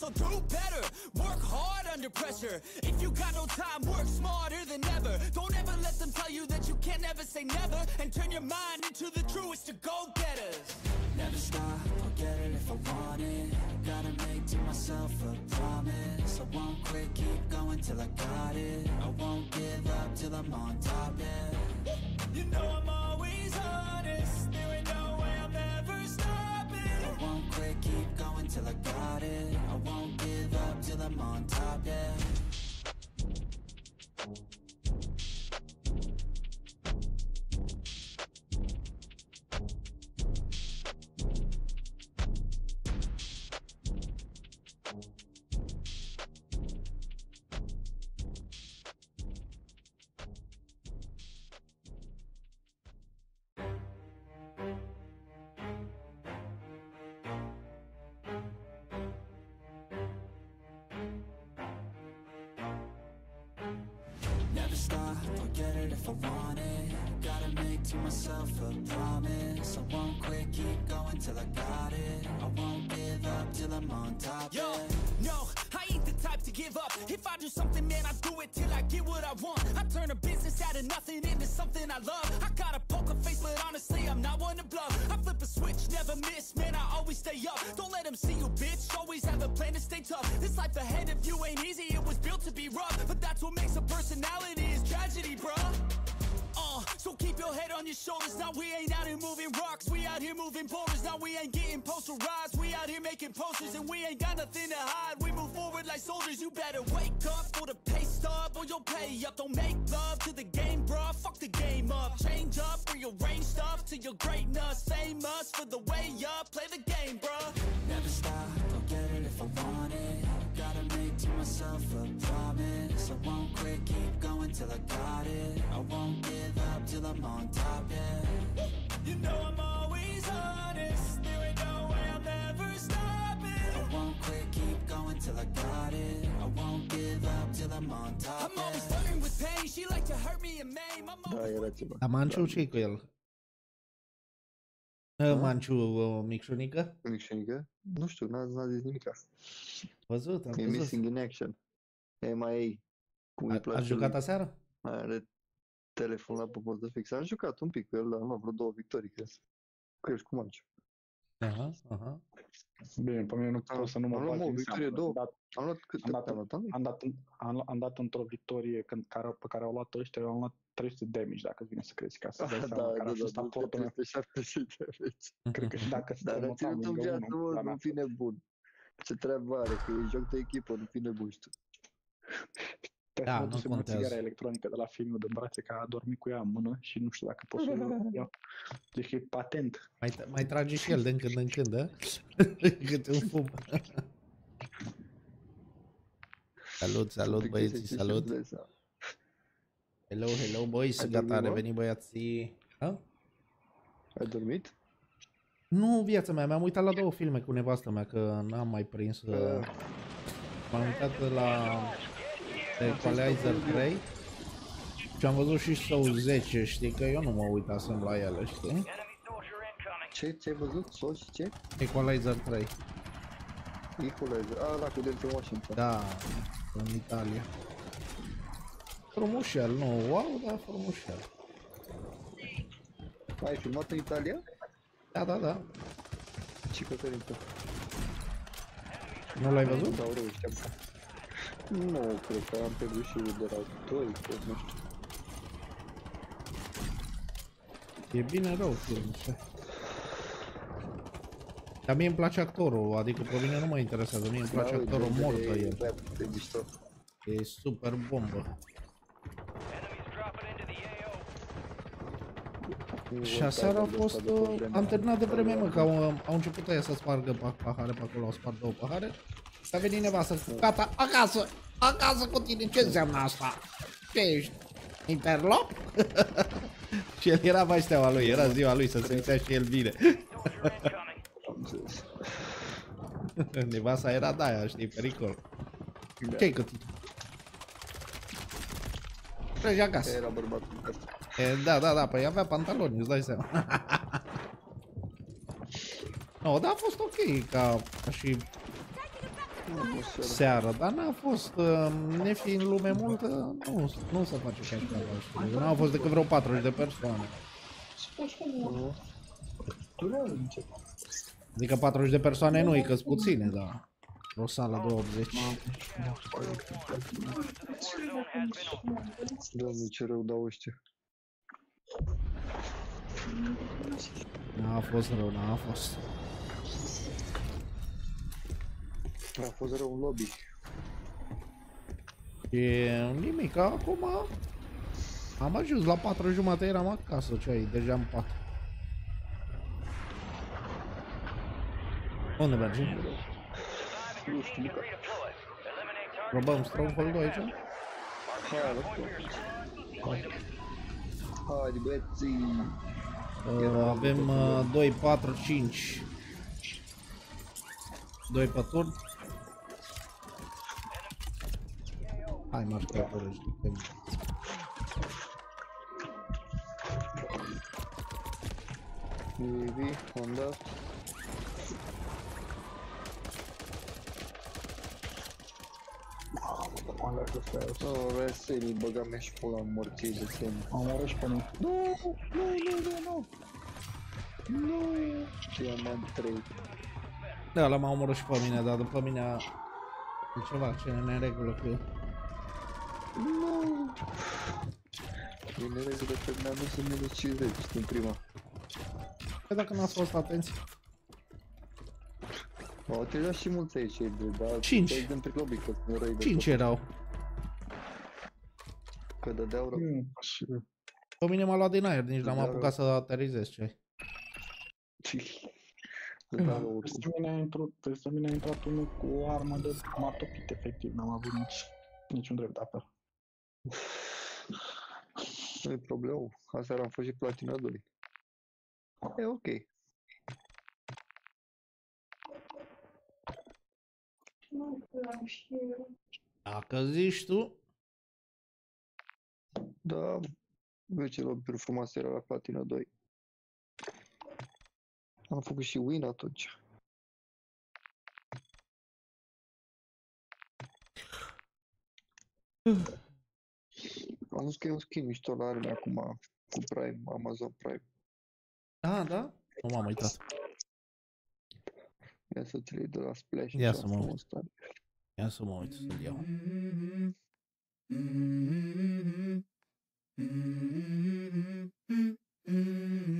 so do better. Work hard under pressure. If you got no time, work smarter than ever. Don't ever let them tell you that you can't ever say never, and turn your mind into the truest of go-getters. Never stop, I'll get it if I want it. Gotta make to myself a promise. I won't quit, keep going till I got it. I won't give up till I'm on top, yeah. You know I'm always honest. There ain't no way I'm ever stopping. I won't quit, keep going till I got it. I won't give up till I'm on top, yeah. Da, Manciu, ce-i cu el? Manciu, micșunică? Micșunică? Nu știu, n-a zis nimic asta. Văzut, am văzut. E missing in action. M.I.A. Cum îi place. A jucat aseară? Are telefon la popor de fix. A jucat un pic, el a luat vreo 2 victorii, cred. Că ești cu Manciu. Aha, aha. Bine, pe mine nu pot să nu mă fac. Am luat o victorie, 2. Am luat câte? Am dat într-o victorie pe care au luat-o ăștia, am luat 300 damage, dacă îți vine să crezi, ca să dai seama care a fost aportul meu. 370 damage. Cred că și dacă se remotam lângă unul, nu fine bun. Ce treabă are, că e joc de echipă, nu fine bun, știu. Da, nu contează. Țigară electronică de la filmul de brațe, că a dormit cu ea în mână și nu știu dacă pot să o iau. Deci e patent. Mai trage și el de când în când, da? Câte un fum. Salut, salut băieții, salut. Hello, hello, boys, gata, a revenit băiații. Ha? Ai dormit? Nu, viața mea, mi-am uitat la 2 filme cu nevastă mea, că n-am mai prins. M-am uitat la The Equalizer 3 și am văzut și Show 10, știi, că eu nu mă uitasem la ele, știi? Ce-ai văzut? Show și ce? Equalizer 3. Equalizer, ăla cu Denzel Washington. Da, în Italia. Frumușel, nu, wow, dar frumușel. Ai filmat în Italia? Da, da, da. Ce cătărită. Nu l-ai văzut? Da, urmă, știam. Nu, cred că am pierdut și de la 2, nu știu. E bine rău filmul ăsta. Dar mie îmi place actorul, adică pe mine nu mă interesează, mie îmi place actorul mort pe el. E super bombă. 6 au fost, am terminat de vreme, mă, că au început aia să spargă pahare pe acolo, au spart 2 pahare. S-a venit nevastă, gata, acasă, acasă cu tine, ce înseamnă asta? Ce ești? Interlop? Și el era mai steaua lui, era ziua lui, să simțea și el bine. Nevasta era de-aia, știi, pericol. Ce-i cu tine? Treci acasă. Era bărbatul acasă. Da, da, da, păi avea pantaloni, îți dai seama. No, dar a fost ok, ca și seară, dar n-a fost, nefiind lume multă, nu se face așa ceva. N-au fost decât vreo 40 de persoane. Adică 40 de persoane nu, e că-s puține, da. O sală de 80. Doamne, ce rău dau ăștia. N-a fost rău, n-a fost. A fost rău un lobby. E nimic, acum am ajuns la 4:30, eram acasă, ce ai, deja am 4. Unde mergem? Nu știu nică. Probăm Stronghold 2 aici? Hai, băieții! Avem 2, 4, 5. 2 pe turn. Hai, m-aș crea acolo. Evi, Honda. O, reseri, băga mea și pula morții de semn. Am arăși pe noi. Nu. Diamant 3. Da, l-am omorât și pe mine, dar după mine a... E ceva ce e neregulă cu el. Nuuu. E neregulă că mi-am dus în minus 50 din prima. Păi dacă n-ați fost atenți. Au trecut și mulți aici, dar... 5! 5 erau. Că dădeau rău. Pe mine m-a luat din aer, nici n-am apucat să aterizez ce. Peste mine a intrat unul cu o armă de... m-a topit efectiv, n-am avut niciun drept de apel. Nu-i problemă, aseară am fost și Platina 2. E ok. Dacă zici tu... Da, bă, ce lobby-uri frumoase era la Platina 2. Am făcut și win atunci. Am zis că e un schimb mișto la arme acum cu Prime, Amazon Prime. Da, da? Nu m-am uitat. Ia să ți le de la Splash. Ia să mă uit. Ia să mă uit să-l iau.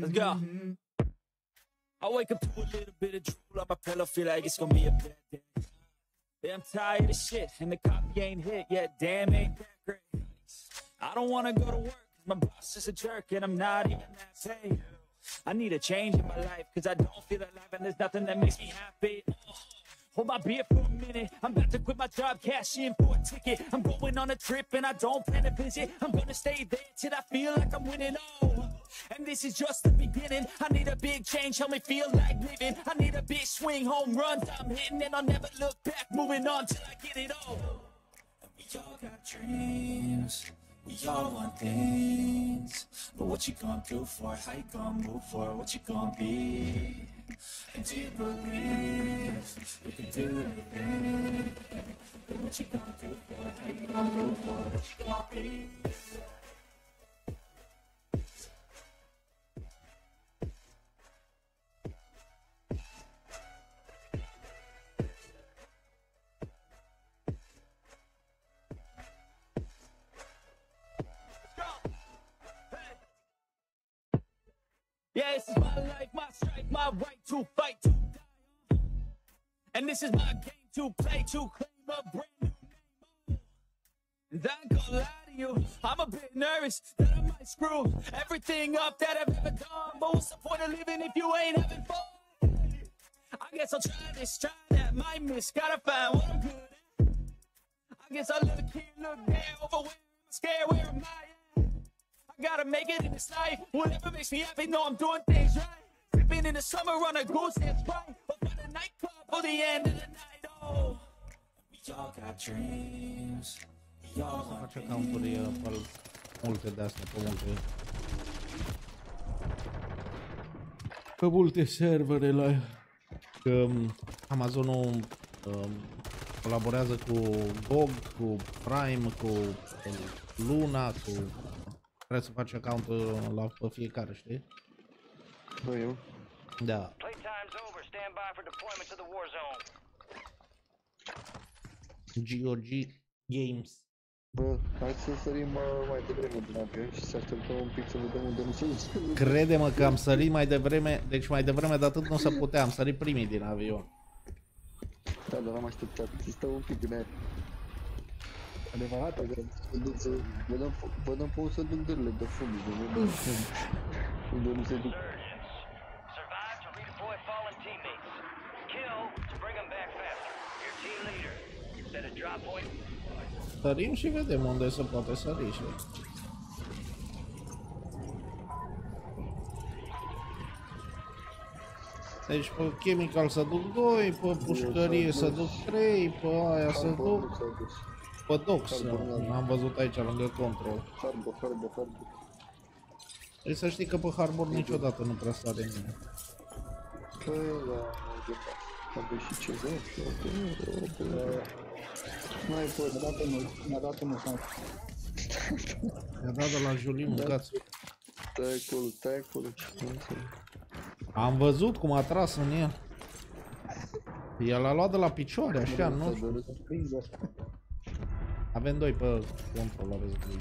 Let's go! I wake up to a little bit of drool on my pillow, feel like it's gonna be a bad day. Yeah, I'm tired of shit, and the copy ain't hit yet, damn ain't that great. I don't wanna go to work, cause my boss is a jerk, and I'm not even that paid. I need a change in my life, cause I don't feel alive, and there's nothing that makes me happy. Oh, hold my beer for a minute, I'm about to quit my job, cash in for a ticket. I'm going on a trip, and I don't plan to visit. I'm gonna stay there till I feel like I'm winning. Oh. And this is just the beginning. I need a big change, help me feel like living. I need a big swing, home runs I'm hitting, and I'll never look back, moving on till I get it all. And we all got dreams, we all want things, but what you gonna do for, how you gonna move for, what you gonna be? And do you believe you can do anything? But what you gonna do for, how you gonna move for, what you gonna be? Yeah, this is my life, my strike, my right to fight, to die. And this is my game to play, to claim a brand new name. And I ain't gonna lie to you, I'm a bit nervous that I might screw everything up that I've ever done. But what's the point of living if you ain't having fun? I guess I'll try this, try that, might miss, gotta find what I'm good at. I guess I look here, look there, over where I'm scared, where am I? Gotta make it in this life. Whatever makes me happy, know I'm doing things right. Ripping in the summer on a goose, that's right. Up at a nightclub for the end of the night. Oh, we all got dreams. We all want things. Pe multe servere la Amazonul Colaborează cu GOG, cu Prime, cu Luna, cu... Trebuie să faci account-ul la fiecare, știi? Nu eu. Da. GOG Games. Bă, hai să sărim mai devreme din avion și să așteptăm un pic să vedem unde nu se... Crede-mă că am sărit mai devreme, deci mai devreme de atât nu se putea, am sărit primii din avion. Da, dar am așteptat, să stăm un pic din aer. Adevărat, agream, vă dăm pauză din dârle de fund, unde nu se duc. Sărim și vedem unde se poate sări și... Deci pe chemical să duc 2, pe pușcărie să duc 3, pe aia să duc... Pe dox, am văzut aici lângă control. Harbor, harbor, harbor. Deci să știi că pe harbor niciodată nu prea sare nimeni. Păi, da, am și ce mai pot, mi-a dat de la Julie mâncați. Stai acolo, stai acolo. Am văzut cum a tras în el. El a luat de la picioare, așa, nu? Avem doi pe control, aveți doi.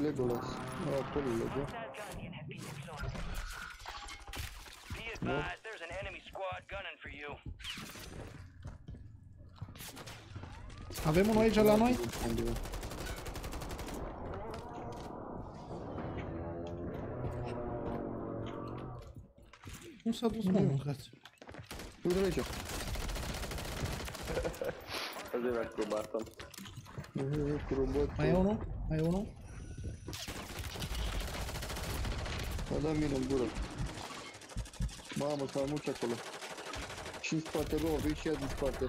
Legolas, acolo Lego. Avem unul aici la noi? Nu s-a dus mă, mâncați. Uite-l aici. Mai e unul? Mai e unul? M-a dat mină în gură. Mamă, s-a mulți acolo. Și în spate, bă, vei și ea din spate.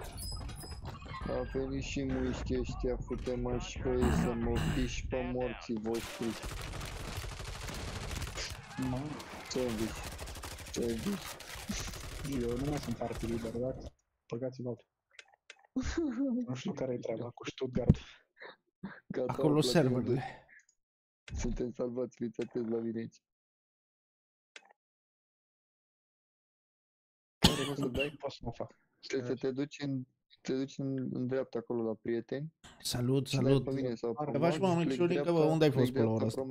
A venit și muiști ăștia, fute-mă și pe ei să mă fiși pe morții voștri. Mamă, ce-ai văzut? Ce-ai văzut? Eu nu mai sunt parte liber, dar băgați-vă altul. Nu știu care-i treaba cu Stuttgart. Acolo serverul. Suntem salvați, fiți atenți la mine aici. Trebuie să dai, poți să mă fac. Trebuie să te duci în dreapta acolo la prieteni. Salut, salut. Te faci mă mic șurică, bă, unde ai fost pe la ora asta?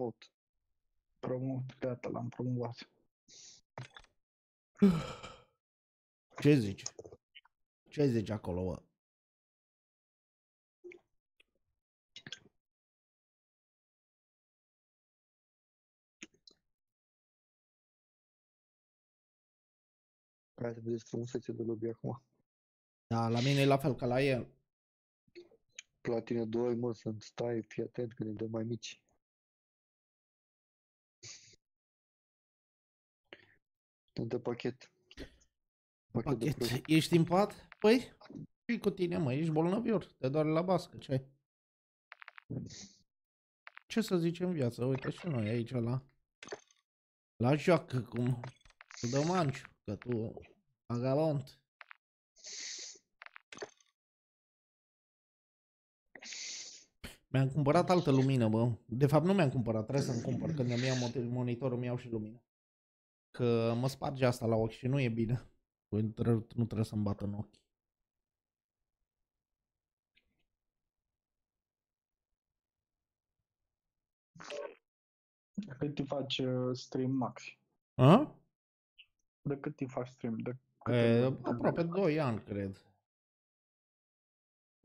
Promot, gata, l-am promovat. Ce zici? Ce zici acolo, bă? Hai să vedeți frumusețe de lobby acum. Da, la mine e la fel ca la el. Platină 2, mă, să-mi stai, fii atent că ne dăm mai mici. Dă pachet. Pachet. Ești în pat? Păi, ce cu tine, mă, ești bolnăvior, te doare la bască, ce ai? Ce să zicem în viață, uite și noi aici la joacă, cum să dăm manciu, că tu... Vagabond. Mi-am cumpărat altă lumină, bă. De fapt nu mi-am cumpărat, trebuie să-mi cumpăr. Când îmi iau monitorul, îmi iau și lumină. Că mă sparge asta la ochi și nu e bine. Nu trebuie să-mi bată în ochi. Cât te faci stream maxim? A? De cât timp faci stream? Aproape 2 ani, cred.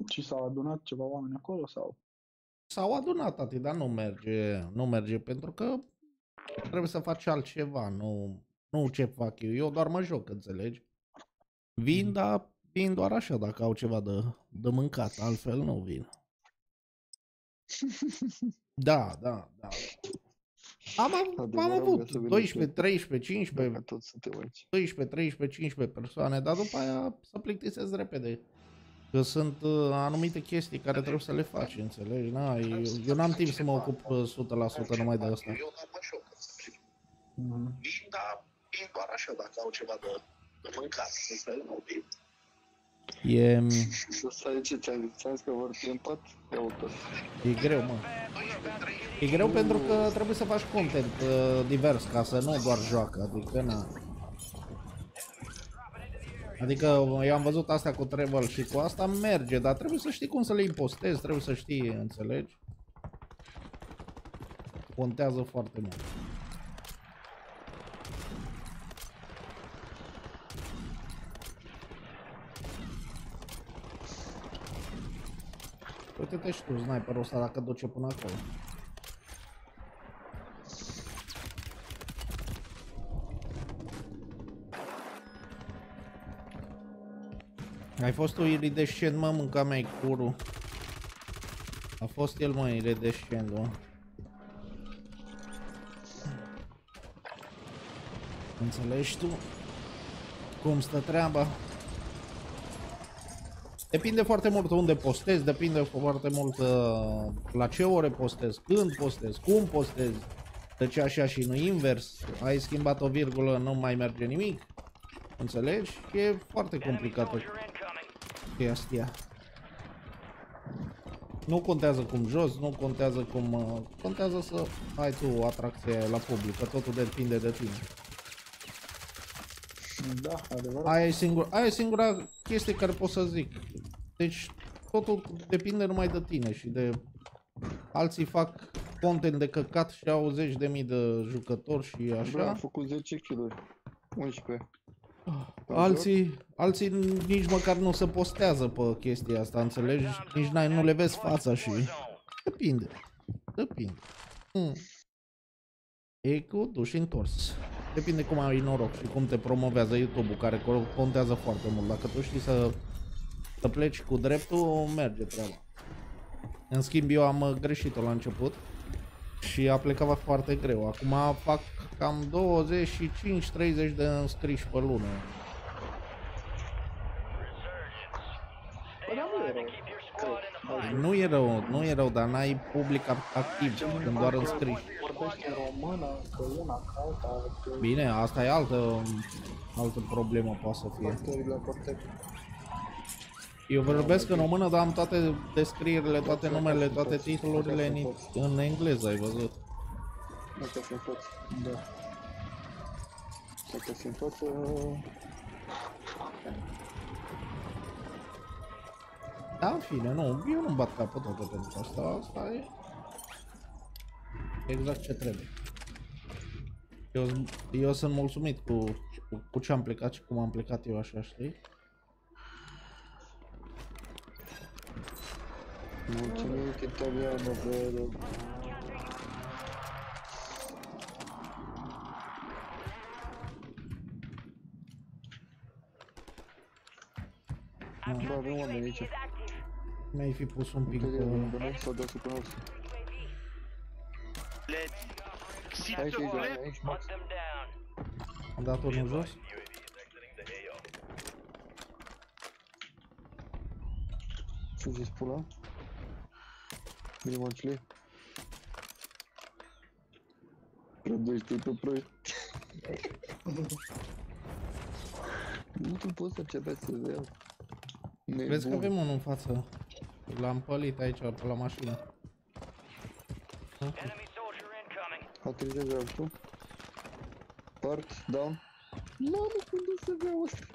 Și s-au adunat ceva oameni acolo sau? S-au adunat atât, dar nu merge, nu merge pentru că trebuie să faci altceva, nu ce fac eu. Eu doar mă joc, înțelegi? Vin, dar vin doar așa dacă au ceva de mâncat, altfel nu vin. Da, da, da. Am avut 12, 13, 15, 12, 13, 15 persoane, dar după aia să plictisesc repede. Că sunt anumite chestii care trebuie să le faci, înțelegi? Na, eu n-am timp să mă ocup 100% numai de asta. Eu n-am așa, că să vin, dar vin doar așa, dacă au ceva de mâncat, să nu vin. E... ți-am zis că vor fi în pat? E greu, mă. E greu pentru că trebuie să faci content divers, ca să nu doar joacă, adică na. Adică eu am văzut asta cu travel și cu asta merge, dar trebuie să știi cum să le impostezi, trebuie să știi, înțelegi? Contează foarte mult. Uite-te și tu, sniperul ăsta, dacă duce până acolo. Ai fost tu iridescent, mă, mânca mea-i curul. A fost el, mă, iridescent, mă. Înțelegi tu cum stă treaba? Depinde foarte mult unde postez, depinde foarte mult la ce ore postez, când postez, cum postez, de ce așa și nu invers, ai schimbat o virgulă, nu mai merge nimic, înțelegi? E foarte complicată chestia. Nu contează cum jos, nu contează cum... contează să ai tu o atracție la public, că totul depinde de tine. Da, adevărat. Aia e singura chestie care pot să zic. Deci totul depinde numai de tine și de... Alții fac content de căcat și au 10.000 de jucători și așa. Bă, am făcut 10 kg. 11. Alții nici măcar nu se postează pe chestia asta, înțelegi? Nici nu le vezi fața și... Depinde. Depinde. E cu duș întors. Depinde cum ai noroc și cum te promovează YouTube-ul, care contează foarte mult. Dacă tu știi să pleci cu dreptul, merge treaba. În schimb, eu am greșit-o la început și a plecat foarte greu. Acum fac cam 25-30 de înscriși pe lună. Nu e rău, nu e rău, dar n-ai public activ, sunt doar înscriși. Bine, asta e altă problemă, poate să fie. Eu vorbesc în română, dar am toate descrierile, toate numele, toate titlurile în engleză, ai văzut? Dacă sunt tot... Da, în fine, nu, eu nu-mi bat capul totul pentru asta, asta e... Exact ce trebuie. Eu sunt mulțumit cu ce am plecat și cum am plecat eu așa, știi? Mulțumim că te-am iau, bă. Bă, avem oameni aici. Mi-ai fi pus un pic sau deasupra noastră. Am dat unul jos. Ce zici, pula? Bine, măncile. Prădește-i pe proiect. Nu tu poți să începeți să le iau. Vezi că avem unul în față. L-am pălit aici, pe la mașină. Atrizează altul. Part, down. Nu am unde să vreau ăsta.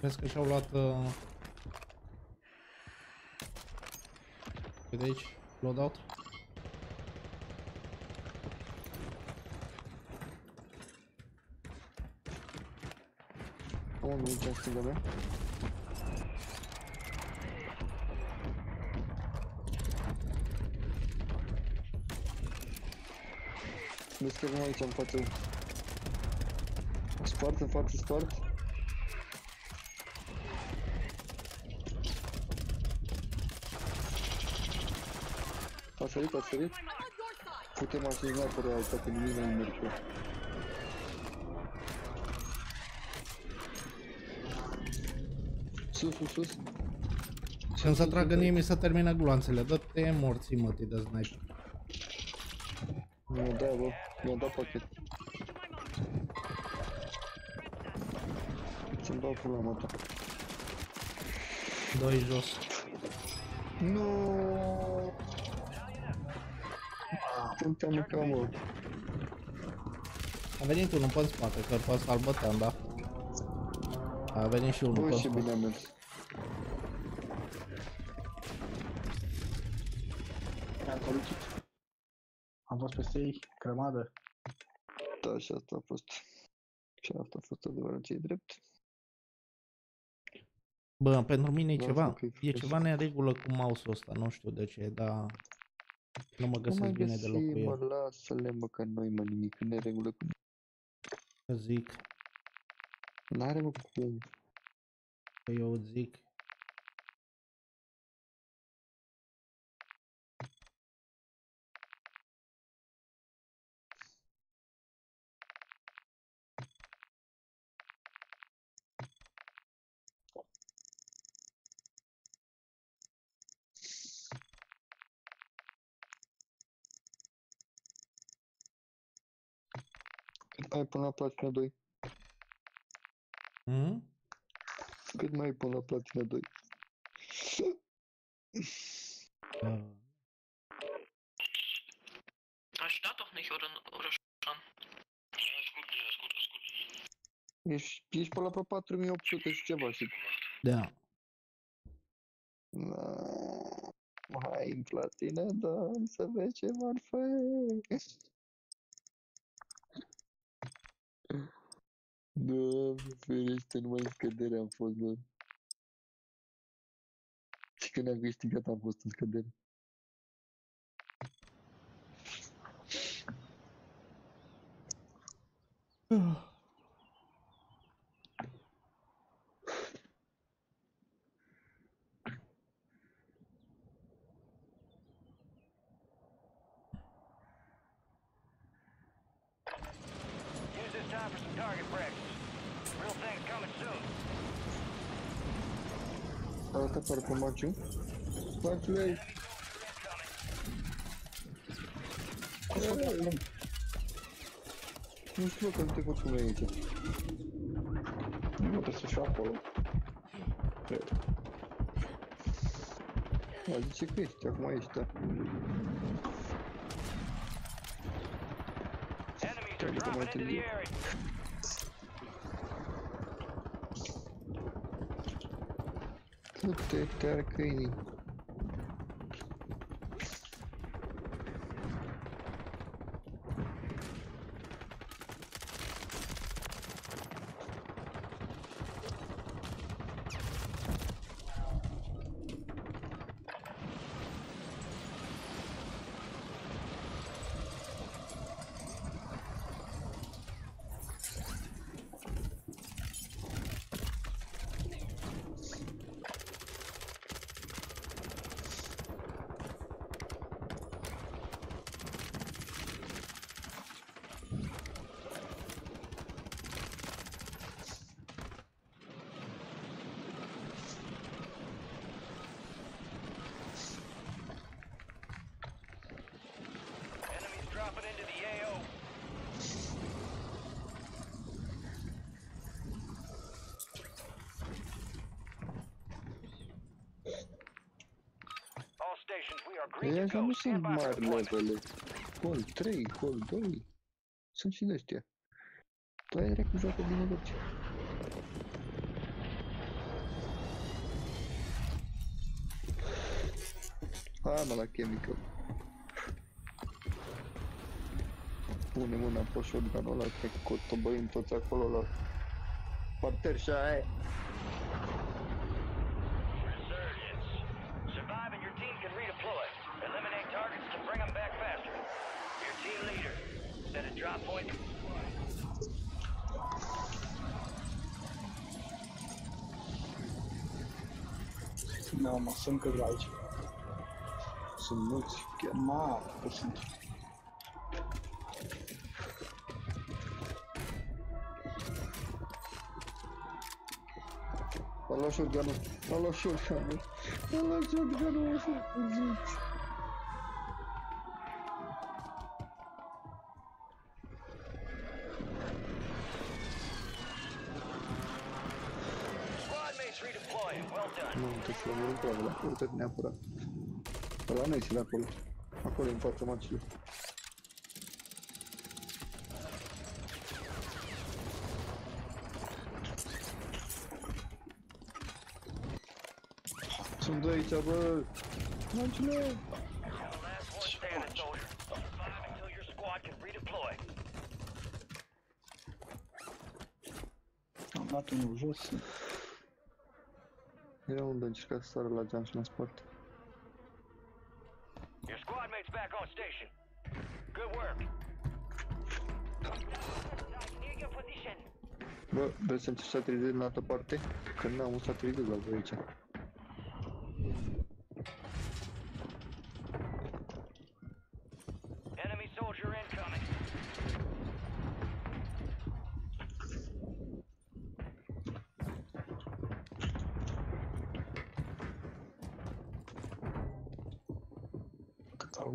Vezi că și-au luat... Uite aici, loadout. Am unul aici, asta de avea. Descărcăm aici, în față. Spart, în față, spart. A sărit, a sărit. Putem acționa pe realitatea, că nimic nu merge. Sus, sus, sus. Ce-mi să tragă nimeni să termină gloanțele, dă-te morții mătii de sniper. Mi-a dat, bă, mi-a dat pachet. Ce-mi dau pula măta. Doi jos. Nooooo. Cum te-am mâncat, mă? A venit unul pe-n spate, că pe ăsta-l băteam, da? A venit și unul pe-n spate. Bă, ce bine am mers. Am fost peste ei, crămadă. Da, și asta a fost. Și asta a fost adevărat, ce-i drept. Bă, pentru mine e ceva, e ceva neregulă cu mouse-ul ăsta, nu știu de ce, dar nu mă găsesc bine deloc cu el. Mă lasă-le, mă, că nu-i, mă, nimic, neregulă cu... Zic. N-are, mă, cum. Că eu zic. Ai până la platina 2? Mm? Cât mai ai până la platina 2? Aș da doch nicht, Orășan. Ascult. Ești pe la pe 4800 și ceva, sigur. Da. Hai în platina, da, să vezi ce marfă e. Doamne ferește, numai în scădere am fost, bă. Și când am câștigat am fost în scădere. Arată pară pe maciu. Maciu e aici. Nu știu că nu te poți cum e aici. Nu mă trebuie și acolo. Da, zice că ești, acum ești, da. Trebuie că mai trebuie. Uite, chiar câinii. Ei așa nu sunt mari level-e. Call 3, Call 2. Sunt și de-aștia. Dar era cu joacă din orice. Hai mă la chemical. Pune mâna pe shotgun-ul ăla, cred că o tobăim toți acolo la... Parter și aia. Nu, mă, sunt câțiva aici. Sunt mulți, chiar mari, că sunt. A luat shotgun-ul, a luat shotgun-ul, a luat shotgun-ul, așa, zici. Nu, uite să l-am urmărit pe acolo, uite-te neapărat. Ăla nu ieși de acolo, acolo e în fața macilor. Sunt de aici, bă! Macile! Ce faci? Am dat unul jos. Era unde încerca să sară la geam și la spate. Bă, vreți să-mi țin satelit din altă parte? Că n-am un satelit de la voi aici.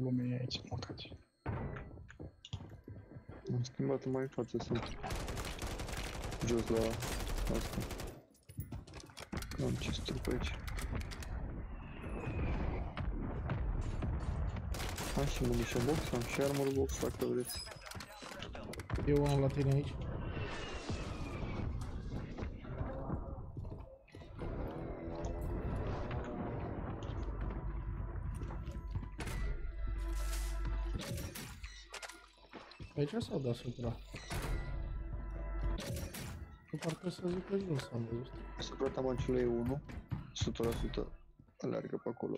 Lumea e aici, mutați. Am schimbat-o mai în față, sunt jos la asta. Am ce strup aici. Am și munition box, am și armor box, dacă vreți. E unul la tine aici. Aici sau deasupra? Nu parcă să zic că nu s-am văzut. Asupra tamanciului e 1, 100% alergă pe acolo.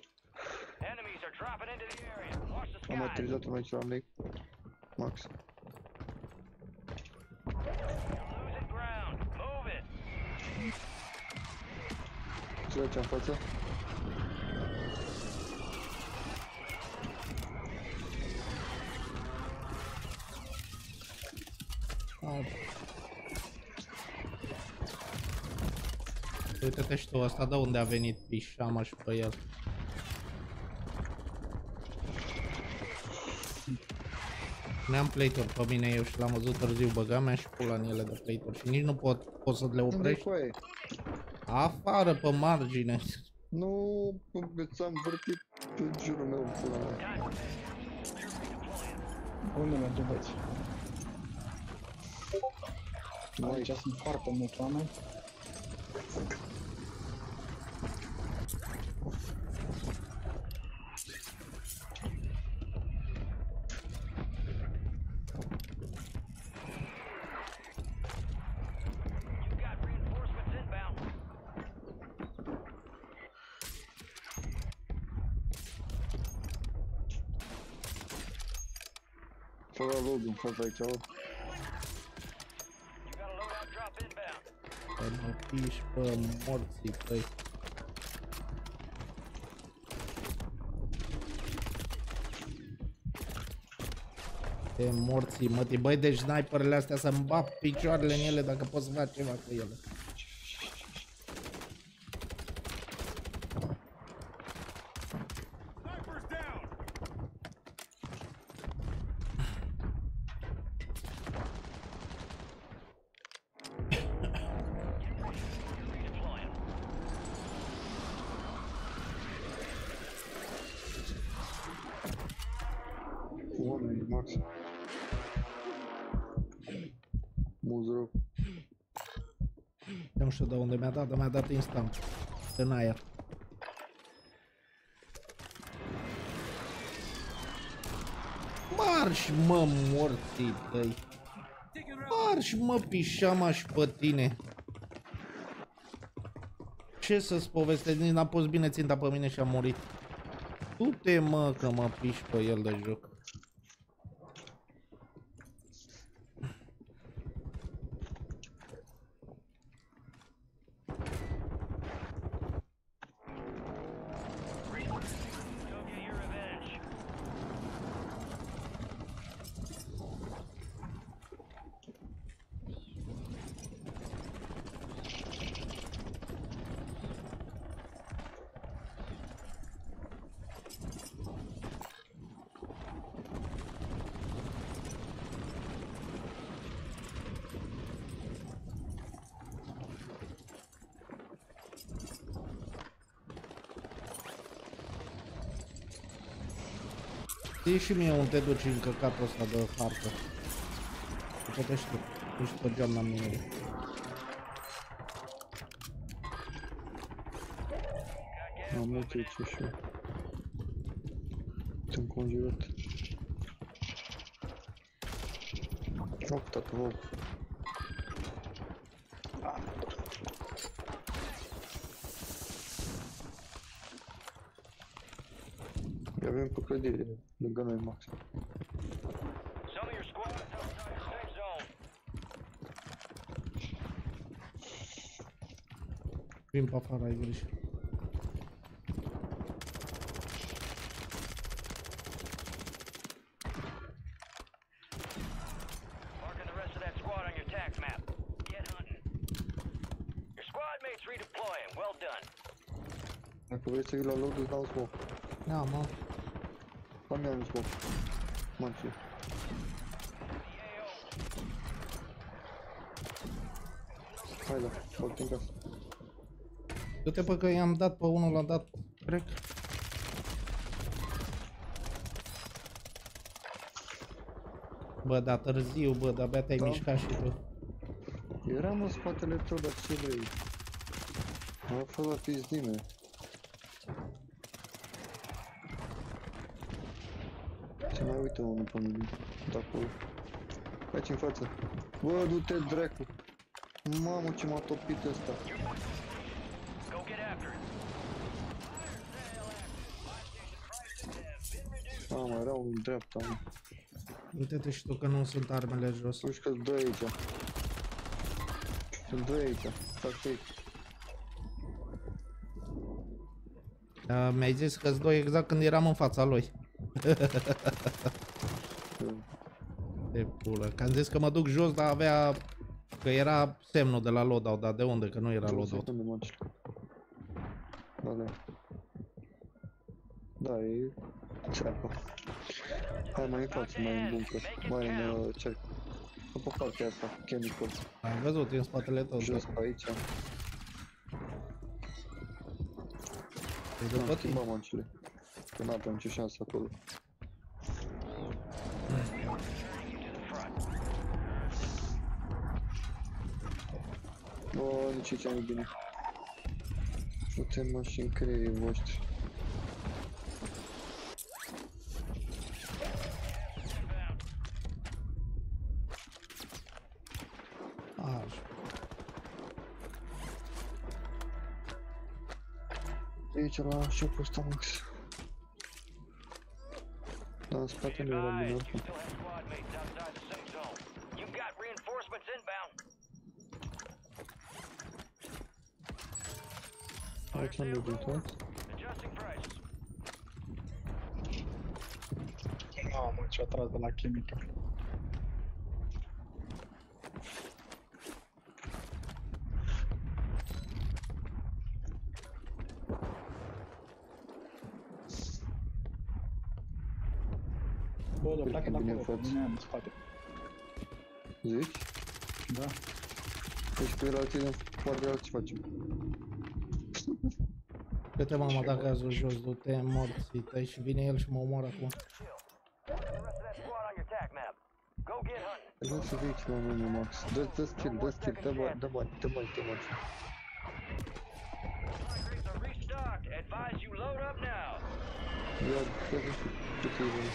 Am aterizat unul aici la mine, Max. Trece în față. Uite-te și tu, asta de unde a venit pișama și pe el. Ne-am play-uri pe mine, eu și l-am văzut târziu, băga mea și pula în ele de play-uri și nici nu pot să le oprești. Afară, pe margine. Nu, ți-am vârtit în jurul meu, pula mea. Unde mergem, băieți? Aici sunt foarte mulți oameni. Fără load în fața aici, bă. Să mă piși pe morții tăi. Pe morții mătii, băi, deci sniperele astea să-mi bag picioarele în ele dacă pot să fac ceva cu ele. De unde mi-a dat, dar mi-a dat instant în aer. Marș, mă, morții tăi. Marș, mă, pișama și pe tine. Ce să-ți povestesc, nici n-a pus bine ținta pe mine și a murit. Du-te, mă, că mă piși pe el de joc. Știi și mie unde te duci în căcatul ăsta de hartă. După te știu, ești pe geam la mine. Am luat aici și eu. Sunt conjurat. Ce-am putat vouă? Avem pe clădire, lângă noi maxim. Vin pe afară, ai grijă. Dacă vrei să vii la loc, îți dau smoke. Da, mă. Am iau un smoke. Mă înțeleg. Hai da, fac în casă. Du-te bă că i-am dat pe unul, l-am dat crack. Bă, dar târziu, bă, de-abia te-ai mișcat și bă. Eram în spatele tău, dar ce vrei? M-a fost la pizdime. Se mai uită unul pe mine, de acolo. Aici în față. Bă, du-te, dracu! Mamă, ce m-a topit ăsta! Mamă, era unul în dreapta, mă. Uite-te și tu că nu sunt armele jos. Uși că-s doi aici. Sunt doi aici, fac fake. Mi-ai zis că-s doi exact când eram în fața lui. De pulă, că am zis că mă duc jos, dar avea... Că era semnul de la loadout, dar de unde? Că nu era loadout. Da, e... Cearcă. Hai, mai în față, mai în bunker. Mai în cearcă. După partea asta, chemical. Am văzut, e în spatele tău. Jos pe aici. Păi după tine. Că n-avem nicio șansă acolo. Bă, nici aici nu-i bine. Putem și în creierii voștri. Așa. Aici la shop-ul ăsta, Max. Da, în spatele era bine oricum. Aici am debutat. Mamă, ce-a tras de la chemical. Bă, le placă la acolo, nu ne-am în spate. Zici? Da. Deci pe relație din partea ce facem? Câte m-am atacat jos, du-te morții tăi și vine el și mă omor acum. Nu știu aici la mine, Max. Dă skill, dă skill, dă bani, dă bani, dă bani, dă bani. Ia, dă skill, ce te-ai venit.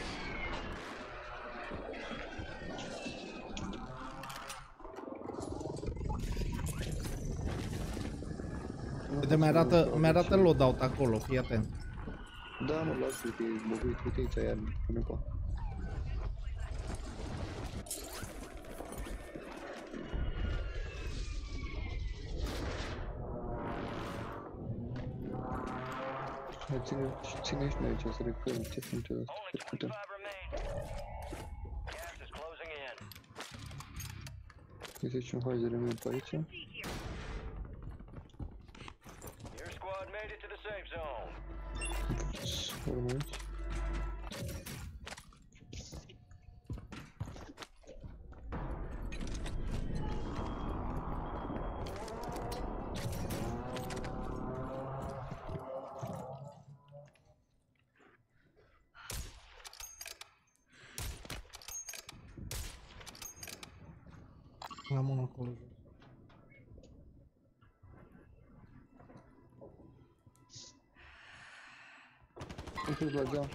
Uite, mi-arată loadout acolo, fii atent. Da, mă, lasă, uite, uite aici, iar pune pe. Hai, ține și noi aici, să recărăm, ce puncte de asta putem. Uite și un hazere meu pe aici. Urmăriți. La mână acolo. Uite-l la geam.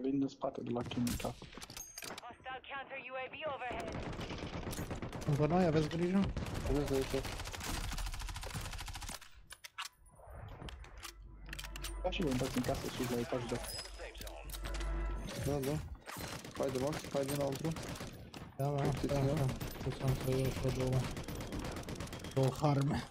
Vin din spate de la chimica. Încă noi, aveți grijă? Aveți grijă. Da, și vă dați în casă sus la etajul de-a. Da, da. Pai de max, pai din altru. Da, da, da, da. Să am să iau și-o două harme.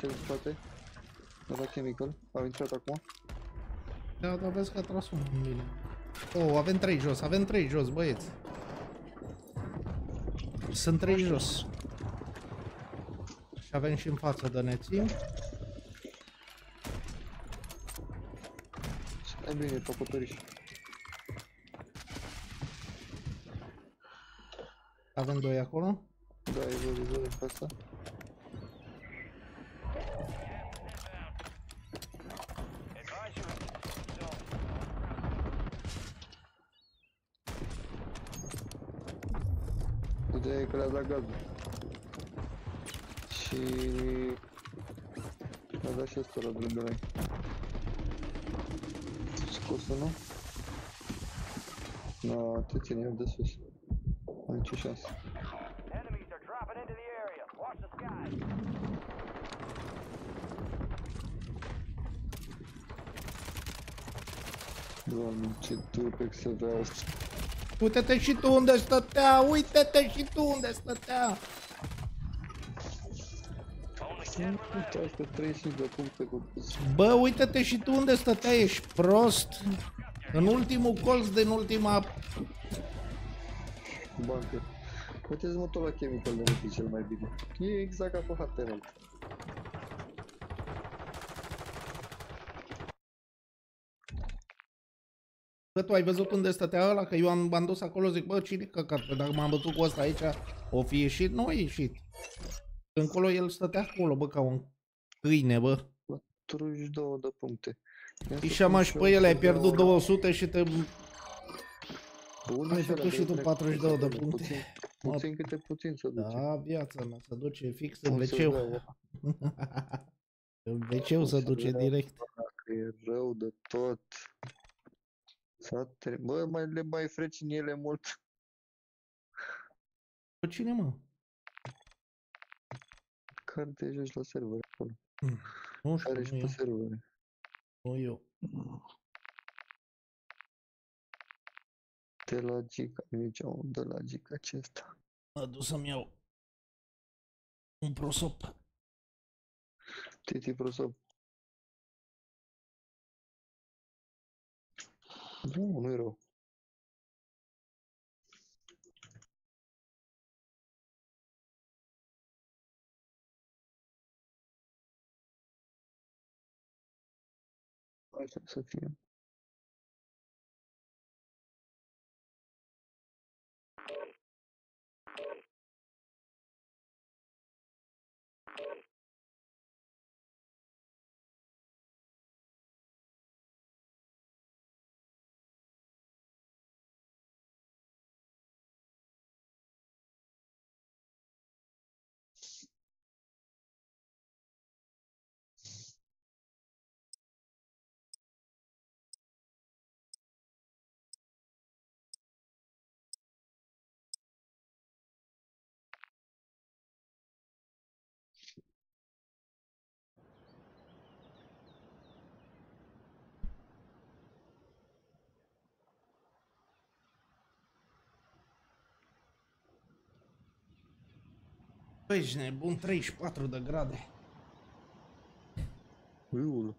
Din spate, de la chemical, au intrat acum. Da, dar vezi că a tras unul în mine. Oh, avem 3 jos, avem 3 jos, băieți. Sunt 3 jos. Și avem și în față, dă-ne-ți. Stai bine, tocotăriși. Avem 2 acolo. Da, e văzut pe asta. Ideea e că le-a dat gazul. Și... le-a dat și ăsta la drăgălai. Scos unul. No, te ține eu de sus. Am nicio șansă. Doamne, ce tupex să vreau asta. Uite-te și tu unde stătea! Uite-te și tu unde stătea! Bă, uite-te și tu unde stătea, ești prost! În ultimul colț din ultima... bancă. Uite-ți mă tot la chemical de mult cel mai bine. E exact ca pe haterul. Că tu ai văzut unde stătea ăla, că eu am dus acolo, zic, bă, cine căcat, că dacă m-am bătut cu ăsta aici, o fi ieșit? Nu a ieșit. Încolo el stătea acolo, bă, ca un câine, bă. 42 de puncte. Pișa maș pe el, ai pierdut 200 și te... ai făcut și tu 42 de puncte. Puțin câte puțin se duce. Da, viața mea se duce fix în WC-ul. În WC-ul se duce direct. E rău de tot. Bă, le mai freci în ele mult. Bă, cine, mă? Care te joci la server acolo? Nu știu, care ești pe server? Nu eu. De la Gica, nici am de la Gica acesta. M-a dus să-mi iau un prosop. Titi prosop. Nu, nu-i rău. Așa să fie. Păi, ești nebun, 34 de grade. Uiul.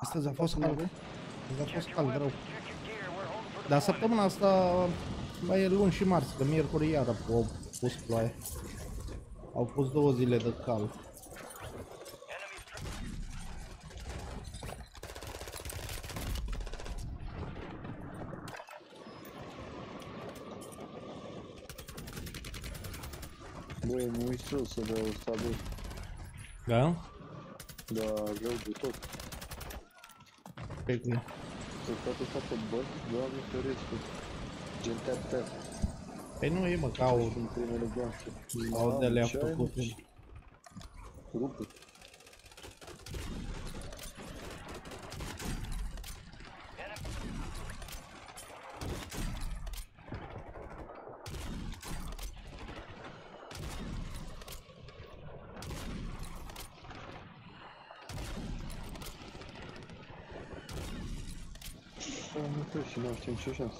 Astăzi a fost cald? Dar a fost cald, rău. Dar săptămâna asta mai e luni și marți, că miercuri iară au pus ploaie. Au pus 2 zile de cald. Băi, nu uiți eu să dau stabil. Da? Da, greu de tot. Pe cum? Să toată facă bărți, doamne ferește. Gen tap-tap. Păi nu e, mă, că au... Sunt primele doamne. Au de le-a făcut. Rupe. Ce șansă?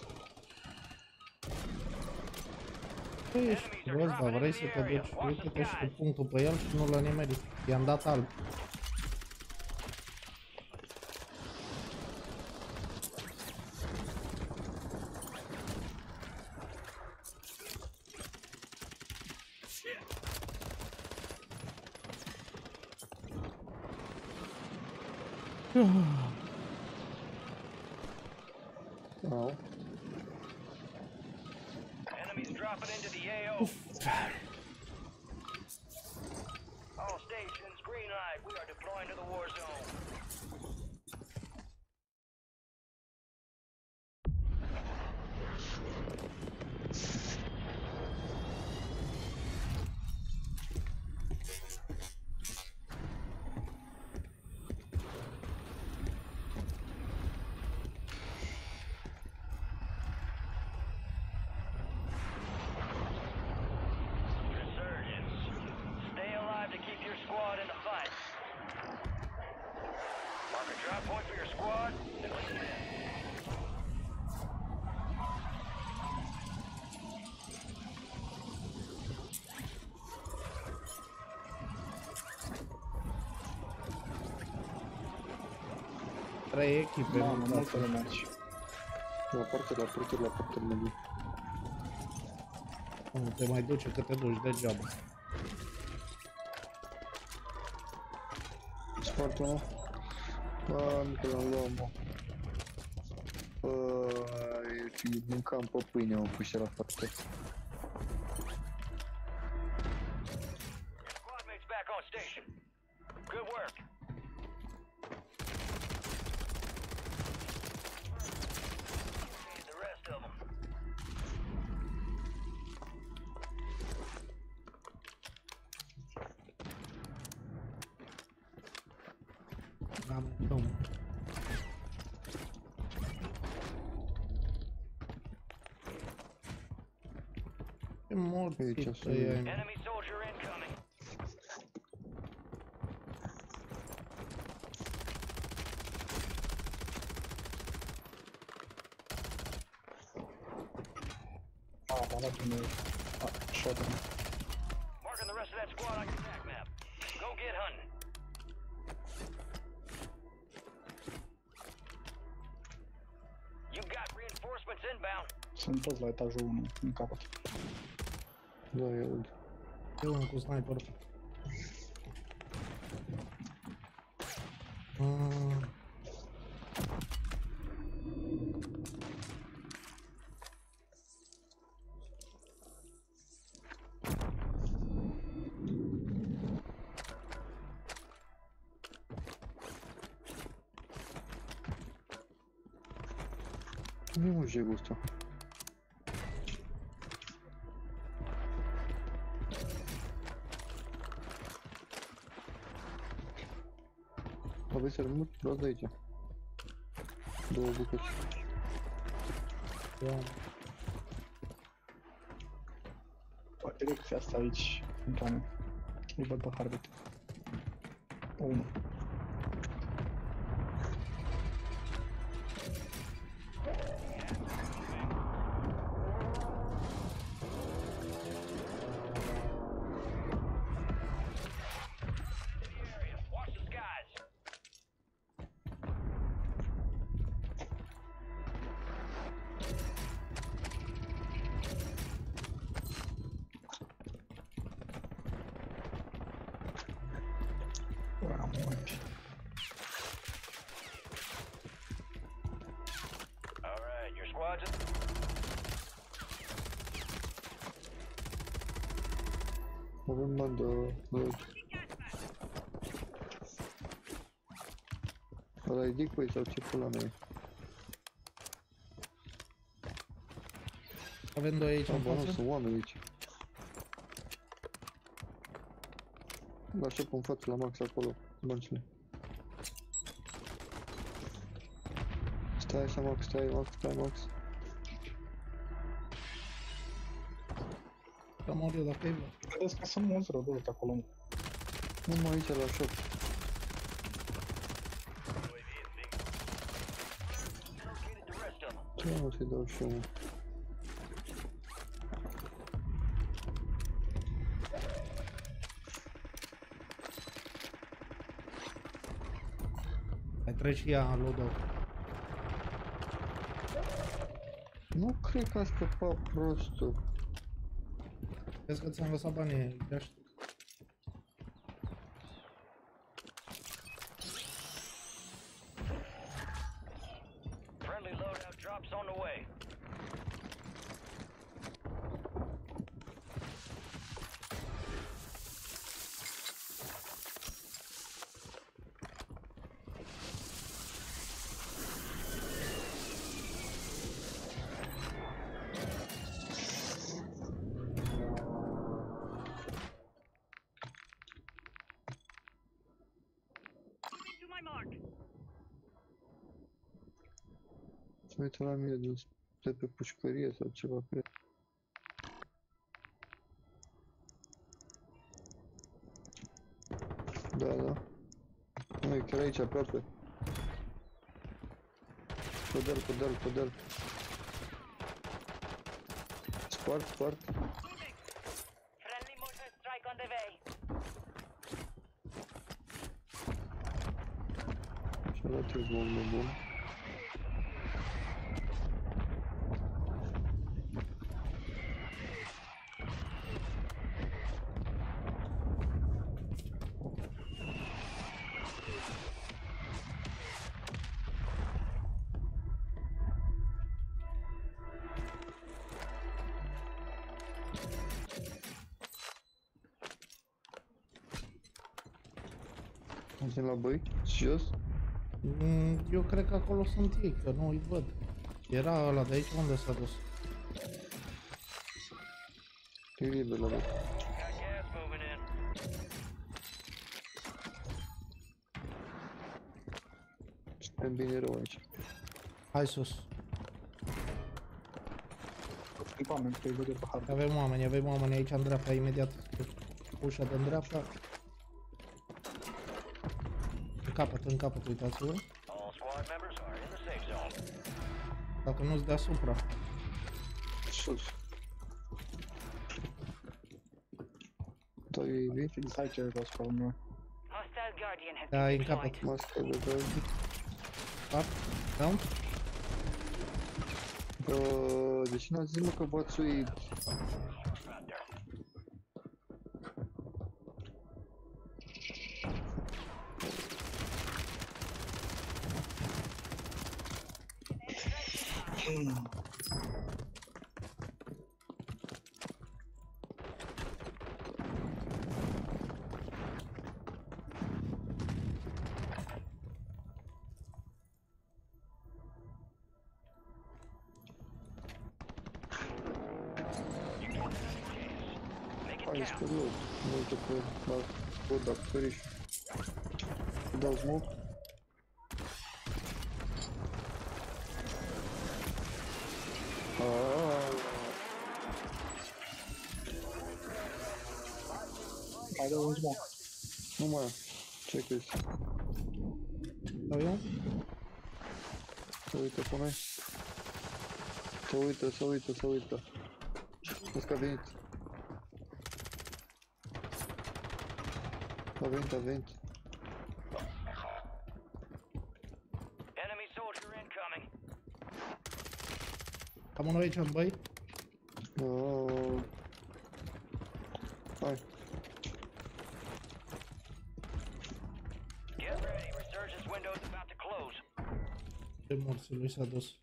Tu ești prost, dar vrei să te duci, uite-te și cu punctul pe el și nu l-a nimerit. I-am dat alb. Trei echipe, multă lume. La parte, la parte, la parte, la lui. Nu te mai duce, că te duci degeaba. Spart unul? Bă, nu că l-am luat, mă. Bă, mâncam pe pâine, mă, puși la parte. Enemy soldier incoming. Oh, I like to move. Oh, shot him. Marking the rest of that squad on your attack map. Go get hunting. You got reinforcements inbound. Sunt toți la etajul 1, în capăt. Da, eu uite. Eu unul cu sniper. Nu e jegul ăsta. Să rământ doar de aici. 2 bucăți. Da. Poate lecția asta aici, în toamnă. Îi văd pe harbet. Pe 1. cam mult. Avem bandă, văd. Ăla-i decoy sau ce pula mea e? Avem doi aici în față? Sunt oameni aici. Dar știu pe-n față, la max acolo, băncile. Stai așa max, stai max, stai max. Da, mor eu, dacă e... Vedeți că sunt mulți rădurit acolo. Nu mă aici la shop. Ce mă să-i dau și eu, mă? Mai treci ea, load-out. Nu cred că a scăpat prostul. Vezi că ți-am lăsat banii, de aștept. Să uite la mine de pe pușcărie sau ceva, cred. Da, da. Nu, e chiar aici, aproape. Codel, codel, codel. Spart, spart. Și-a dat eu bombă bună. Sunt la băi? Jos? Eu cred că acolo sunt ei, că nu îi văd. Era ăla de aici, unde s-a dus? E liber la băi. Suntem bine rău aici. Hai sus. Avem oameni, avem oameni aici în dreapta, imediat. Ușa de-n dreapta. În capăt, uitați-vă. Dacă nu-ți deasupra. Sus. Doi vieții, hai ce vreau să fac. Da, e în capăt. Masca de doi. Up, down. Deci n-ați zis, mă, că bățui... Dau smoke. Mai dau un smoke. Nu mai am. Ce crezi? Dau eu? Să uită pe noi. Să uită, să uită, să uită. Vezi că a venit. A venit, a venit. Am unul aici, am băi. Hai. Ce morții lui s-a dus.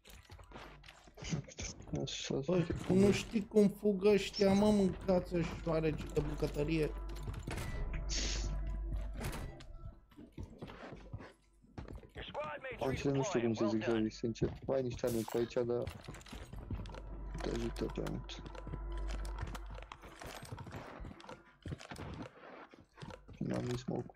Băi, nu știi cum fugă ăștia, mă, mâncați ășoareci de bucătărie. Altele nu știu cum să zic, Javi, sincer. Mai ai niște anunț aici, dar... te ajută prea mult. N-am nici smoke.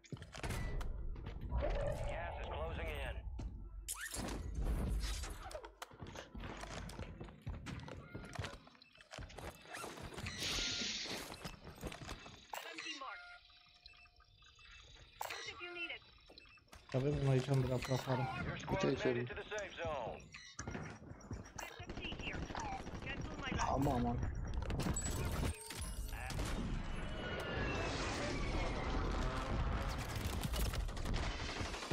Avem unul aici în dreapta afară. Uite aici, Eli. A, mama.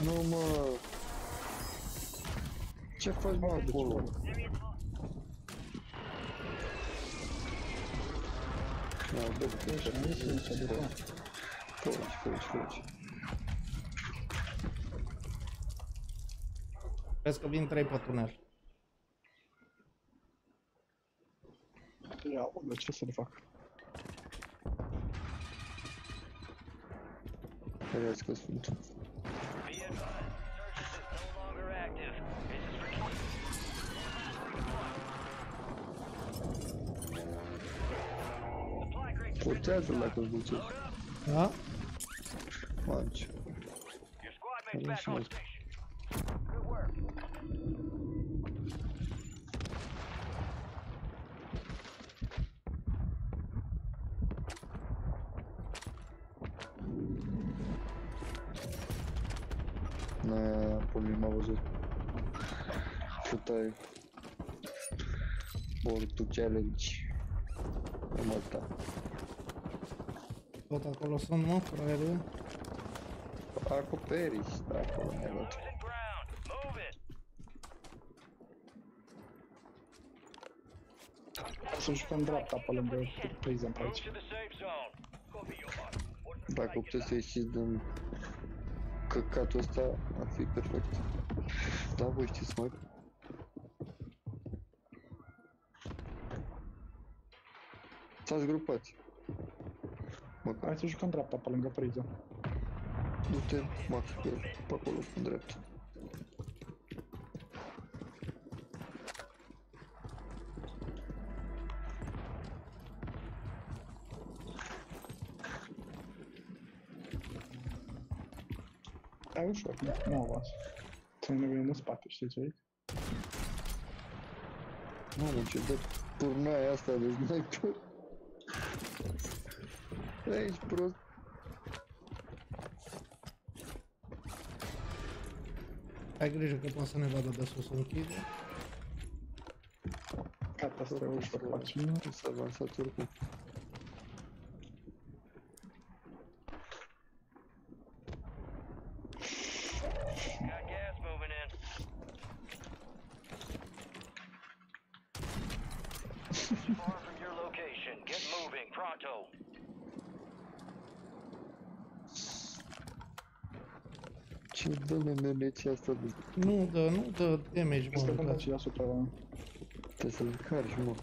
Nu, mă. Ce faci, mă, acolo? Da, bă, ești, fugi. Vezi că vin 3 pe tunel. Ia, unde, ce să-l fac? Vezi că sunt. Putează-l dacă-l duce. Da? Faci. Poli m-a văzut. Putai Bortu challenge. Am alta. Tot acolo sunt, mă, fraierul. Acoperiști, da, acolo mi-a luat. Sunt și pe-n dreapta, pe lângă priză, pe aici. Dacă puteți să ieșiți din... căcatul ăsta ar fi perfect. Da, voi știți, mă. S-ați grupați. Hai să jucăm dreapta, pe lângă priză. Du-te, Max, pe acolo, în dreapta. Ai ușor, nu avans. Să-mi ne vedem în spate, știi ce aici? Nu am început turnaia asta de sniper. Ești prost. Ai grijă că poate să ne vadă de sus, să închide. Gata, să reuși pe placina. S-a avansat oricum. Nu dă, nu dă damage, mă. Trebuie să-l încarci, mă.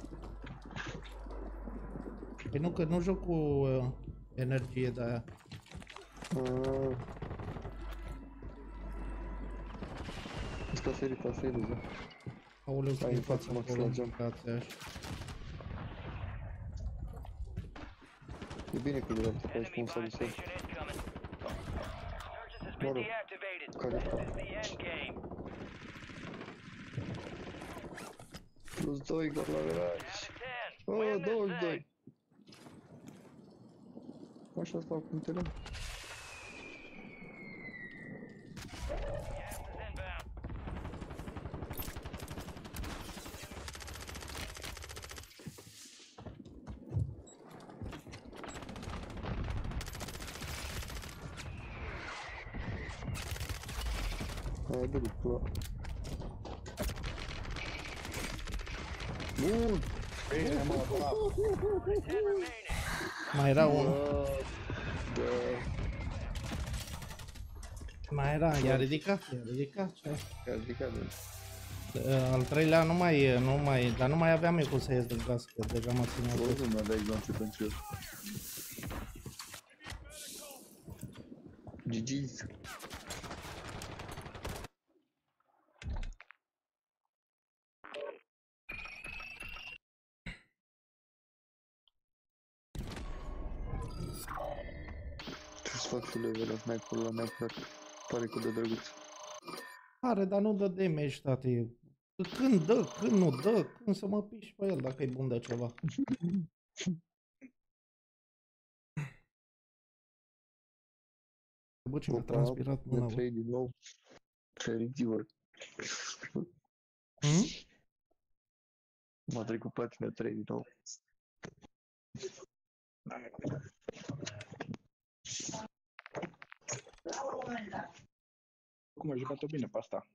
Păi nu, că nu joc cu energie de-aia. Îți ca seri, ca seri, zi. Aoleu, că-i față acolo, jucați așa. E bine că vreau să faci cum să visez. Mă rog. Plus 2 gol la garaj. Oh, 22. Așa-ți fac punctele. Mai era unul. Mai era, i-a ridicat, i-a ridicat. Al treilea nu mai, dar nu mai aveam eu cum să ies de casă, că deja mă ținea. Nu mai dai exemplu pentru el. GG's. Ce-ți fac tu level of knife-ul la knife-ul? Pare cu de drăguț. Are, dar nu dă damage, tati. Când dă, când nu dă, când să mă piși pe el dacă e bun de ceva. Bă, ce mi-a transpirat mâna, bă. Din nou. M-a trecut patina 3 din nou. Cum ai jucat-o bine pe asta?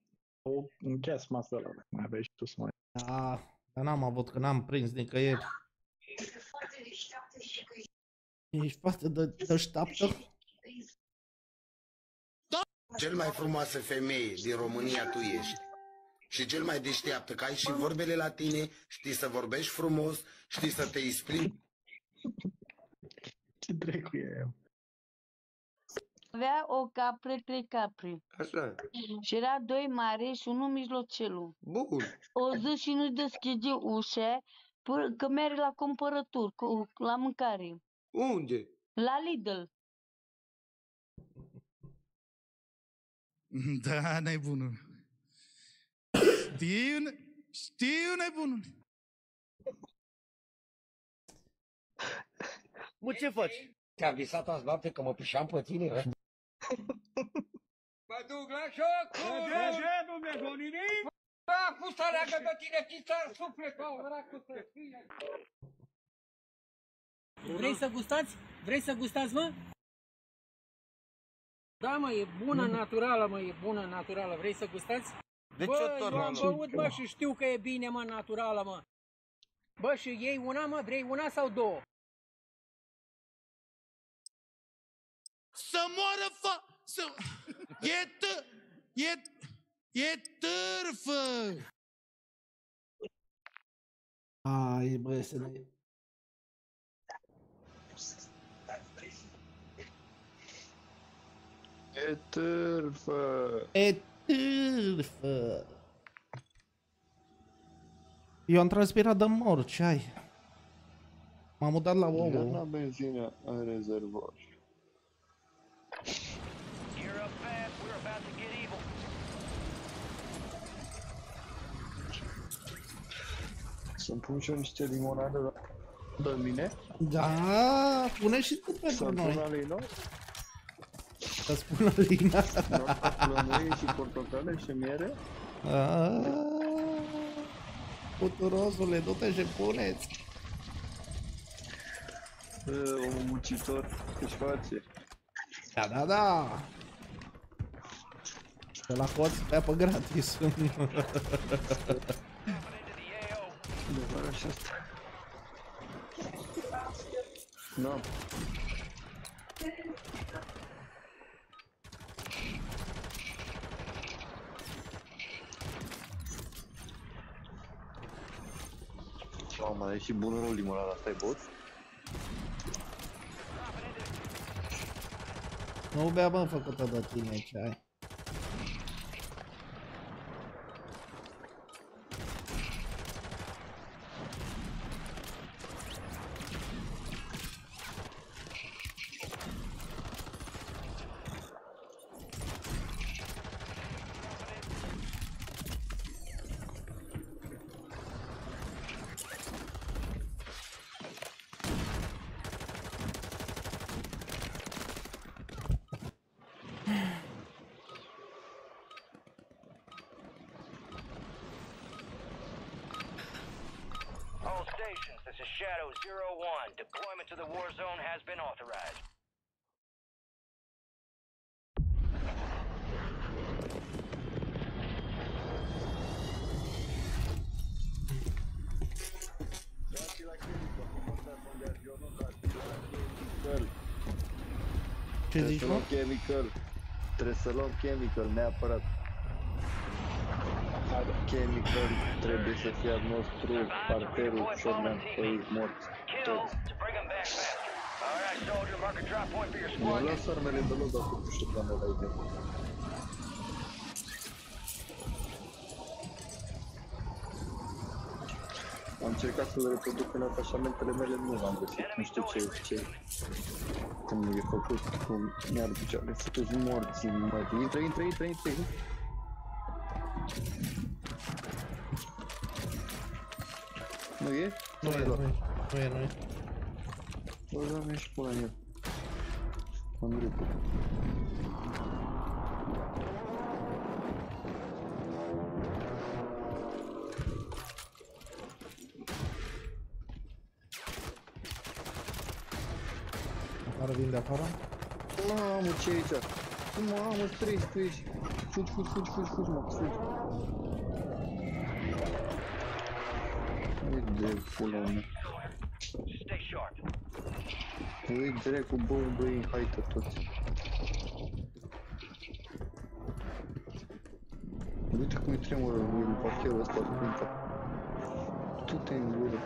O încheiați masa ăla, mai aveai și tu să mai... Aaa, dar n-am avut, că n-am prins nicăieri. Ești foarte deșteaptă? Cel mai frumoasă femeie din România tu ești. Și cel mai deșteaptă, că ai și vorbele la tine, știi să vorbești frumos, știi să te exprimi. Ce dracu e aia? Avea o capră, trei capre. Așa. Și era doi mari și unul mijlocelu. Bun. O zi și nu-și deschide ușa, că merge la cumpărături, la mâncare. Unde? La Lidl. Da, nebunul. Știu nebunul. Mă, ce faci? Te-am visat azi noapte că mă pișeam pe tine, hă? Mă duc la șocul! Nu merg o nimic! Mă pus să leagă de tine, chitar suflet, mă, dracu, să fie! Vrei să gustați? Vrei să gustați, mă? Da, mă, e bună naturală, mă, e bună naturală. Vrei să gustați? Bă, eu am băut, mă, și știu că e bine, mă, naturală, mă. Bă, și iei una, mă, vrei una sau două? Să moară fa... Să... E târfă! Ai, bă, să ne... E târfă! E târfă! Eu am transpirat de mor, ce ai? M-am mutat la ouă. Ia la benzină în rezervor. Să-mi pun și eu niște limonade la... de mine? Da, pune și tu pentru noi. Să-mi pun alina? Să-ți pun alina? Lămâie și portocale și miere? Puturosule, du-te și puneți! Omul muncitor, ce-și face? Da, da, da! De la hoți pe apă gratis. De vară și asta. Da. Mamă, e și bună rău limonada asta, e bot? Nu bea, bă, făcută de tine, ce ai? Ce zici, mă? Trebuie să luăm chemical, neapărat. Hai chemicăl trebuie să fie al nostru, parterul, șorman, păi, morți, toți. Mi-au luat armele de loc, dar nu știu că am luat aici. Am încercat să le reproduc în atașamentele mele, nu l-am găsit, nu știu ce cum e făcut, cum mi-ar picioare, sunt morți, mă, intră! Nu e? Nu e. Bă, doamne, ești pula mea. Am râput. Afară, vin de afară? Mamă, ce e aici? Mamă, stres. Fugi, mă, de pula mea. Ui, dracu, bă, în haită toți. Uite cum-i tremură lui parcherul ăsta, spânta. Tu te-ai în gură.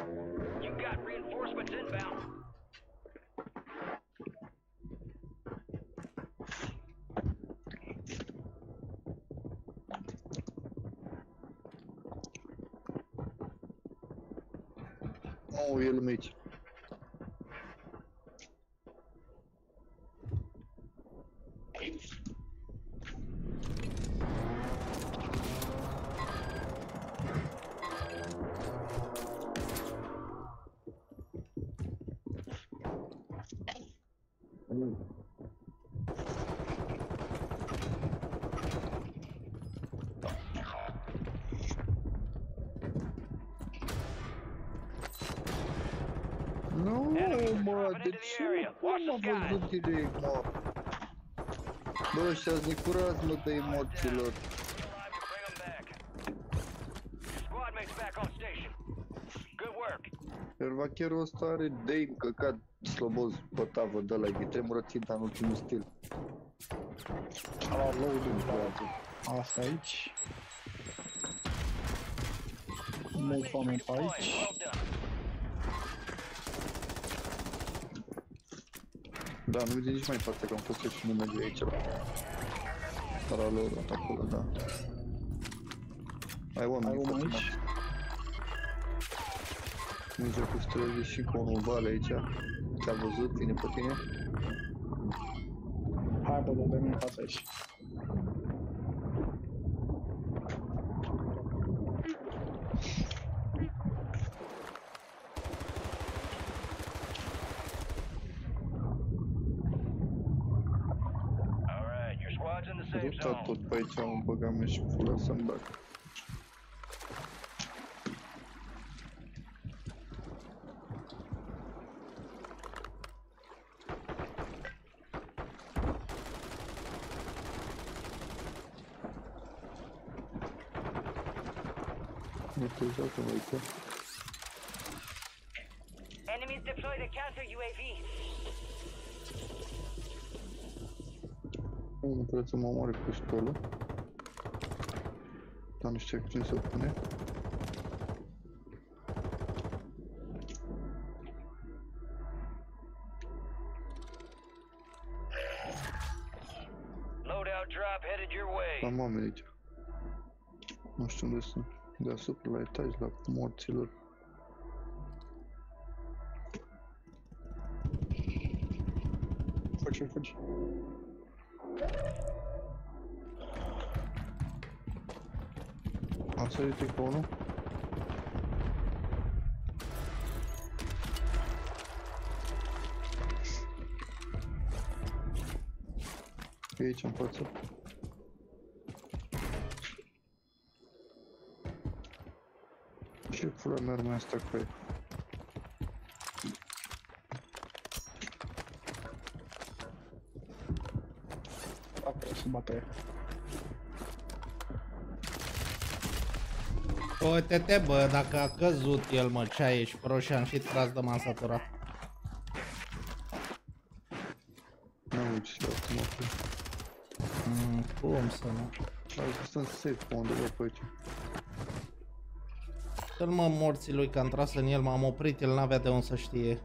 Oh, e lumea aici. Cum am văzut direct, mă? Bă, ăștia-s necurați, mă, de-ai morților. Pervacherul ăsta are de-ai încăcat sloboz pe tavă de-ala, e tremură ținta în ultimul stil. Ala, loading, bă, asta aici. Mulți oameni pe aici. Da, nu vede nici mai față, că am fost eu și nu merge aici. Dar a lor, acolo, da. Ai oameni pe aici. Mingea cu străzi și cu un val aici. Te-a văzut, vine pe tine. Hai, bă, bădă, nu-mi față aici. Tot pe aici am băgat mea și pula să-mi bag. Nu te joacă, mă, uite. Enemies deployed a counter UAV. Nu trebuie să mă omoare cu pistolul. Dar nu știu cum se pune. Am oameni aici. Nu știu unde sunt. Deasupra, la etaj, la morților. Fugi. Am sărit iconul. E aici în față. Ce pula mea arma asta cu ei? Bate. Uite-te, bă, dacă a căzut el, mă, ce-a ești prost și am și tras de mansatura. Nu uiți și acum apoi. Cum să nu? Hai să stăm safe pe undeva pe aici. Că mă morții lui, că am tras în el, m-am oprit, el n-avea de unde să știe.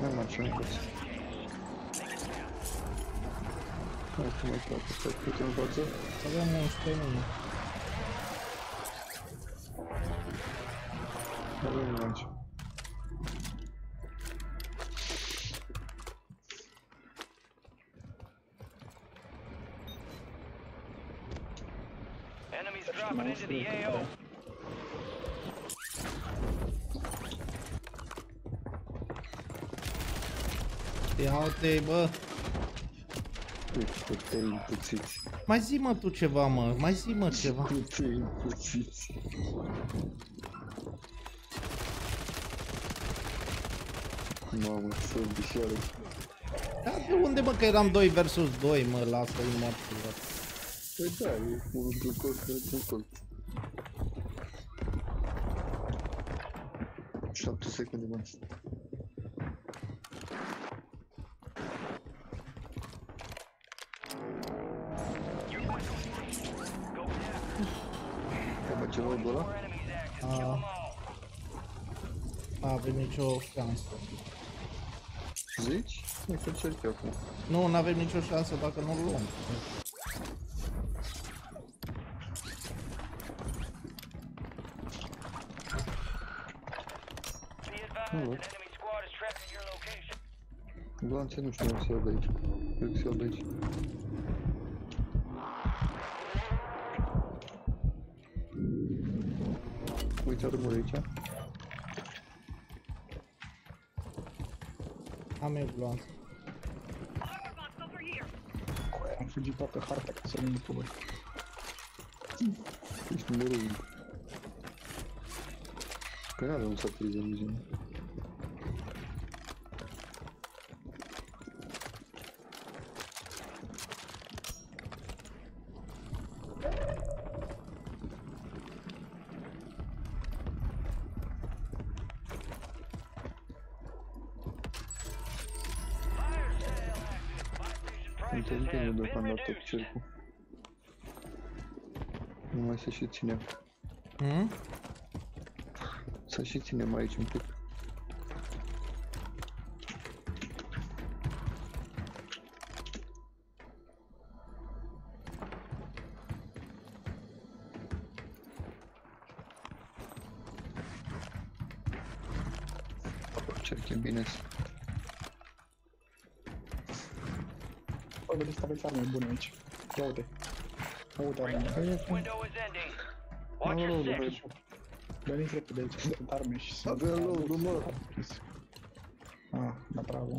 Nu mai ce mai poți. Hai să mai poți, stai câte în față. Aveam 11 mine. Aveam 11. Into the AO. Ia-te, bă. Mai zi, mă, tu ceva, mă. Mai zi, mă, ceva. Mamă, să bișoară. Dar de unde, mă, că eram 2 versus 2, mă, lasă-i morților. Păi da, e unul de colț, de colț. 7 secunde mai. Trebuie ceva de ăla? N-avem nicio șansă. Zici? Nu te încerc eu acum. Nu, n-avem nicio șansă dacă nu-l luăm. Blanțe nu știu cum se iau de aici. Cred că se iau de aici. Uite, armuri aici. Am eu blanțe. Am fugit toată harta ca să nu mă povăr. Ești numărul 1. Că n-are un satiriz de miziune. Cercul. Nu mai să și ținem. Să și ținem aici un pic. Cercem bine. Bă, vedeți că aveți arme bune aici. Ia uite. Uite arme. N-am load-ul aici. Veniți repede aici, sunt arme și sunt... Avea load-ul, mă! Ah, da, bravo.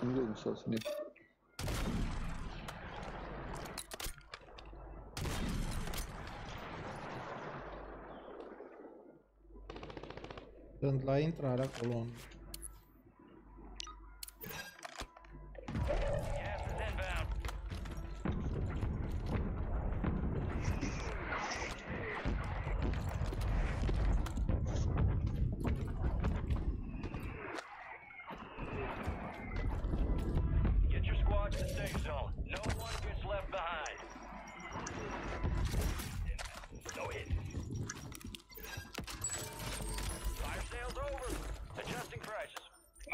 În load-ul s-a sunit. Sunt la intrarea acolo.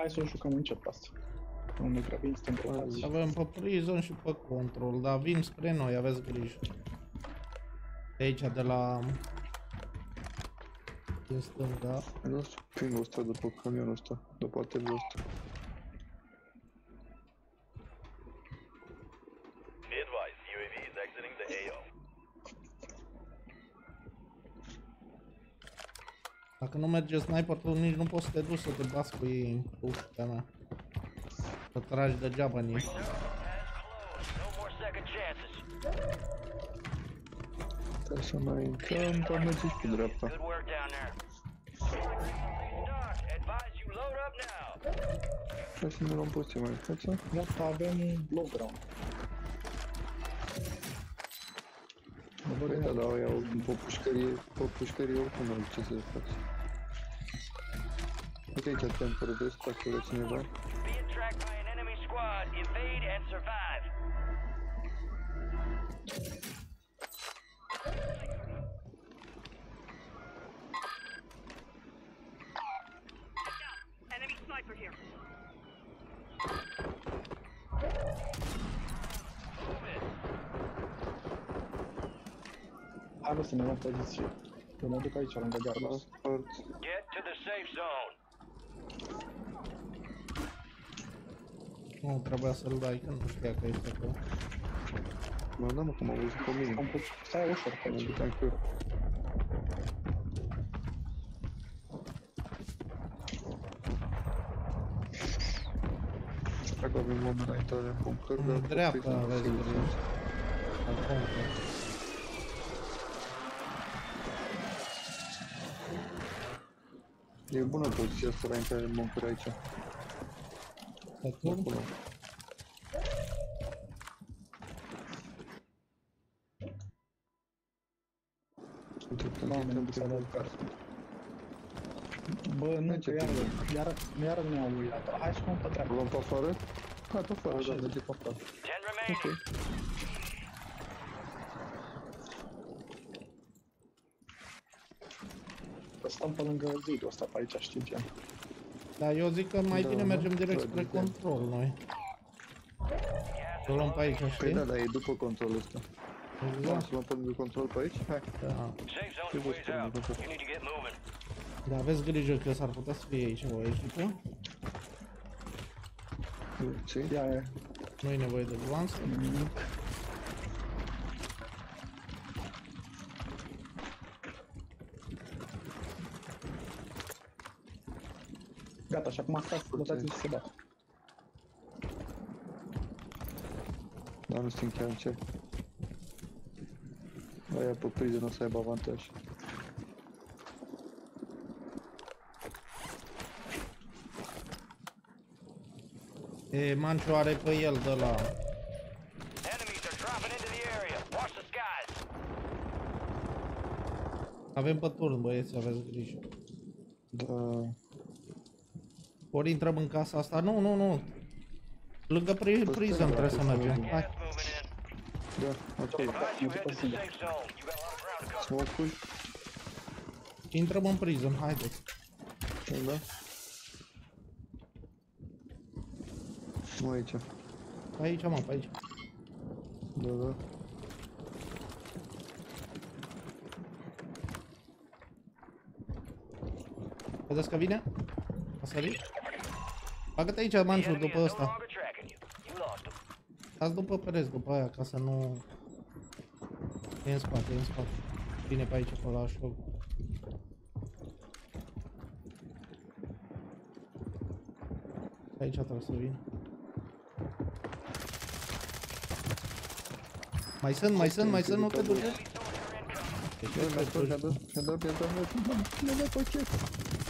Să o jucăm încet asta. Nu grăbim, suntem răzi. Avem pe prison și pe control, dar vin spre noi, aveți grijă. De aici, de la... Din stânga. Nu știu, pingul ăsta după camionul ăsta, după ateliul ăsta. Dacă nu merge sniper, tu nici nu poți să te duci să te bați cu ei cu uștea mea. Să tragi degeaba în ei. Trebuie să mai intrăm, dar mergi și pe dreapta. Hai să ne luăm poziție mai față. Iată, avem un blow ground. Păi da, dar iau pe pușcărie oricum, nu știu ce să faci. Uite aici te-am vorbesc, dacă e cineva. Am văzut în poziție. Eu mă duc aici, lângă gardă. Get to the safe zone. Nu, trebuia să-l dai, că nu știa că este acolo. Mă, n-am mă, că m-am văzut pe mine. Am putut, stai ușor, că mă duceam cu eu. Dacă avem oameni la intrare cu un cărb, dar... În dreapta aveți vreți. Acum, că... E bună poziția asta la intrare în buncări aici. Acum? Acolo. Bă, nu, că iară ne-au uitat. Hai și cum pe treabă. Luăm pe afară? Da, tot afară, da, merge pe afară. Ok. Stăm pe lângă zidul ăsta pe aici, știi ce? Da, eu zic că mai bine mergem direct spre control noi. Să luăm pe aici, știi? Păi da, dar e după controlul ăsta. Să luăm pe lângă control pe aici? Hai. Da. Da, aveți grijă că s-ar putea să fie aici, voi aici după? Ce? Ia aia. Nu-i nevoie de glans? Gata, și acum stați, lăsați-mi să se bată. Dar nu sunt chiar în cer. Aia pe priză nu o să aibă avantaj. E, Manciu are pe el de la... Avem pe turn, băieți, aveți grijă. Da... Ori intrăm în casa asta, nu. Lângă priză îmi trebuie să mergem. Hai. Da, ok. Smocul. Intrăm în priză, haideți. Da. Nu aici. Pe aici, mă, pe aici. Da, da. Vedeți că vine? A sărit? Bagă-te aici, Manciu, după ăsta. Stați după pereți, după aia, ca să nu... E în spate, e în spate. Vine pe aici, pe ăla, așa. Aici trebuie să vină. Mai sunt, nu te duce?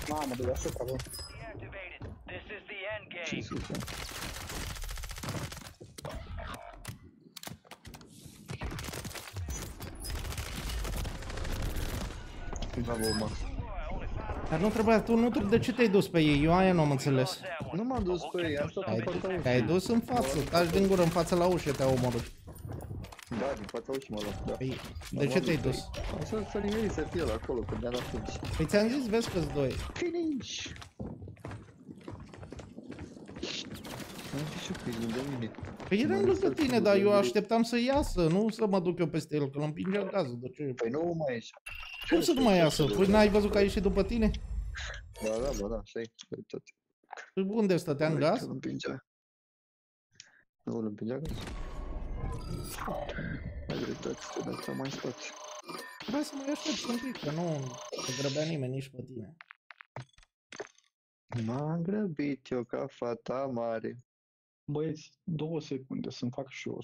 Mamă, de la săta, bă. Ce se uite? Dar nu trebuia, tu de ce te-ai dus pe ei? Eu aia n-am înțeles. Nu m-am dus pe ei, am stat în fața. Te-ai dus în față, taci din gură în fața la ușă, te-au omorât. Da, din fața ușii m-a luat, da. De ce te-ai dus? Să nimeni să fie el acolo, când ne-a dat fânci. Păi ți-am zis, vezi că-s doi. Finish! Nu știu ce fii, de mine. Păi eram lângă tine, dar eu așteptam să iasă, nu să mă duc eu peste el, că l-am împingeam gazul, de ce? Păi nu mai ieși. Cum să nu mai iasă? Păi n-ai văzut că a ieșit după tine? Ba da, stai, păi tot. Păi unde stăteam gaz? Nu l-împingea gazul. Mai dreptate, te dați să mai spați. Trebuie să mai aștepți un pic, că nu se grăbea nimeni nici pe tine. M-am grăbit eu ca fata mare. Băieți, 2 secunde să-mi fac și eu.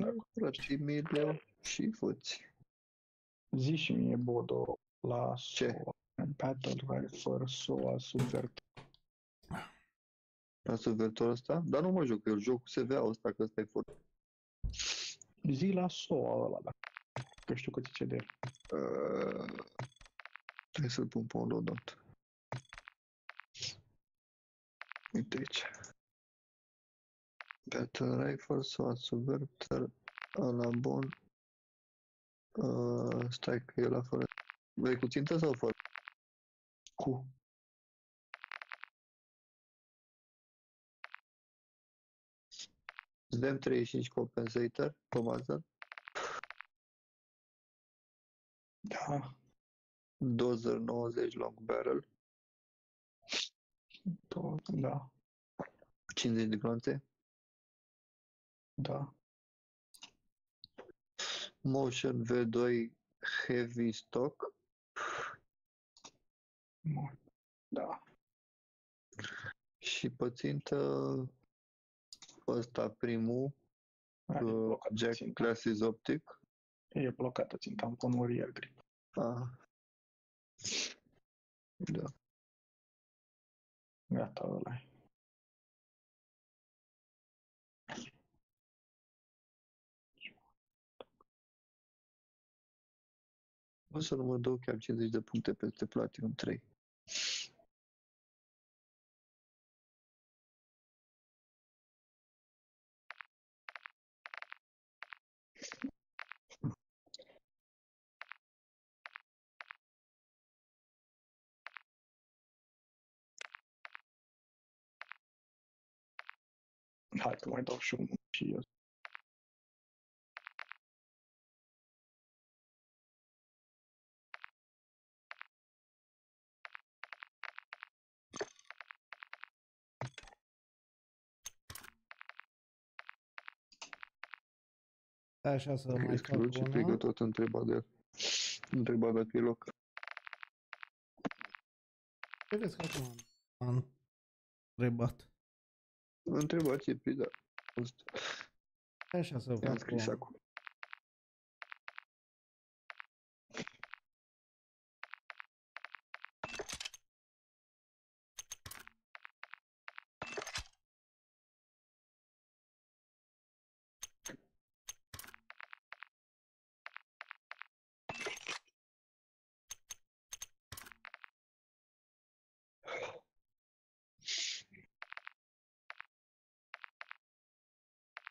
Acolo și mile și fuți. Zi și mie, Bodo, la SOA, Battle Rifle, SOA, subvertor. La subvertorul ăsta? Dar nu mă joc, eu joc cu CV-ul ăsta, că ăsta e furt. Zi la SOA ăla, dacă... Că știu că ți-e de... Trebuie să-l pun pe un loadout. Uite aici. Battle Rifle sau Adsuberter ala bun. Stai că e la fără. Vrei cu țintă sau fără? Cu. Îți dăm 35 compensator, comază. Da. Dozer 90 long barrel. Da. 50 de glonțe. Da. Motion V2 heavy stock. Da. Și pe țintă ăsta primul Jack ținta. Classes Optic. E blocată ținta, am pun Real Grip. Ah. Da. Gata, ăla-i. O să număr 2, chiar 50 de puncte peste Platinum 3. Hai că mai dau și unul și eu. Așa să mai fac una. Știi că tot întreba de el. Întreba dacă e loc. Vedeți că acum am întrebat. Întrebați-i, da. Așa să fac una.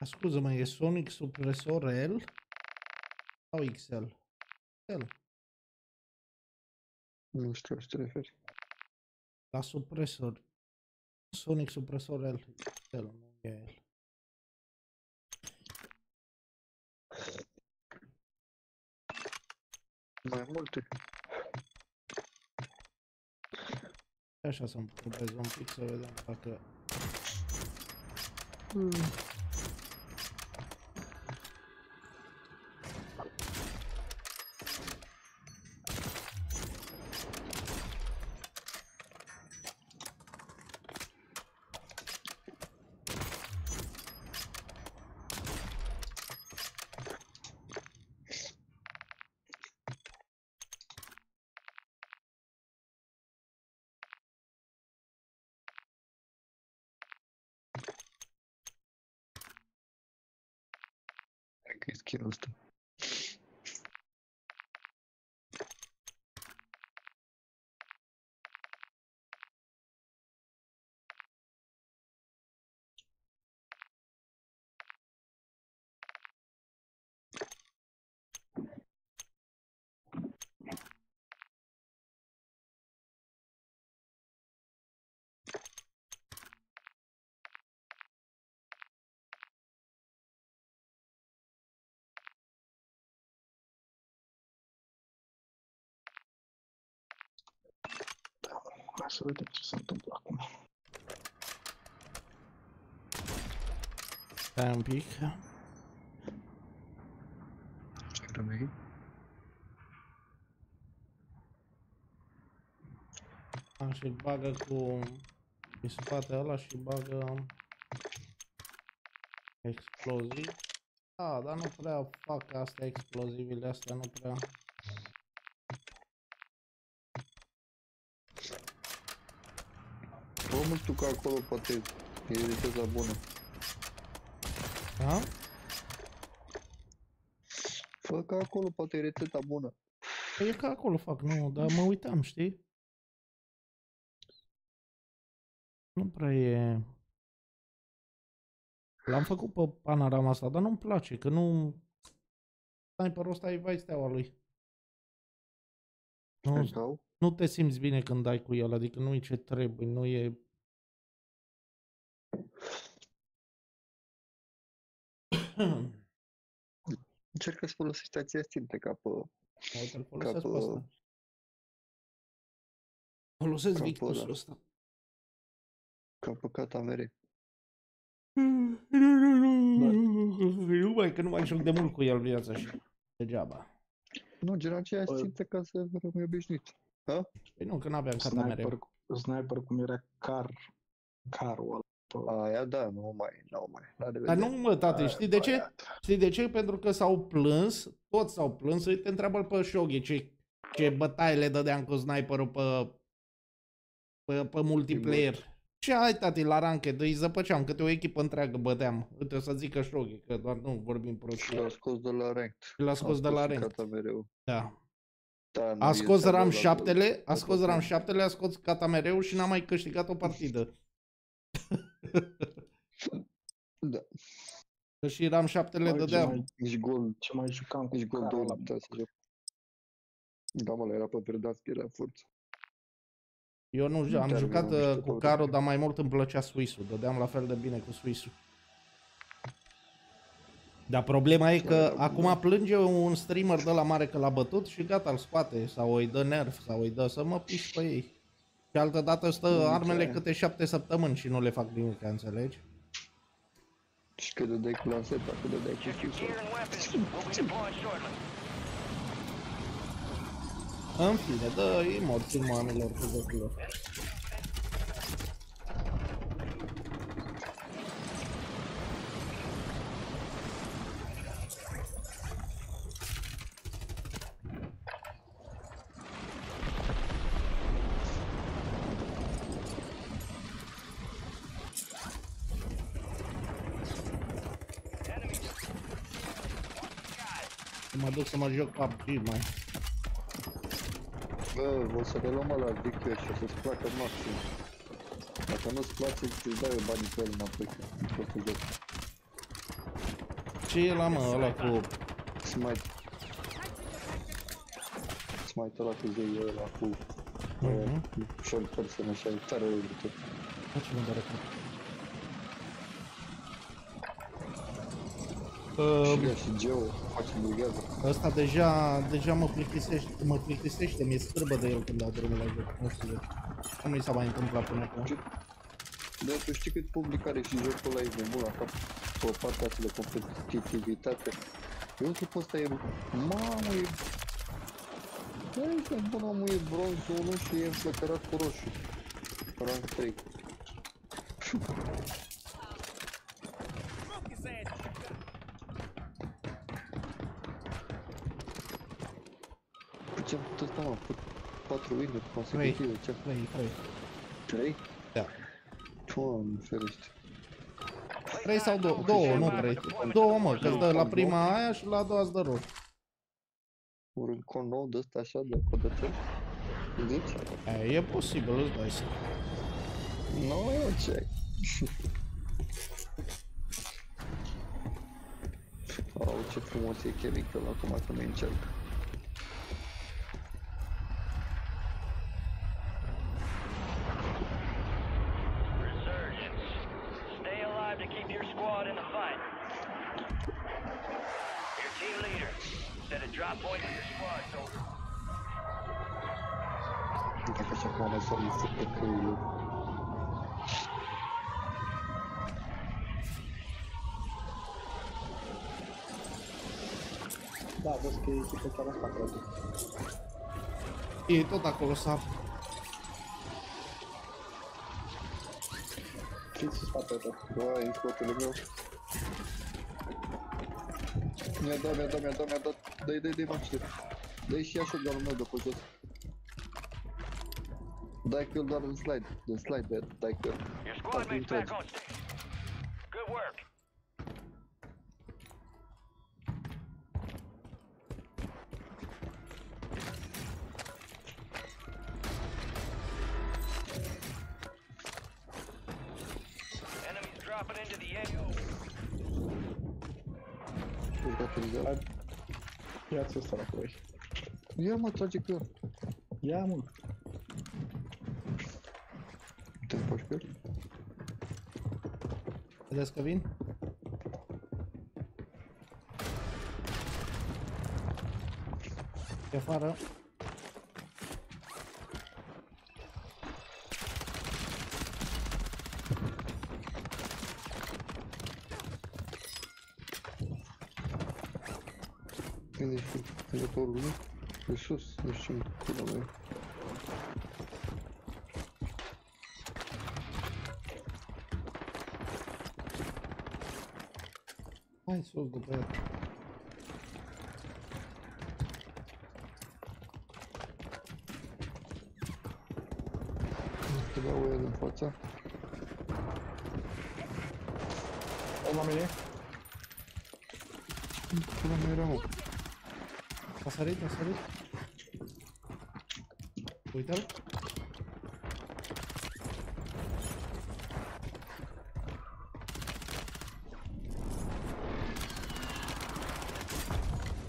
Scuză-mă, e Sonic Supresor L sau XL? XL. Nu știu ce te referi. La supresor. Sonic Supresor L. XL, nu e L. Mai multe. Așa să-mi probez un pic să vedem dacă... Ăsta. Hai să vedem ce se întâmplă acum. Stai un pic. Ce rămâi? Și îl bagă cu... Îi spate ăla și bagă... Exploziv. Ah, dar nu prea fac astea, explozivile astea, nu prea... Nu știu că acolo poate e viteza bună. Da? Fă că acolo poate e rețeta bună. E că acolo fac, nu, dar mă uitam, știi? Nu prea e... L-am făcut pe panorama asta, dar nu-mi place, că nu... Sniperul ăsta e vai steaua lui. Nu te simți bine când dai cu el, adică nu e ce trebuie, nu e... Încerc să folosești acțiune ca pe... Uite-l folosesc pe ăsta. Folosesc Victusul ăsta. Ca pe catamere. Nu mai, că nu mai joc de mult cu el viața și degeaba. Nu, gen aceea simte ca să rămâi obișnuit. Ha? Păi nu, că n-aveam catamere. Sniper cum era carul ăla. Aia da, nu mai. Dar nu mă, tate, știi de ce? Știi de ce? Pentru că s-au plâns, toți s-au plâns. Uite, întreabă-l pe Shoghi ce bătaie le dădeam cu sniperul pe multiplayer. Ce ai, tati, la ranked, îi zăpăceam, câte o echipă întreagă bădeam. Uite, o să zică Shoghi, că doar nu vorbim prostii. L-a scos de la ranked. L-a scos de la ranked. Da. A scos RAM 7-le, a scos RAM 7-le, a scos catamereu și n-a mai câștigat o partidă. Da. Că și RAM 7-le dădeam. Ce mai jucam cu gol 2. Da, mă, era pe Verdațchi, era forță. Eu nu am jucat cu Caro, dar mai mult îmi plăcea Suisul. Dădeam la fel de bine cu Suisul. Dar problema e că acum plânge un streamer de la mare că l-a bătut și gata, îl scoate. Sau îi dă nerf, sau îi dă să mă piși pe ei. Și altă dată stă armele câte 7 săptămâni și nu le fac nimic, înțelegi? Și că dădeai cu lanseta, că dădeai cu știuțul. În fine, dă-i morți oamenilor cu zăpilor. Mă duc să mă joc PUBG mai. Bă, o să reluăm ăla Victor și o să-ți placă maxim. Dacă nu-ți place, îți dai eu banii pe el înapoi. Ce e la mă, ăla cu... Smite. Smite-ul ăla cu zei, ăla cu... Short person, așa, e tare rău de tot. Face-mă de răcut. Asta deja mă plictisește, mi-e scârbă de el când dau drumul la joc, nu știu eu. Cum mi s-a mai întâmplat până acum? Da, tu știi cât public are și jocul ăla e de bun, acolo, pe partea asta de competitivitate. Eu zic că ăsta e... Mamă, e... Băi, bun, omul e bronzul 1 și e înflăcărat cu roșu. Rank 3. Ce-am putut asta, mă? 4 win-uri consecutive, ce-am? 3? Da. Doamne, ferește. 3 sau 2? 2, nu 3. 2, mă, că-ți dă la prima aia și la a doua-ți dă roșu. Un rincon nou de ăsta așa, de codățel? Zici? E posibil, îți dai să. Nu, eu ce-ai? Au, ce frumos e chemic ăla, acum că ne încerc. Da, văd că e pe cealaltă spate. E tot acolo s-a. Ce-ți spate tot? Bă, e scotul meu. Mi-a dat. Dă-i, maște. Dă-i și așa de-al meu de pe jos. Dai că doar un slide, de slide, dai că... Ia ia-ți ăsta înapoi. Ia mă, trage cu el. Ia mă. Te poși cu el? Vedeți că vin? E afară. Când e torul, nu? E sus, nu știu ce-mi pula mea. Hai sus după ea. Te dau ea din fața. O la mine? Pula mea era, mă. A sărit, a sărit. Uite-l.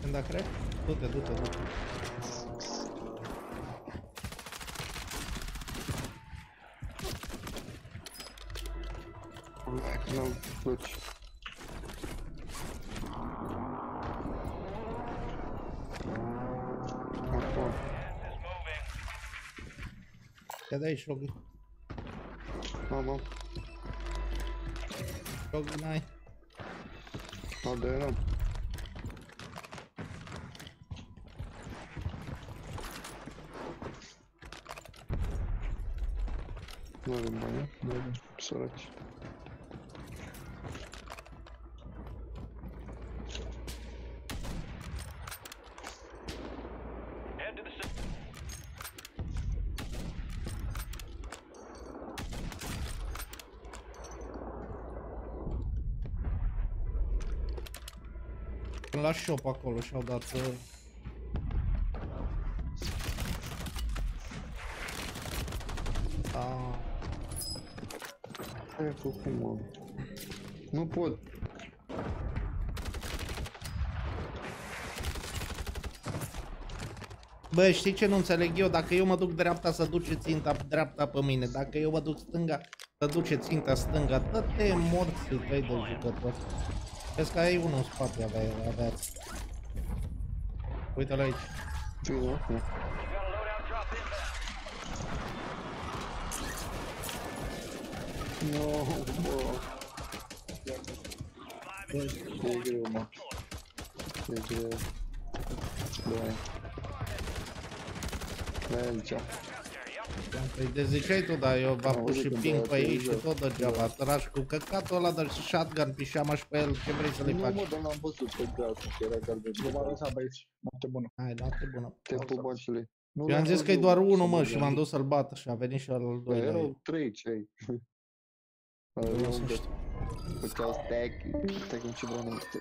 Când a crep, du-te, du-te, du-te. Dacă n-am plăci. Ia de aici, Rogi. Mamă. Rogi, n-ai. N-au de eram. Nu avem bani, nu avem săraci. La shop acolo și-au dat ce ai făcut, mă? Nu pot. Bă, știi ce nu înțeleg eu? Dacă eu mă duc dreapta, să duce ținta dreapta pe mine. Dacă eu mă duc stânga, să duce ținta stânga. Dă-te morți, vrei de jucător. Vezi că ai unul în spate, aveați. Uite-l aici. No, bă. E greu, mă. E greu. Da. Da, aici. Păi de ziceai tu, dar eu v-am pus și ping pe ei și tot degeaba. Trași cu căcatul ăla, dar și shotgun, pișeama și pe el, ce vrei să le faci? Nu mă, dar l-am văzut pe grasul, că era galben. Nu m-a lăsat pe aici, noapte bună. Hai, noapte bună. Te pupăciule. Eu am zis că e doar unul, mă, și m-am dus să-l bată și a venit și al doilea. Erau trei cei. Nu știu. Puteau stack în ce vreau mai este.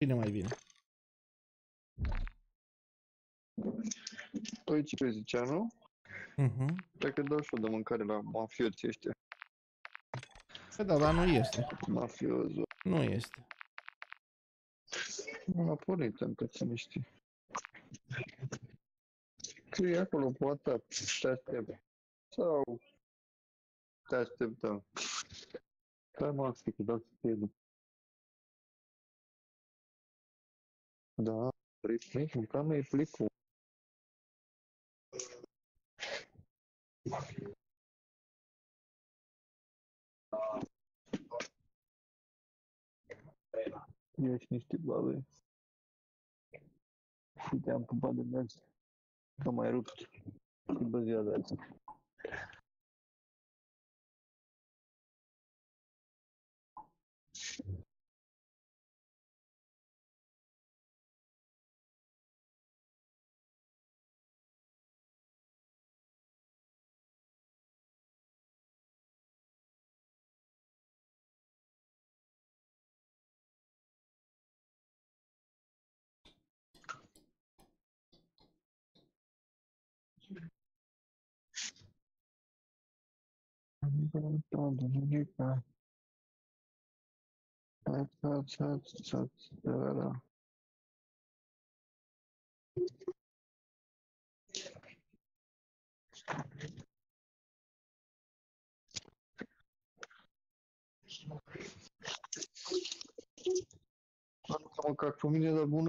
Cine mai vine? Păi ce zicea, nu? Cred că dau și eu de mâncare la mafioții ăștia. Păi da, dar nu este. Mafiozul. Nu este. Nu l-a pornit încât să mi știi. Scrie acolo pe WhatsApp, te aștept. Sau... te așteptăm. Stai mă, Axi, că dau să fie. Da, ritmic, în camera e plicul. Ești niște blabe. Și te-am pupat de mers. Că mai rupt. Și bă ziua de azi. अच्छा, nu cac cu mine, dar bună.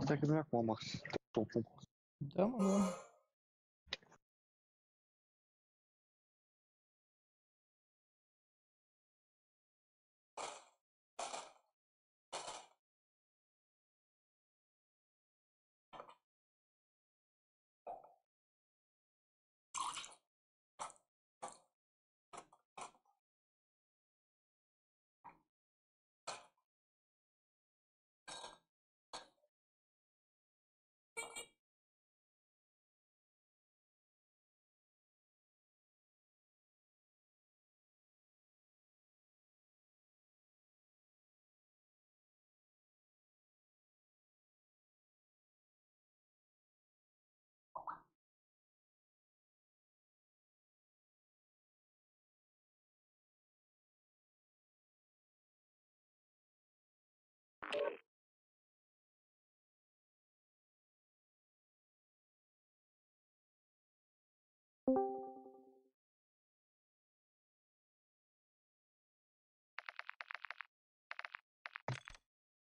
Stai că nu e acum, Max, topul. Da, mă, da.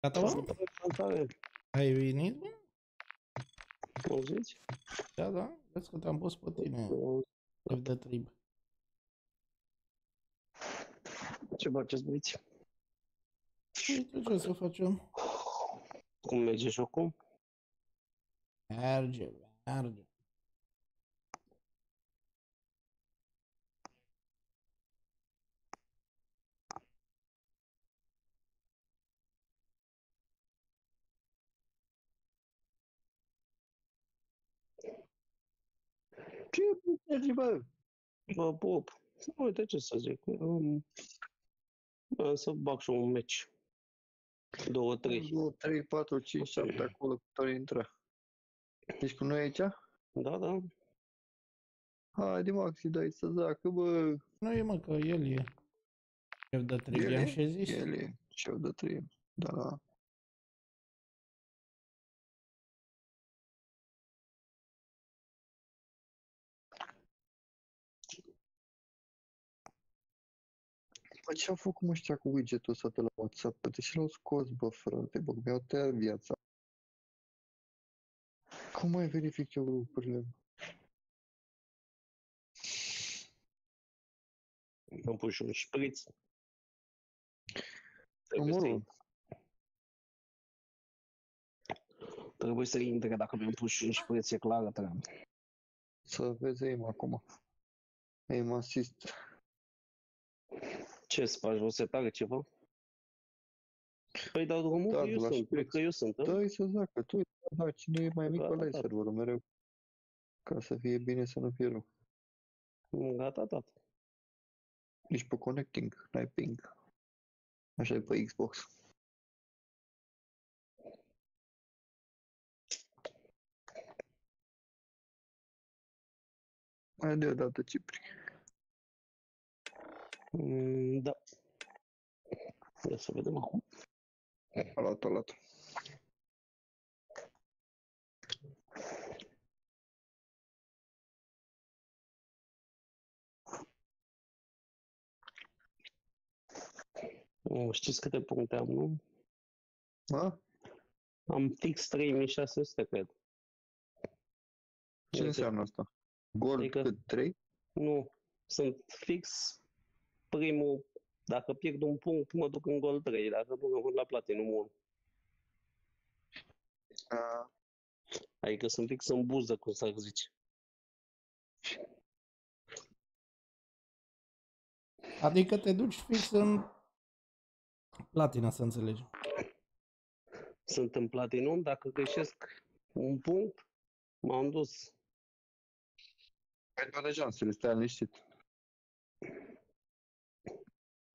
Gata, mă? Ai venit, mă? Auziți? Da, da, vezi că te-am pus pe tine. De trib. Ce faceți, băiți? Uite ce să facem. Cum merge jocul? Merge, merge. Ce puteți, bă? Bă, pop. Uite ce să zic. Să bag și un meci. 2, 3. 2, 3, 4, 5, 7 acolo cu toate intră. Ești cu noi aici? Da, da. Haide, Maxi, dai să zacă, bă. Nu e, mă, că el e. Șef de trei, am și zis. El e șef de trei, da. Bă, ce-au făcut, mă, ăștia cu widget-ul ăsta de la WhatsApp? Păi, deși l-au scos, bă, frate, bă, mi-au tăiat viața. Cum mai verific eu lucrurile? Am pus și un șpriț. Trebuie să intre, dacă mi-am pus și un șpriț, e clară treaba. Să vezi aim acum. Aim assist. Ce-ți faci? O setare ceva? Păi, dar drumul, da, eu sunt, cred că eu sunt. Da, să zacă, tu, da, cine e mai mic, ăla e serverul mereu. Ca să fie bine, să nu fie rău. Gata, da. Ești pe connecting, n-ai ping. Așa e pe Xbox. Mai deodată, Cipri. Da. Ia să vedem acum. A luat. Știți câte puncte am, nu? A? Am fix 3600, cred. Ce înseamnă asta? Gol adică... cât 3? Nu, sunt fix... Primul, dacă pierd un punct, mă duc în gol 3, dacă nu rămân la platinum 1. Adică sunt fix în buză, cum s-ar zice. Adică te duci fix în platină, să înțelegi. Sunt în platinum, dacă găsesc un punct, m-am dus. Ai toate șansele, stai liniștit.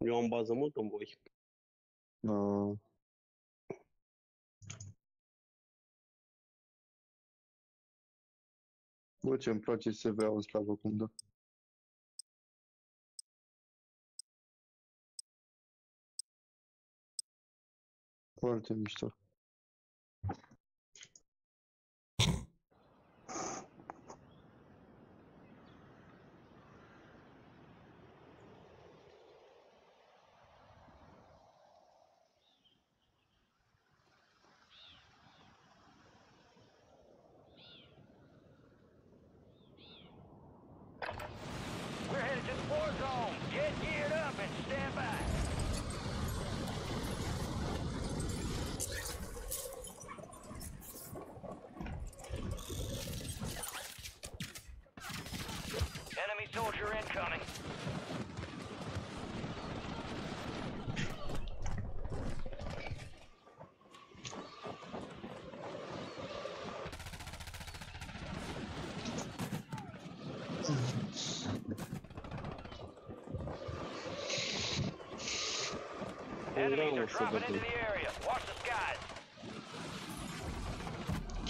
Eu am bază mult în voi. Bă, ce-mi place CV-ul slavă cum dă. Foarte mișto.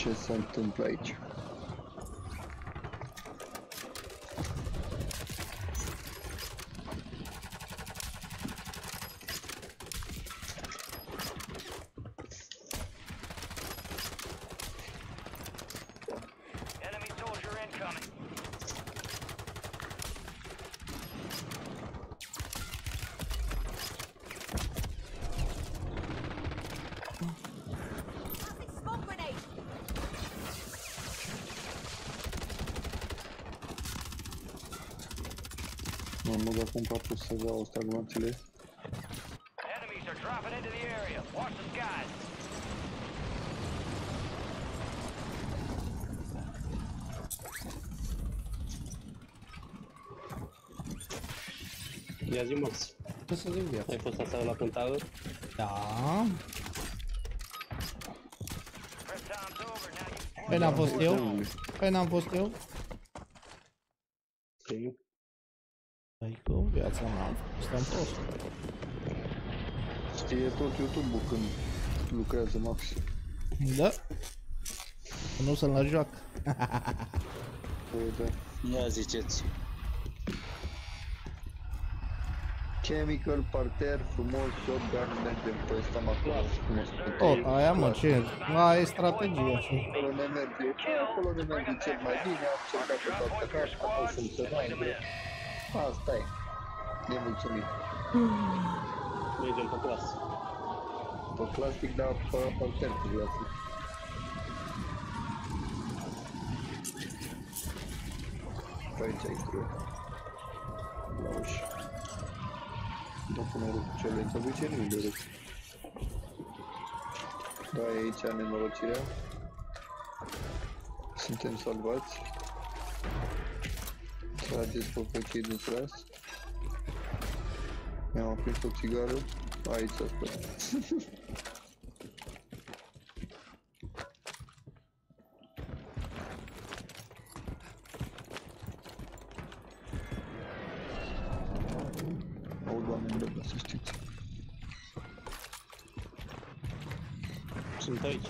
Ce se întâmplă aici? Cum poate să dau asta, nu înțeleg. Ia zi, Max. Ce să zic eu? Ai fost aseară la cântară? Da. Păi n-am fost eu. E tot YouTube-ul când lucrează Max. Da. Nu să-l la joacă. Ia ziceți. Chemical, parter, frumos, shotgun, mergem pe ăsta mă acolo. Tot, aia mă, ce? Aia e strategie așa. Acolo ne merge, cel mai bine, am cercat pe toată cașca, au funcționat. Asta e. Nemulțumit. Mergem pe clasă. Pe plastic, dar pe parter trebuie asta. Pe aici ai trebuie. La ușă. Da, pune rog cu cealență, voi ce nu-i de rog. Da, e aici nenorocirea. Suntem salvați. Trageți pe păchei de tras. Mi-am aprins o țigară, aici s-a spus. Au doamne, vreau să știți. Sunt aici.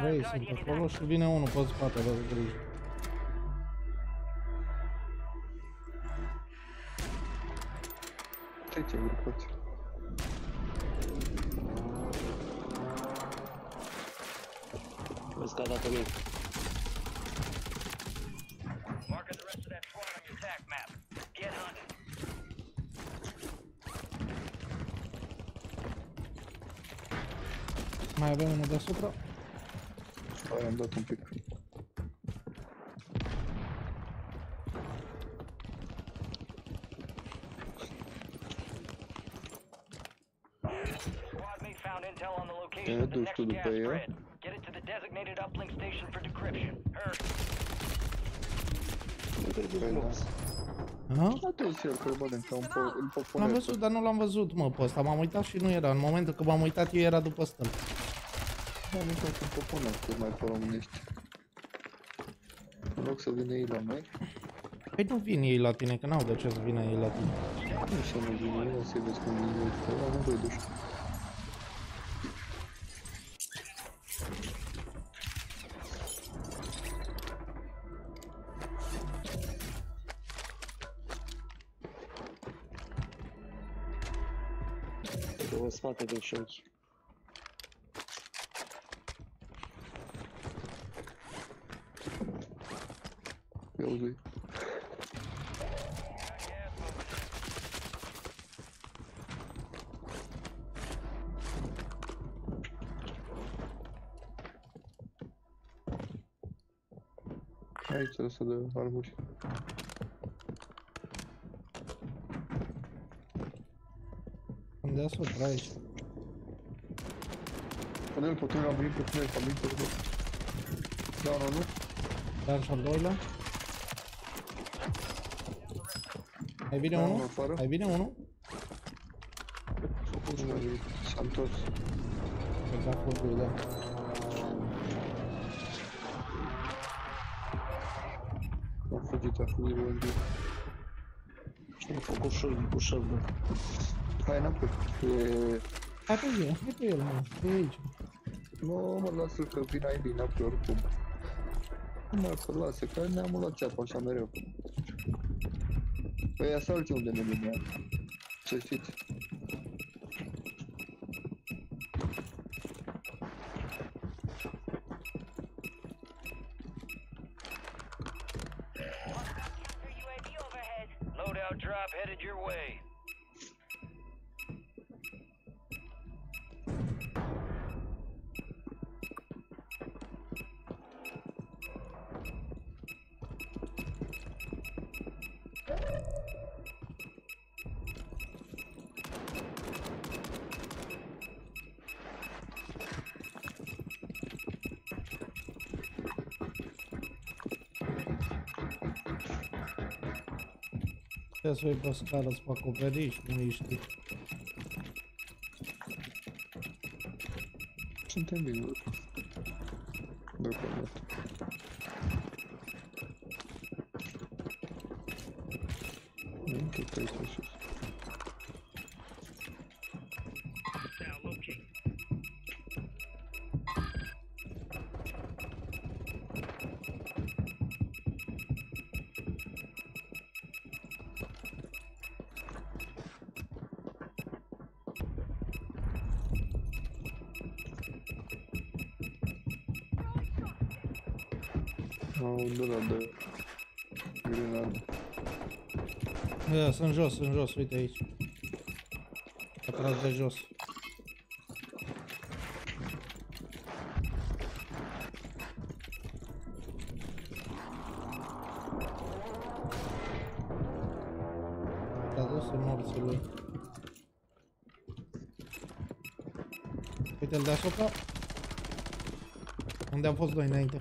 Vrei, sunt acolo și vine unul pe spate, vă grijă. Ce urcoți? Vezi că a dat-o mie. Mai avem unul deasupra? Aia am dat un pic. Duștul după ea. Nu trebuie să-l luați. L-am văzut, dar nu l-am văzut, mă, pe ăsta. M-am uitat și nu era. În momentul când m-am uitat, eu era după stâlp. Am uitat un popone, cât mai pe românești. În loc să vină ei la noi. Păi nu vin ei la tine, că n-au de ce să vină ei la tine. Nu știu, nu vin ei, o să-i vezi cum vin ei, că ăla nu voi duși. Două spate de șochi. Ia-uzi-i. Aici trebuie să dă arburi. Deasupra aici. Pune-l pe tine, am venit pe tine, am venit pe tine. Down-ul, nu? Down și-al doilea. Ai bine unul? Ai bine unul? S-am tot. Exact furtul, da. Am fugit, am fugit, bă, bine. Ce-am făcut șold, cu șold, bă. Hai înapoi. Hai pe el, hai pe el, mă, pe aici. Nu, mă, lasă că vin ai bine înapoi oricum. Nu, mă, că lasă, că ne-am luat ceapă așa mereu. Păi asta altcunde ne vine, ce știți? Să-i pe scară, să fac acoperiș, nu-i știu. Suntem bine. Deocamdată. Încă treci pe sus. Da, sunt jos, uite aici. Atras de jos. S-a dus în morții lui. Uite-l deasupra. Unde am fost noi înainte.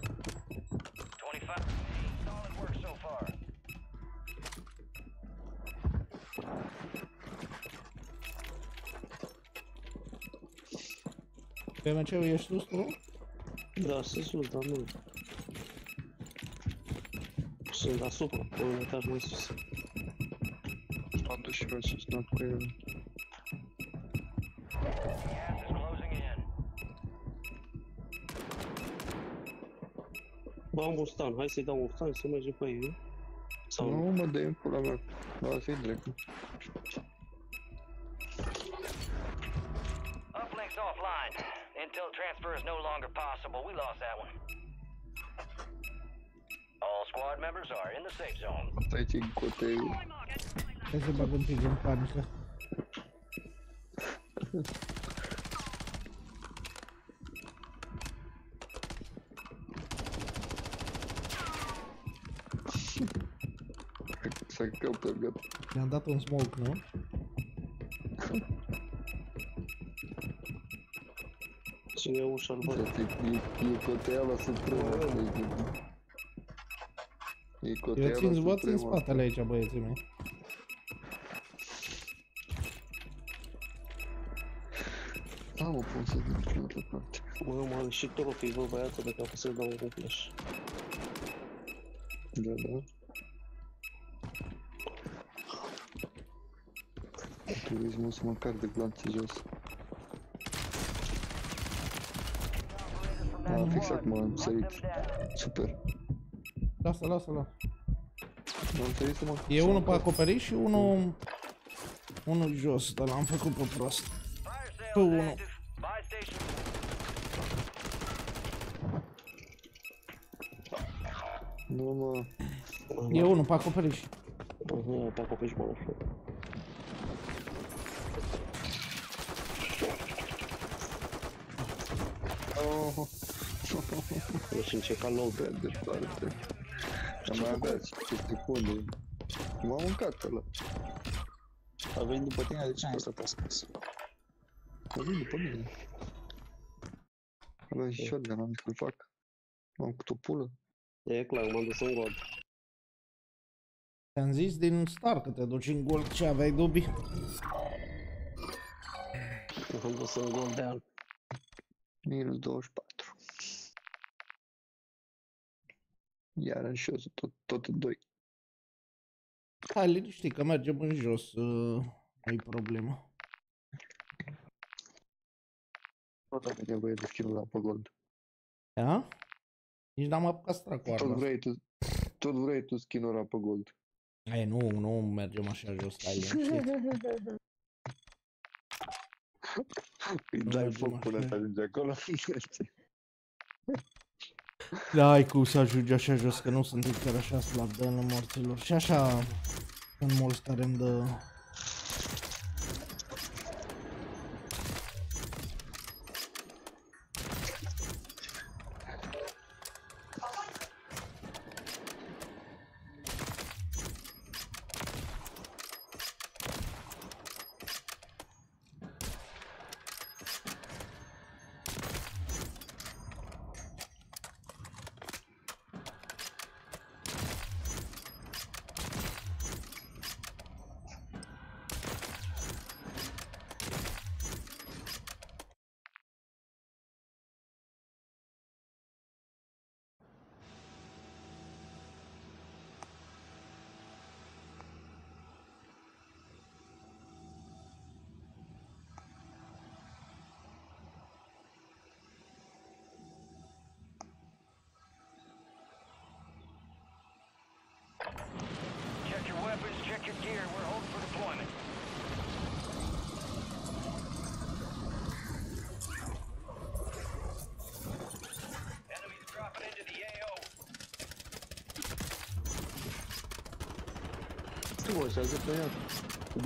PMC-ul ești sus tu? Da, sunt sus, dar nu. Sunt deasupra, pe un etaj mai sus. Am dus și mai sus, n-am cu el. Bă, am un stan, hai să-i dau un stan să mergem pe ei, nu? Nu, mă, dă-i în pula mea, dar să-i drept. Asta aici e în cotei. Hai să bag un pic în panică. S-a căutat, gata. Mi-am dat un smoke, nu? Cine e ușa-l bără? E coteala supremă. Eu țin zvoață în spatele aici, băieții mei. Am o poză de toată parte. Bă, eu m-am și trofii, bă, băiață, dacă am fost să-l dau un reflash. Da, da. Turismul sunt măcar de glanțe jos. Am fixat, mă, am sărit. Super. Lasă, lasă, lasă. E unul pe acoperiș și unul jos, dar l-am făcut pe prost. Pe unul. Nu, mă. E unul pe acoperiș. Nu, pe acoperiș, mă, nu știu. O să înceca low de departe. Am mai avea 5 secunde. M-am mâncat ăla. A venit după tine, de ce nu te-a scos? A venit după mine. Avea și shotgun, am zis că-l fac. M-am făcut o pulă. E clar, m-am dus în gol. Te-am zis din start că te duci în gol, ce aveai dubii? M-am dus în gol de an. Minus 24. Iar în jos, tot în 2. Hai, liniștit, că mergem în jos, nu-i problemă. Tot am nevoie de skill la pe gold. Da? Nici n-am apucat stracoară. Tot vrei tu skill-ul la pe gold. Hai, nu mergem așa jos, hai, liniștit. Îi dai foc până să ajungi acolo. Da, ai cum să ajungi așa jos, că nu sunt chiar așa slab de anul morților. Și așa sunt mulți care îmi dă... Așează pe ea.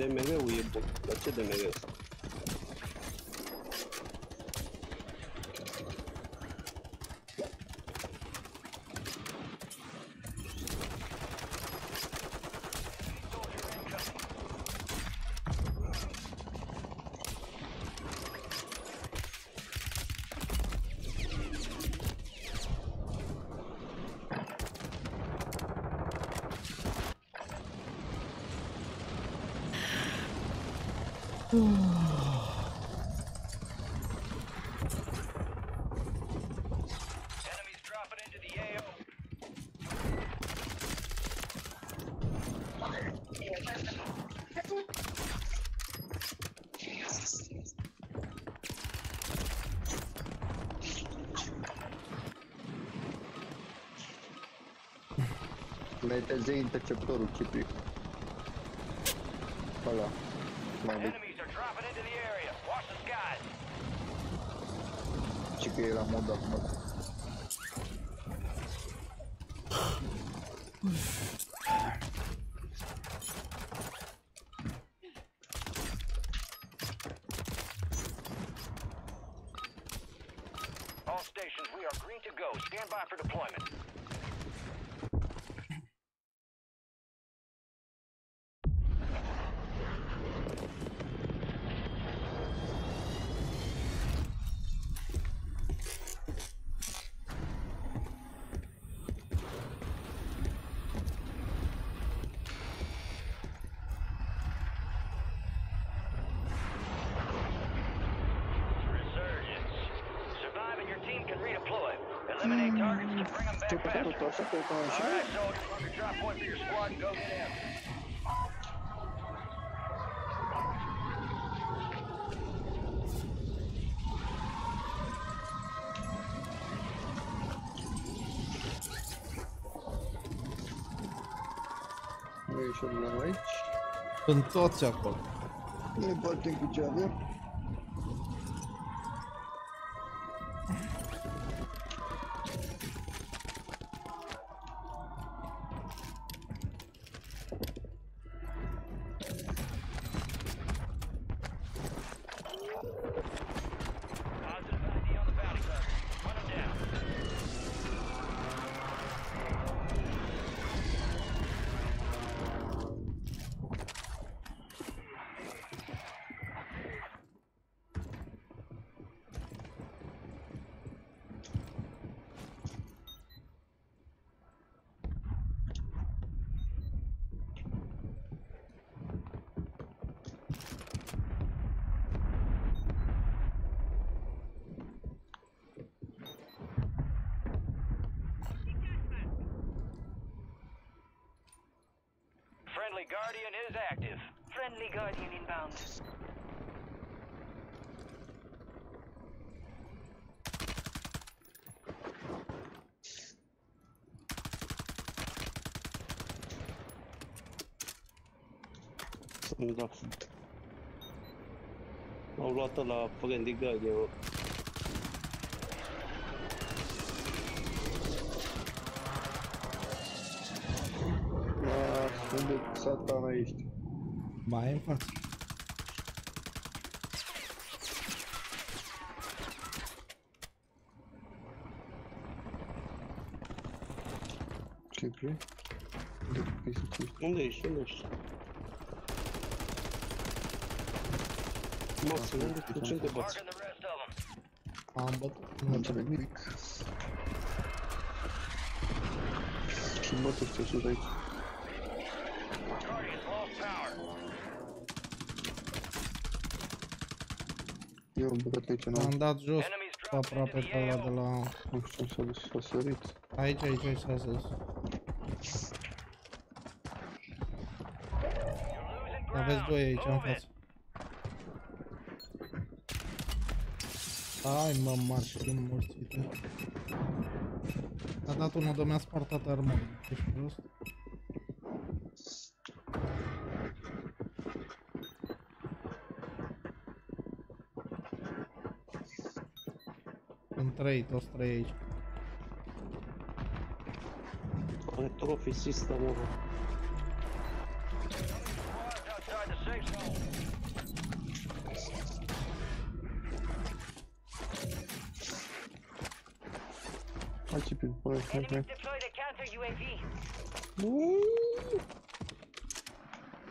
DMV-ul e bun. Dar ce DMV ăsta? Meteze interceptorul, Cipri. Ăla. Și că era mod acum. deployed. Eliminate targets to bring them back faster. All right, soldiers, mark a drop point for your squad and go get in. Nu e ușor la aici. Sunt toți acolo. Nu-i bate cu ce avem. Guardian is active. Friendly Guardian inbound. Da. M-au luat-o la Friendly Guardian. Unde satana ești? Mai e în față. Ce vrei? Unde ești? Unde ești? Maxim, unde ești? Cu ce te bați? Am bătut. Nu înțeleg nimic. Și bătește sus aici. Eu am dat jos aproape pe ăla de la... Nu știu ce s-a dus, s-a sărit. Aici, aici, aici s-a sărit. Aveți doi aici, în față. Hai mă, marci, când morți, uite. A dat unul de mi-a spartat armă. Ești prost? Trei, toți trei aici. Are trophy system-ul. Hai ce prin părere, hai vrei.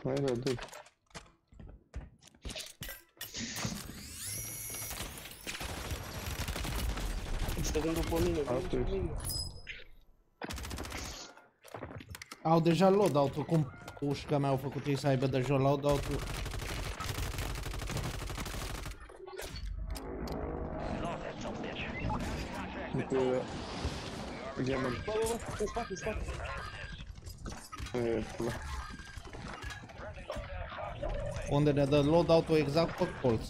Hai rău, du-i. Au deja loadout-ul, cum pușca mea au făcut ei să aibă deja loadout-ul. Unde ne dă loadout-ul exact pe colț.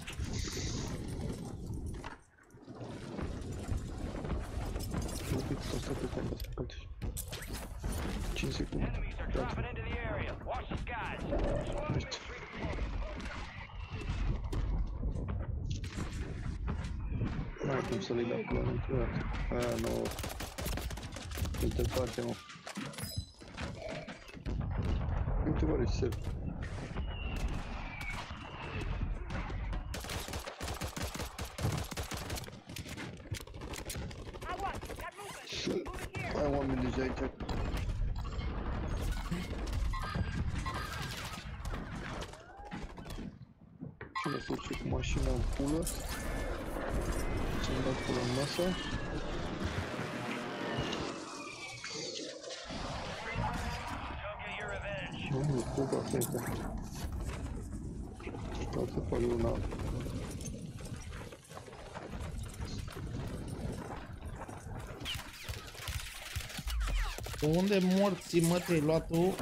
Unde morții mă te-ai luat tu?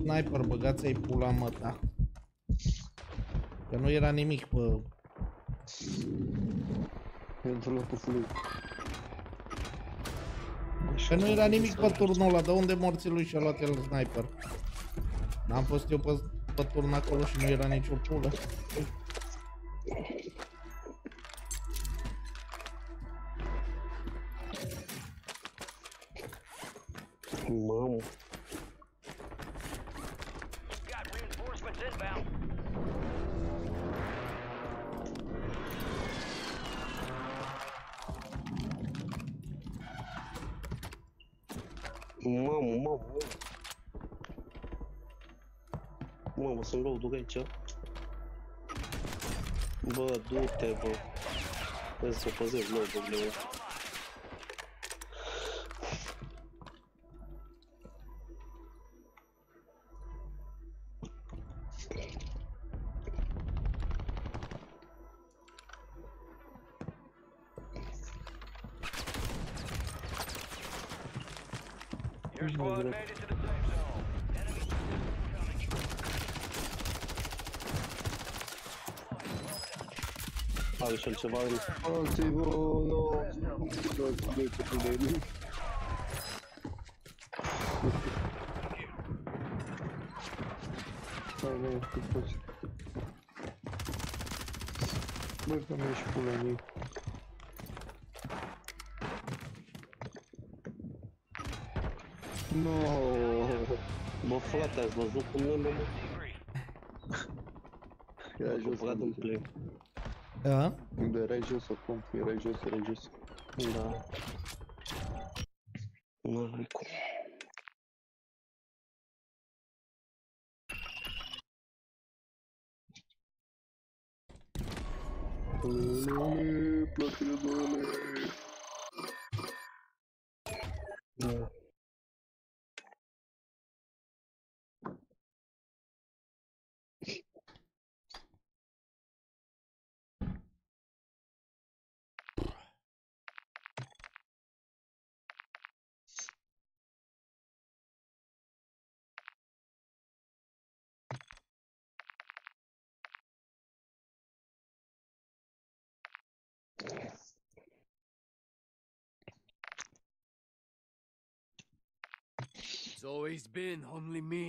Sniper, băgați-ai pula mă ta. Că nu era nimic pe... Că nu era nimic pe turnul ăla, de unde morții lui și-a luat el sniper? N-am fost eu pe turn acolo și nu era nicio pulă. Mamă. Mamă, să-mi luau duc aici. Bă, du-te, bă. Vreau să o păzesc, nu, bă, ceva în... Băi, că mi-ești pula mea. Nooo... Bă, frate, ați văzut cum nu-l luăm? Că ai ajuns în plin. Da? Erai jos acum, erai jos. Da. Nu mai cum. Doamne, plăcile, doamne! Da. It's always been only me.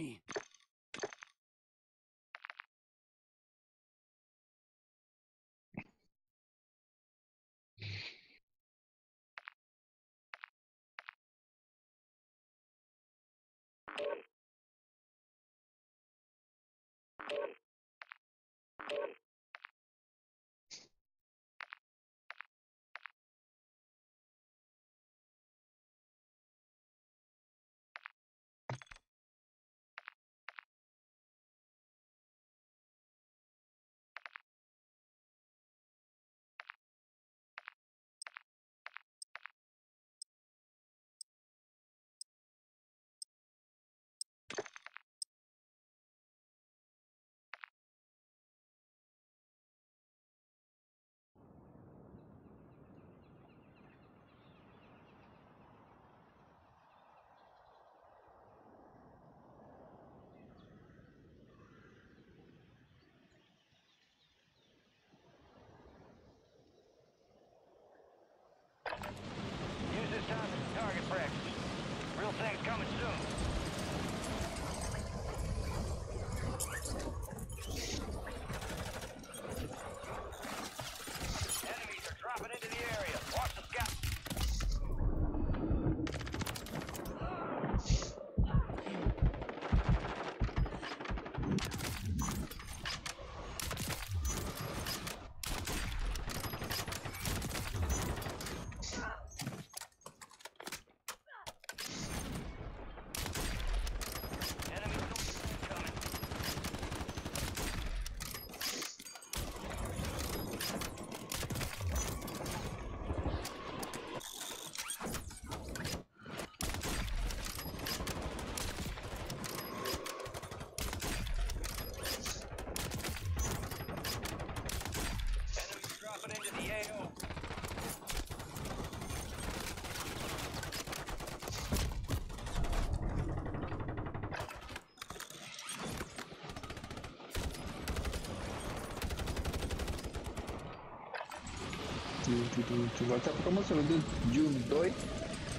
Ați apucat mă să vedeți Dune 2?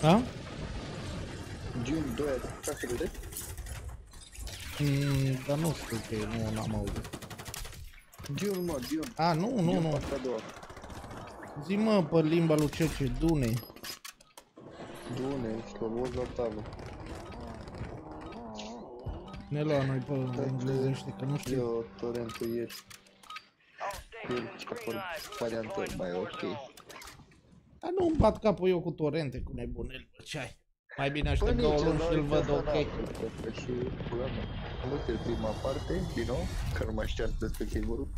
A? Dune 2 ați apucat să vedeți? Dar nu știu că e, nu am auzit. Dune mă, Dune. A, nu. Partea a doua. Zi mă pe limba lui Cece, Dune. Dune, slobos la octavă. Ne lua noi pe englezește, că nu știu. Eu, torentul ești. Variantă mai ok. Dar nu-mi bat capul eu cu torente, cu nebunel, bă, ce ai? Mai bine aștept că o luni și-l văd ok. Și am văzut prima parte, din nou, că nu mai știam despre ce-i vorbim.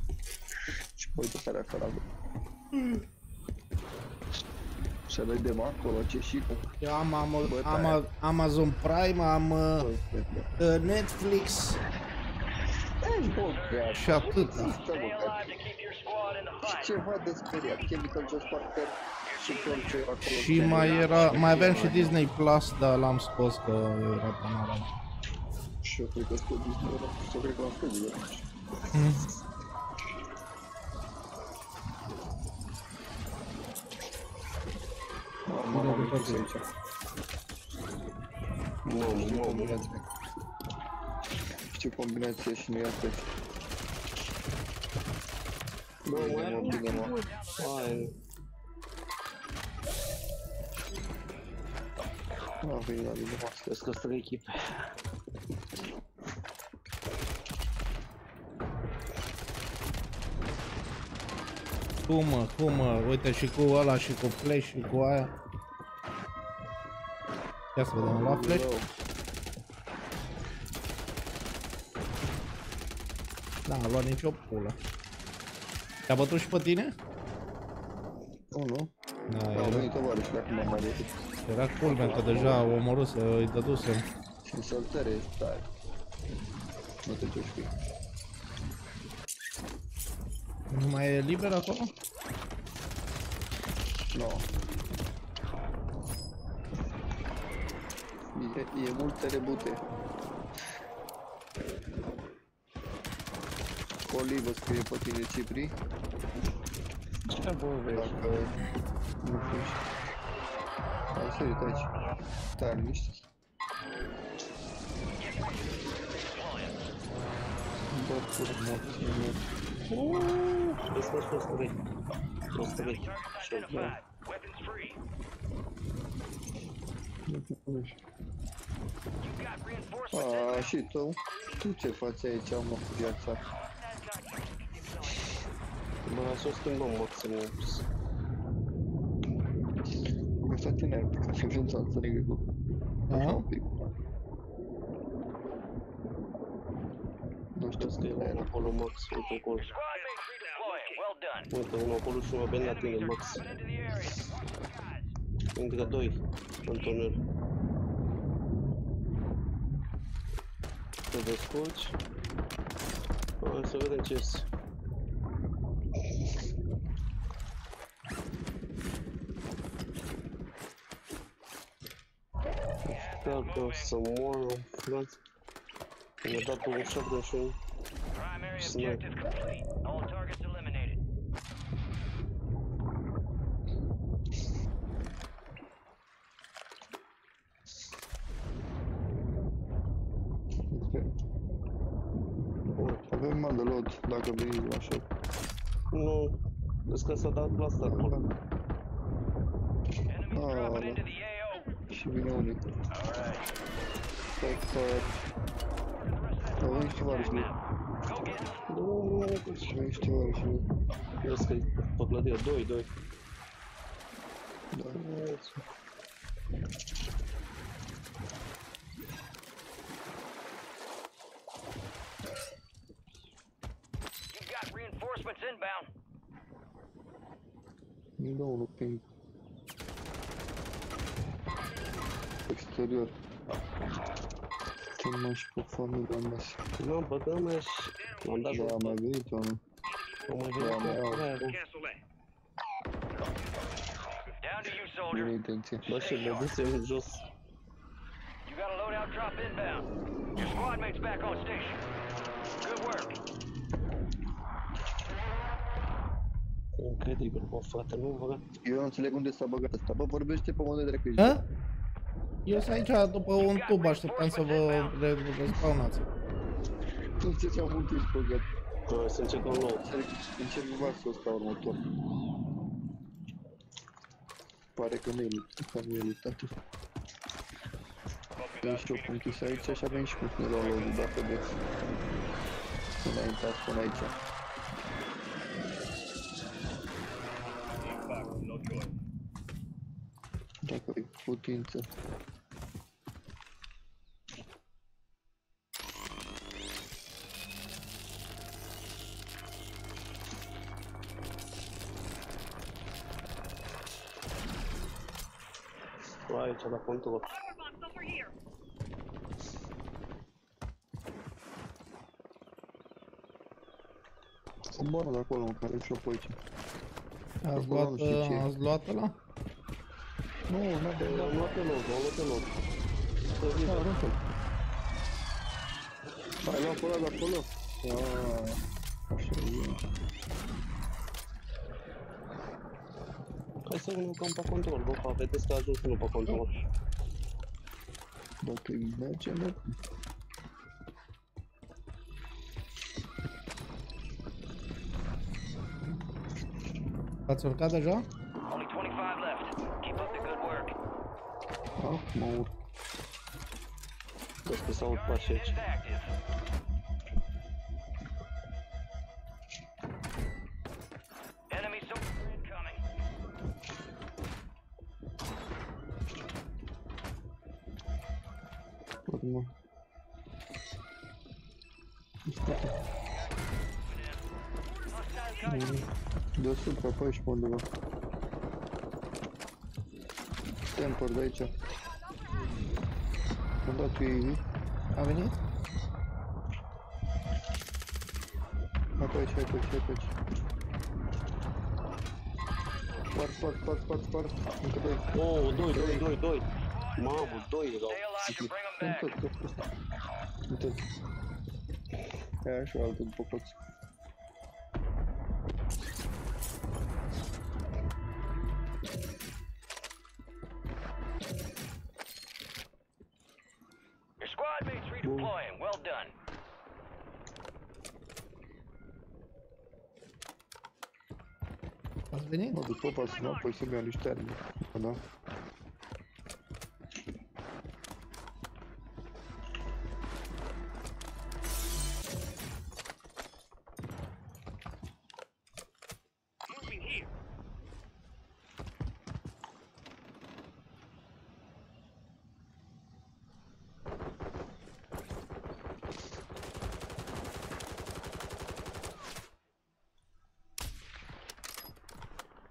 Și mă uită care acolo avem. Să vedem acolo ce și cum. Eu am Amazon Prime, am Netflix. Și atât. Și mai aveam și Disney Plus, dar l-am scos că era până la. Și eu cred că scot Disney Plus, sau cred că l-am scos. Ce combinație și nu-i atât. Bă, bine mă. Nu am venit la mine, mă. Crezi că strâng echipe. Cum mă, uite și cu ăla și cu flash și cu aia. Ia să vedem, la flash. N-a luat nicio pulă. Te-a bătut și pe tine? Nu. Au venit tovarăși, dacă m-am mai rețit. Era culmea că deja o omorâsă, îi dădusem. În saltare e stare. Nu te ce știi. Nu mai e liber acolo? Nu. E multe rebute. Olivă scrie pe tine, Cipri. Ce bă, vezi? Nu faci. Hai să-i taci. Stai, niște. Bă, furmă, furmă. Uuuu! Aaaa, și tu? Tu ce faci aici, mă, cu viața? Mă las o stângă, mă, să mă opus. Mă stai tine, ca și vrem să înțelegă cu... Așa un pic. Nu știu că el era acolo, Max, uite acolo. Uite, unul acolo și unul bine la tine, Max. Încă doi, în tunel. Te descurci. O să vedem ce-s. Dacă o să moară, frate. Mi-a dat un șap de șun. Snipe. Avem mă de lot, dacă vii la șap. Nu, vezi că s-a dat plasta acolo. Aaaa, și vine unii. Stai că... Vă ești vară și nu. Vă ești vară și nu. Vezi că-i pe clădire, doi. Da, vezi. Nu-i dă unul ping. Exterior. Ce mai și pe familia mea. Nu, bă, dă mă și... M-am dat de-aia mai venit, oameni. Nu-i intenție. Bă, și le duse în jos. incredibil, mă, frate, nu vă... Eu nu înțeleg unde s-a băgat asta, bă, vorbește pe unde dracu ești. Hă? Eu sunt aici, după un tub, așteptam să vă respawnați. Nu știu ce-am multe ești băgat. Bă, să încercăm nou. Încerc vasul ăsta următor. Pare că nu e elitatul. Eu știu cum închis aici, așa avem și cum ne luăm lor, dacă veți. Până aici, până aici. Dacă-i putință. Aici, la contul. Coboră de acolo, măcar și-o pe aici. Ați luat, ăla? Nu, n-am luat pe loc, n-am luat pe loc. Ai luat pe ăla de acolo? Aaaa, așa e. Hai să nu cam pe control, bă, vedeți că a ajuns unul pe control. Dacă îi merge, mă. V-ați urcat deja? Ah, mă urc. Cred că s-au urcat și aici. De sub, pe apoi și pe undeva. Tempor de aici. Am dat UAV. A venit? Apoi aici, apoi aici, apoi aici. Spart, spart, spart, spart, spart. Încă doi. Oh, doi. Mamă, doi erau. Uite. Aia și o altă după coți. Mă duc pe pasul meu, apoi să-mi iau niște arme. Da?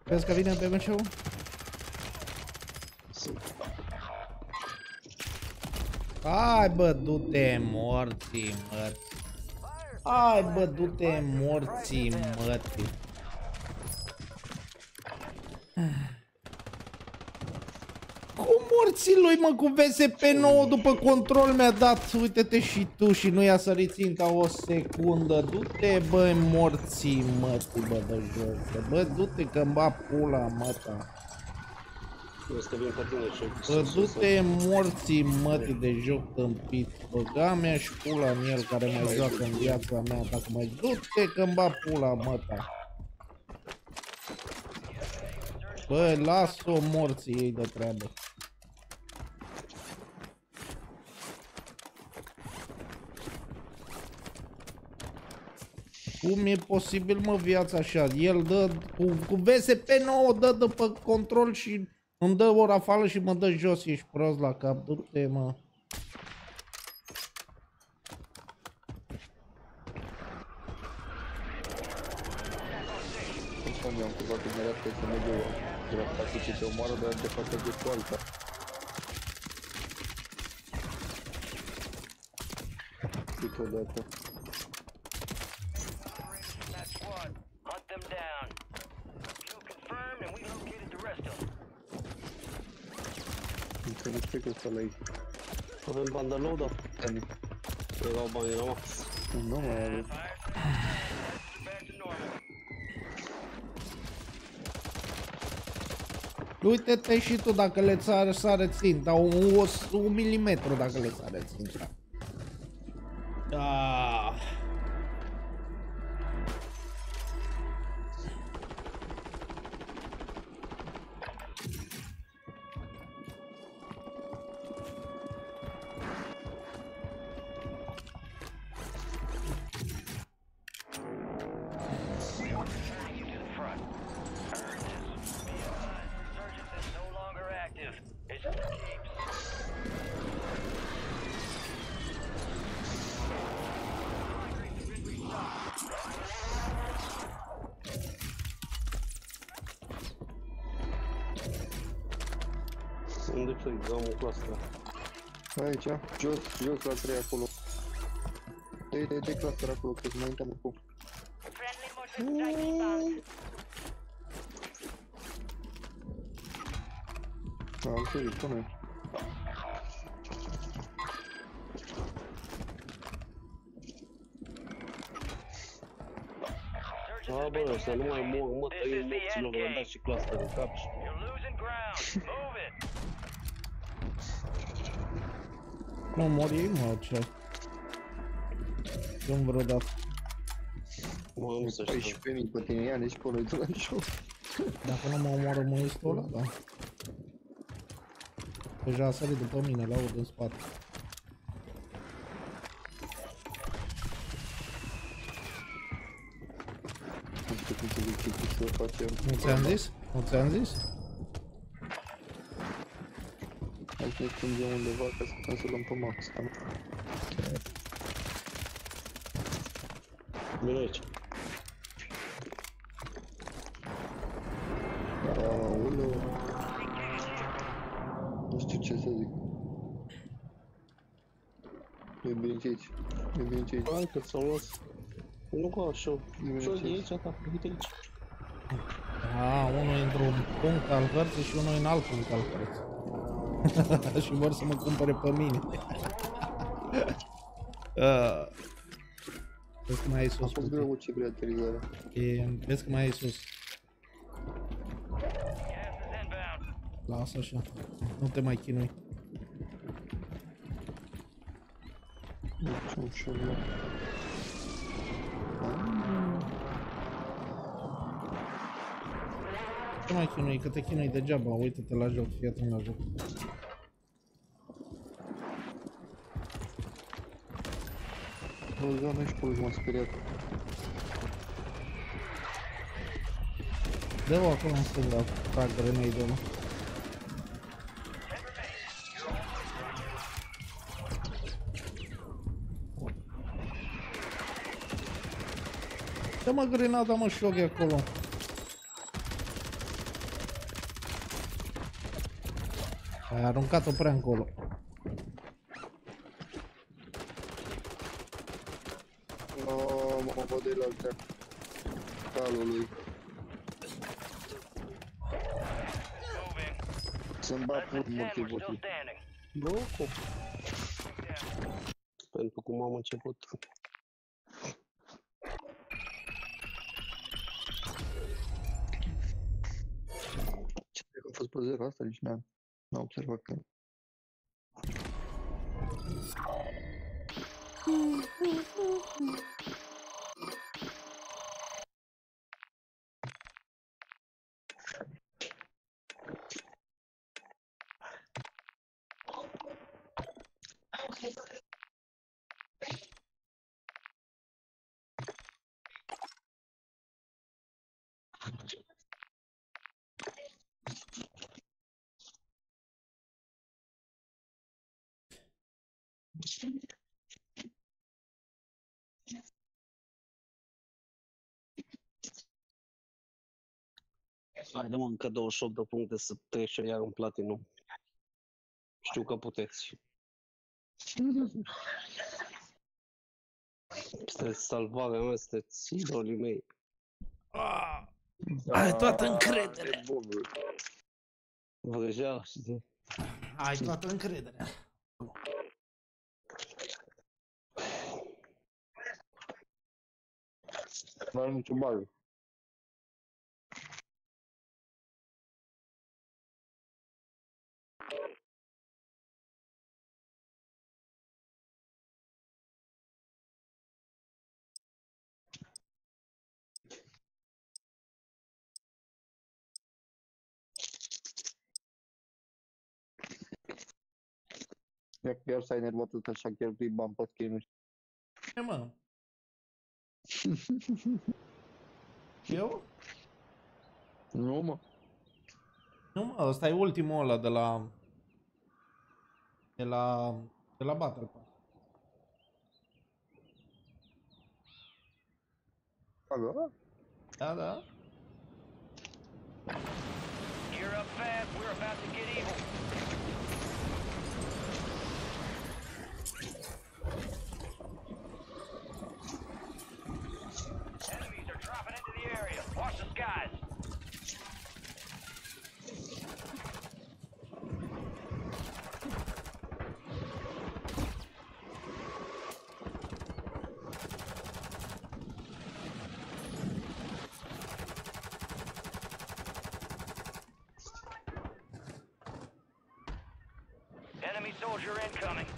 Vezi că vine pe mânșeu? Hai bă, du-te morții, măt! Hai bă, du-te morții, măt! Cu morții lui, mă, cu VSP9 după control mi-a dat, uite-te și tu și nu i-a sărit ținta o secundă. Du-te, bă, morții, mătii, bă, de jos. Bă, du-te că-mi va pula, măta. Bă, du-te, morții, mătii, de joc tâmpit. Băga mea și pula în el care mai joacă în viața mea, dacă mai du-te că-mi va pula, măta. Bă, las-o morții ei de treabă. Cum e posibil, mă, viața așa? El dă, cu VSP9 dă după control și îmi dă o rafală și mă dă jos, ești prost la cap, du-te, mă. Mi-am cuvat imediat că se merge o dreapta cu ce te omoară, dar de fapt e cu alta. Cât odată. Înțeleg ce că ăsta la ei. Avem bandă nouă, da? Erau bani, erau. Nu mai avem. Uite-te și tu dacă le sare ținta, un milimetru dacă le sare ținta. Ah. Aici, jos la 3 acolo. De cluster acolo, că mai intram cu. Am sărit, pune. A, bă, ăsta nu mai mor, mă, tăi nopților, le-am dat și cluster în cap. Nu mor ei, mă, ce? Sunt vreodată. Mă, nu să știu. 14.000 pe tine, ia, deci părăi tu la joc. Dacă nu mă omoară, mă este ăla, da. Deja a sărit după mine, l-aud în spate. Nu ți-am zis? Nu ți-am zis? Ne strângem undeva ca să putem să luăm pe map asta. Vine aici. Aoleu. Nu știu ce să zic. E bine ce aici. E bine ce aici. Hai că s-au luat. Nu cu așa. Și-o de aici, ata. Uite aici. Aaa, unul e într-un punct al hărții și unul e în alt punct al hărții. Și vor să mă cumpere pe mine. Vezi că mai e sus. A fost greu ce vrea aterizarea. Vezi că mai e sus. Lasă așa, nu te mai chinui. Ce ușor e. Nu mai chinui, că te chinui degeaba, uite-te la joc, fii atent la joc. Bă, doamne, și pui, m-a speriat. Dă-o acolo în stânga, trag grenade-ul. Dă-mă grenada, mă, șoc e acolo. Ai aruncat-o prea încolo. Nooo, mă văd de la altea calului. Să-mi bat mult motivul. Bă, cop. Pentru cum am început. Ce cred că a fost pe zero asta, nici n-am. N-a observat că... Hai, dă-mă încă 28 de puncte să treci iar în platinum. Știu că puteți. Sunteți salvarea mea, sunteți idolii mei. Ai toată încrederea. Vrăjeala, știi? Ai toată încrederea. Nu am nicio bagă. Chiar s-a enervat ăsta și a cheltuit bani pe skin-uri. E, mă. Eu? Nu, mă. Nu, mă, ăsta e ultimul ăla de la... De la Battle Pass. Hello? Hello? Gear up fast, we're about to get evil. Enemies are dropping into the area. Watch the skies. Soldier incoming.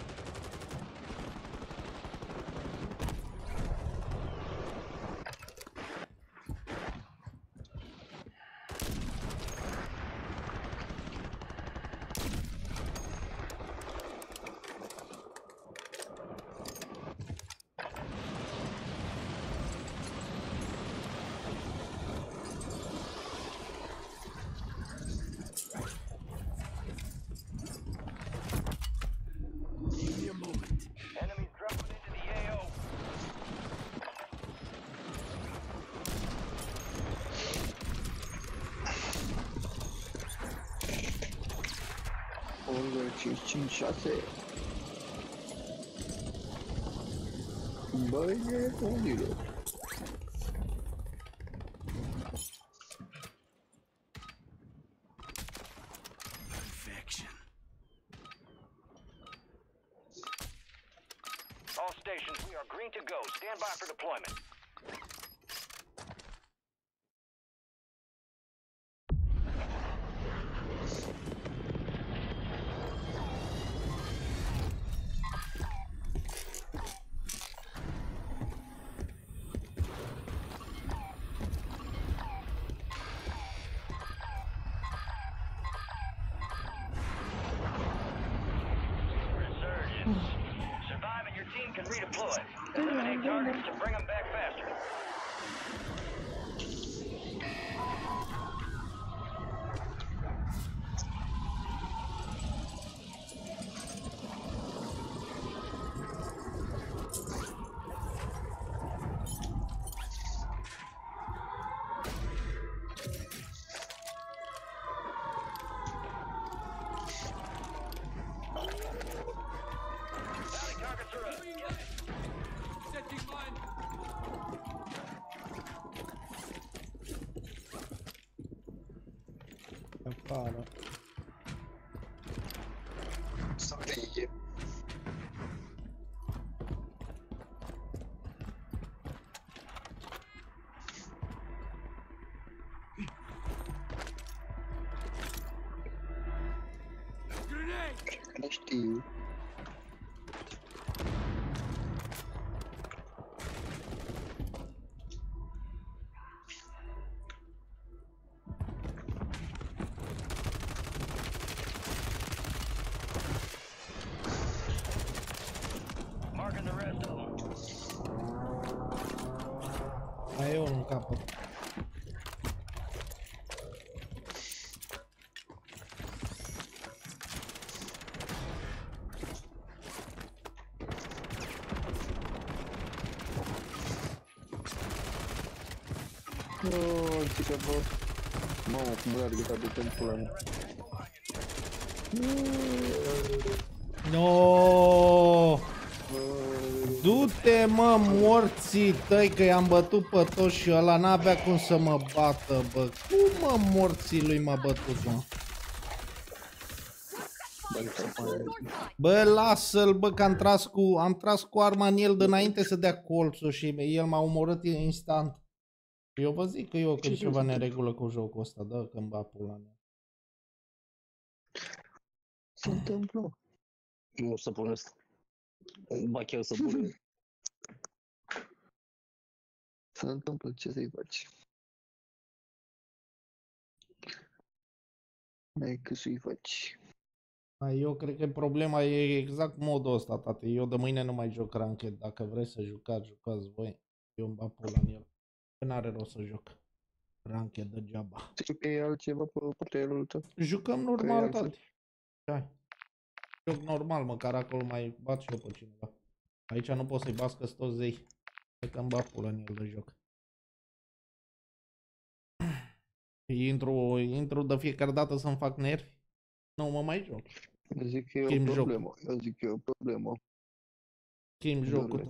Băi, e unilor. Perfection. All stations, we are green to go. Stand by for deployment. Știu. Mai e unul în capăt. Mamă, cum l-a ridicat de timpul ăla. Nooo! Du-te, mă, morții tăi, că i-am bătut pe toți și ăla n-avea cum să mă bată, bă. Cum, mă, morții lui m-a bătut, mă? Bă, lasă-l, bă, că am tras cu arma în el dinainte să dea colțul și el m-a omorât instant. Eu vă zic că e ceva neregulă cu jocul ăsta, da, că-mi va pula mea. Se întâmplă. Nu o să pun ăsta. Ba chiar o să pun. Se întâmplă, ce să-i faci? Mai că să-i faci. Eu cred că problema e exact modul ăsta, tate. Eu de mâine nu mai joc ranked. Dacă vreți să jucați, jucați voi. Eu îmi bat pula în el. Că n-are rost să joc ranked degeaba. E altceva pe portierul tău. Jucăm normal, tate. Joc normal, măcar acolo mai bat și eu pe cineva. Aici nu pot să-i bască toți zei. Cred că îmi bat pula în el de joc. Intru de fiecare dată să-mi fac nervi. Nu mă mai joc. Eu zic că e o problemă. Eu zic că e o problemă. Schimb jocul.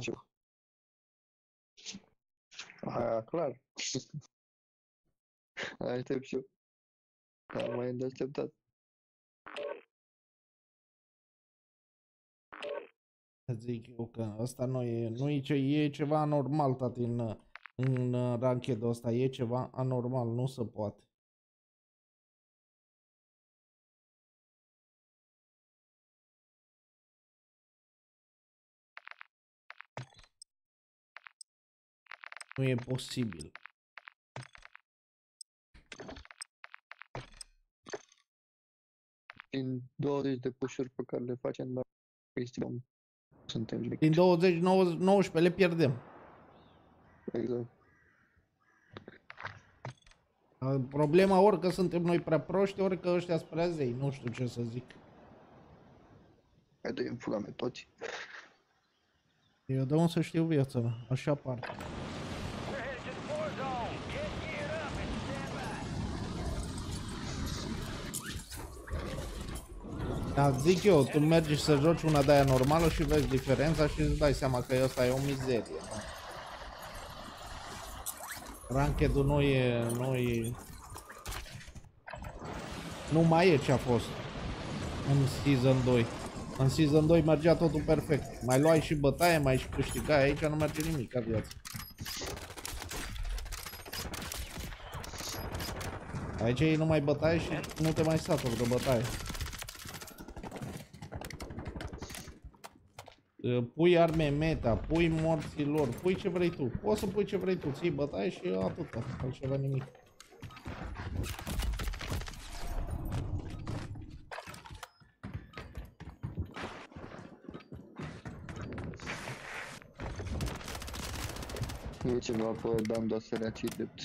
Aia, clar. Aia aștept și eu. Dar mai e de așteptat. Zic eu că ăsta nu e, e ceva anormal, tati, în ranked-ul ăsta. E ceva anormal, nu se poate. Nu e posibil. Din 20 de push-uri pe care le facem, dar suntem mici. Din 20, 19 le pierdem. Exact. Problema ori că suntem noi prea proști, ori că ăștia-s prea zei. Nu știu ce să zic. Hai dă-i în pula mea toți. Eu de unde să știu viața mea, așa apare. Dar zic eu, tu mergi să joci una de aia normală și vezi diferența și îți dai seama că ăsta e o mizerie. Ranked-ul nu mai e ce a fost în Season 2. În Season 2 mergea totul perfect. Mai luai și bătaie, mai și câștigai, aici nu merge nimic ca viață. Aici e numai bătaie și nu te mai saturi de bătaie. Pui arme meta, pui morții lor, pui ce vrei tu. Poți să pui ce vrei tu, ții bătaie și atâta, altceva nimic. E ceva pe Damda să le acidept.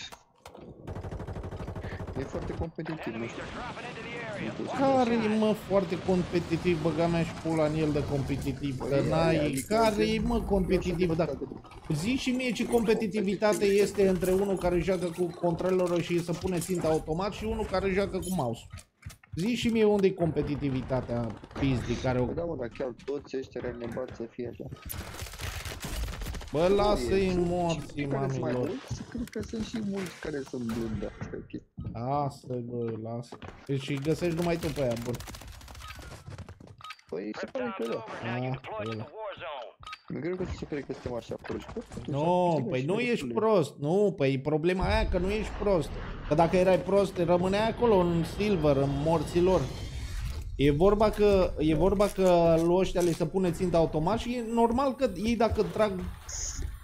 E foarte competitiv, nu știu. Care-i, mă, foarte competitiv, băga mea și pula în el de competitiv, că n-ai... Care-i, mă, competitiv, da? Zici și mie ce competitivitate este între unul care joacă cu controllerul și să pune ținta automat și unul care joacă cu mouse-ul. Zici și mie unde e competitivitatea pizdii care o... Da, mă, dar chiar toți ăștia care ne bat să fie așa. Bă, lasă-i morții, mamilor. Cred că sunt și mulți care sunt blândați pe chestii. Lasă-i, bă, lasă. Deci îi găsești numai tu pe aia, bun. Păi, se pare că da. Mi-e greu că se pare că suntem așa proști. Nu, păi nu ești prost, nu, păi problema aia că nu ești prost. Că dacă erai prost, rămâneai acolo în silver, în morții lor. E vorba că, ăștia le se pune ținta automat și e normal că ei dacă trag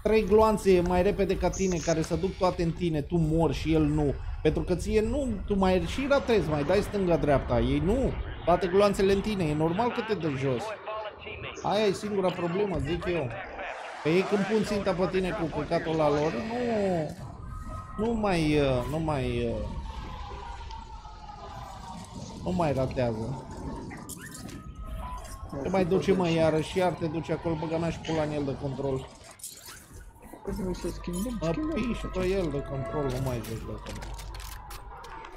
3 gloanțe mai repede ca tine, care se duc toate în tine, tu mori și el nu. Pentru că ție nu, tu mai și ratezi, mai dai stânga-dreapta, ei nu. Toate gloanțele în tine, e normal că te dă jos. Aia e singura problemă, zic eu. Că ei când pun ținta pe tine cu căcatul la lor, nu mai ratează. Te mai duce, mă, iară și iar te duce acolo, băga mea și pula în el de control. Mă piși pe el de control, nu mai joci de control.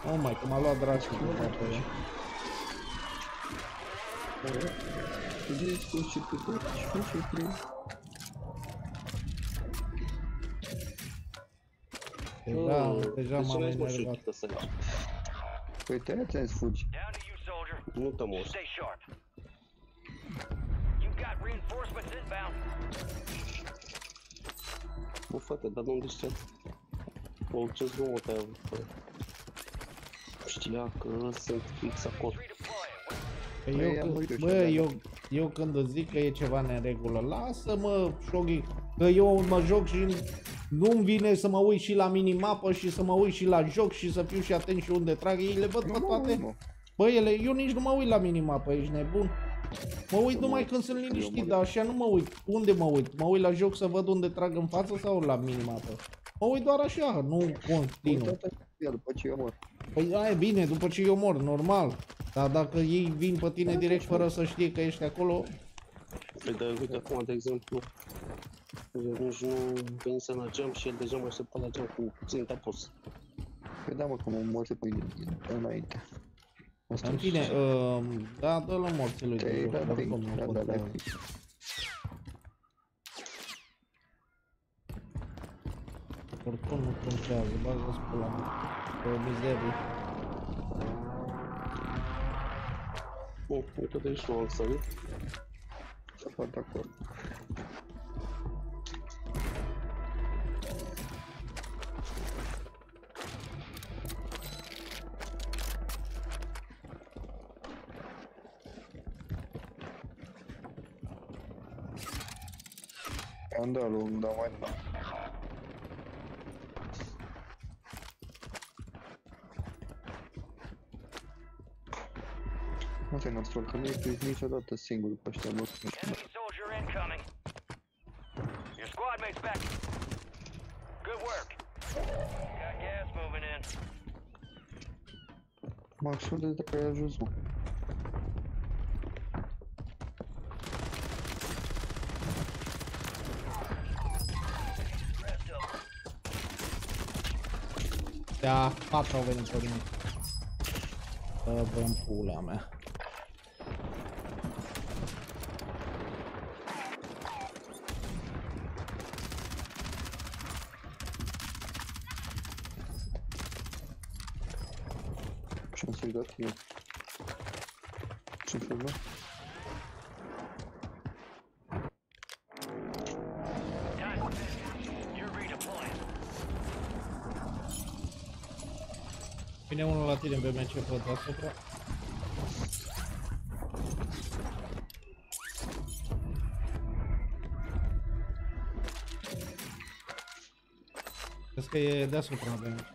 Oh, mai, că m-a luat dracu cu toată ea. Deja m-am enervat. Păi te-aia ți-ai sfugi. Nu te mori. Bă, frate, dar nu-mi duci o ce zgomot aia văd. Știa că sunt fix acolo. Bă, eu când îți zic că e ceva neregulă, lasă-mă, Shoghi, că eu mă joc și nu-mi vine să mă uit și la minimapă și să mă uit și la joc și să fiu și atent și unde trag. Ei le văd pe toate. Bă, eu nici nu mă uit la minimapă, ești nebun? Mă uit numai când sunt liniștit, dar așa nu mă uit. Unde mă uit? Mă uit la joc să văd unde trag în față sau la minimapă? Mă uit doar așa, nu continuu. După ce eu mor. Păi aia e bine, după ce eu mor, normal. Dar dacă ei vin pe tine direct fără să știe că ești acolo... Păi da, uite acum, de exemplu, Reruș nu venise la geam și el deja mă aștepta la geam cu ținta pus. Păi da mă, că mă moarte pe înainte. În fine, da, dă-l în morții lui de joc. Oricum nu contează, bagă-ți pula mea, pe mizerii. O, uite de aici nu am sărit. Ce-a făcut acolo? Am dat lung, dar mai nu. Asta e nasol, că nu ești prins niciodată singur pe ăștia, nu știu. Mă aștept de că ai ajuns, mă. Da, 4 au venit pe mine. Bă-n pula mea. Ce-mi să-i dat eu? Ce-mi să-i dat? Vine unul la tine pe mea ce pot asupra. Crezi că e deasupra pe mea.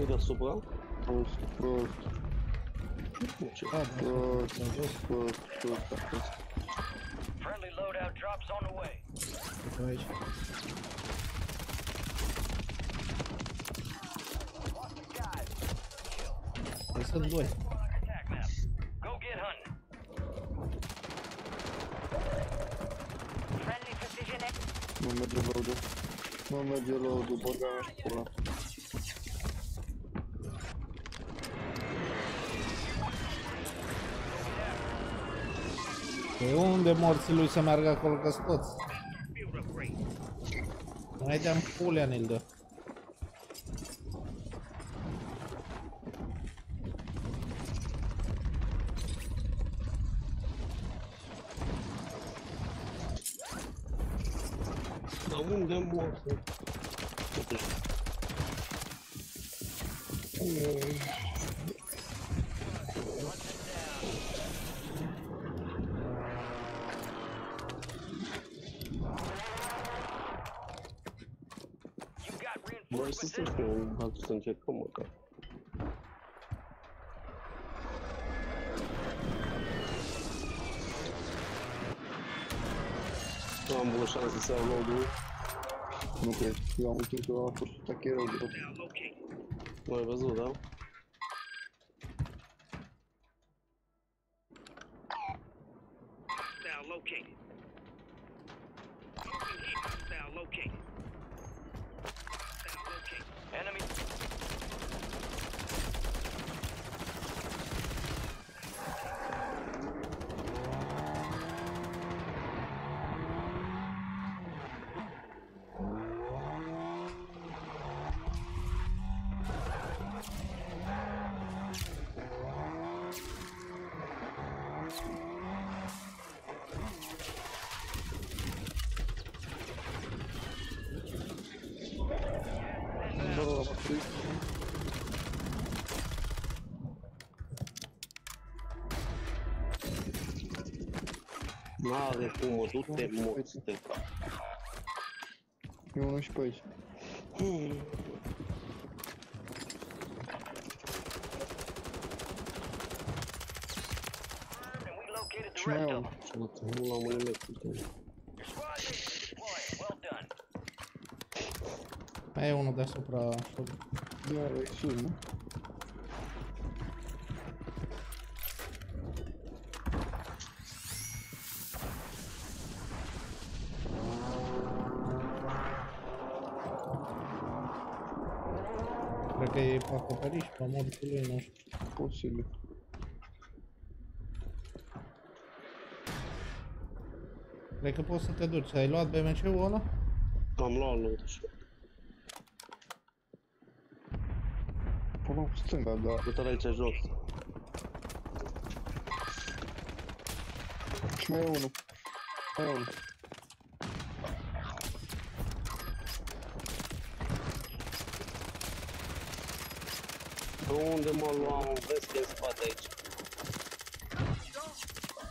E deasupra? Friendly loadout drops on the way. Aici. Păi sunt doi. Nu merge load-ul. Nu merge load-ul, băgăm și pula. Pe unde morții lui să meargă acolo, că-s toți? Hai de-am pulea ne-l dă. Dar unde morții? Să încercăm măcar. Nu am o șansă să iau load-ul. Nu cred, eu am uitat că a fost atac erau de tot. Nu ai văzut, da? N-are cum, du-te, mă, du-te. Eu nu-și pe aici. Ciao, nu l-am electric. Mai e unul deasupra. Iară, și nu? Cred că e pe acoperiș, pe mortul lui, nu știu. Posibil. Cred că poți să te duci. Ai luat BMC-ul ăla? Am luat lotul. Am luat stânga, dar uite-l aici jos. Și mai e unul. Mai e unul. De unde mă luam? Vezi că e în spate aici.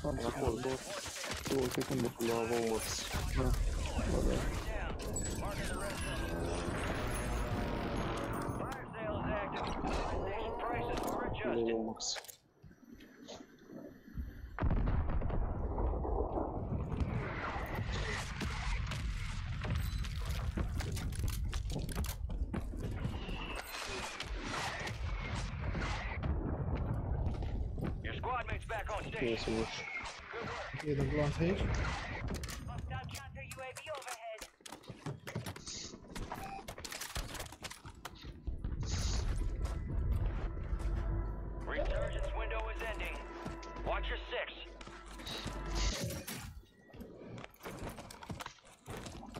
Am acolo, doar. O secundă cu la Vomax. Da, da, da. De Vomax. Your squad mate's back on station. E de glonț aici.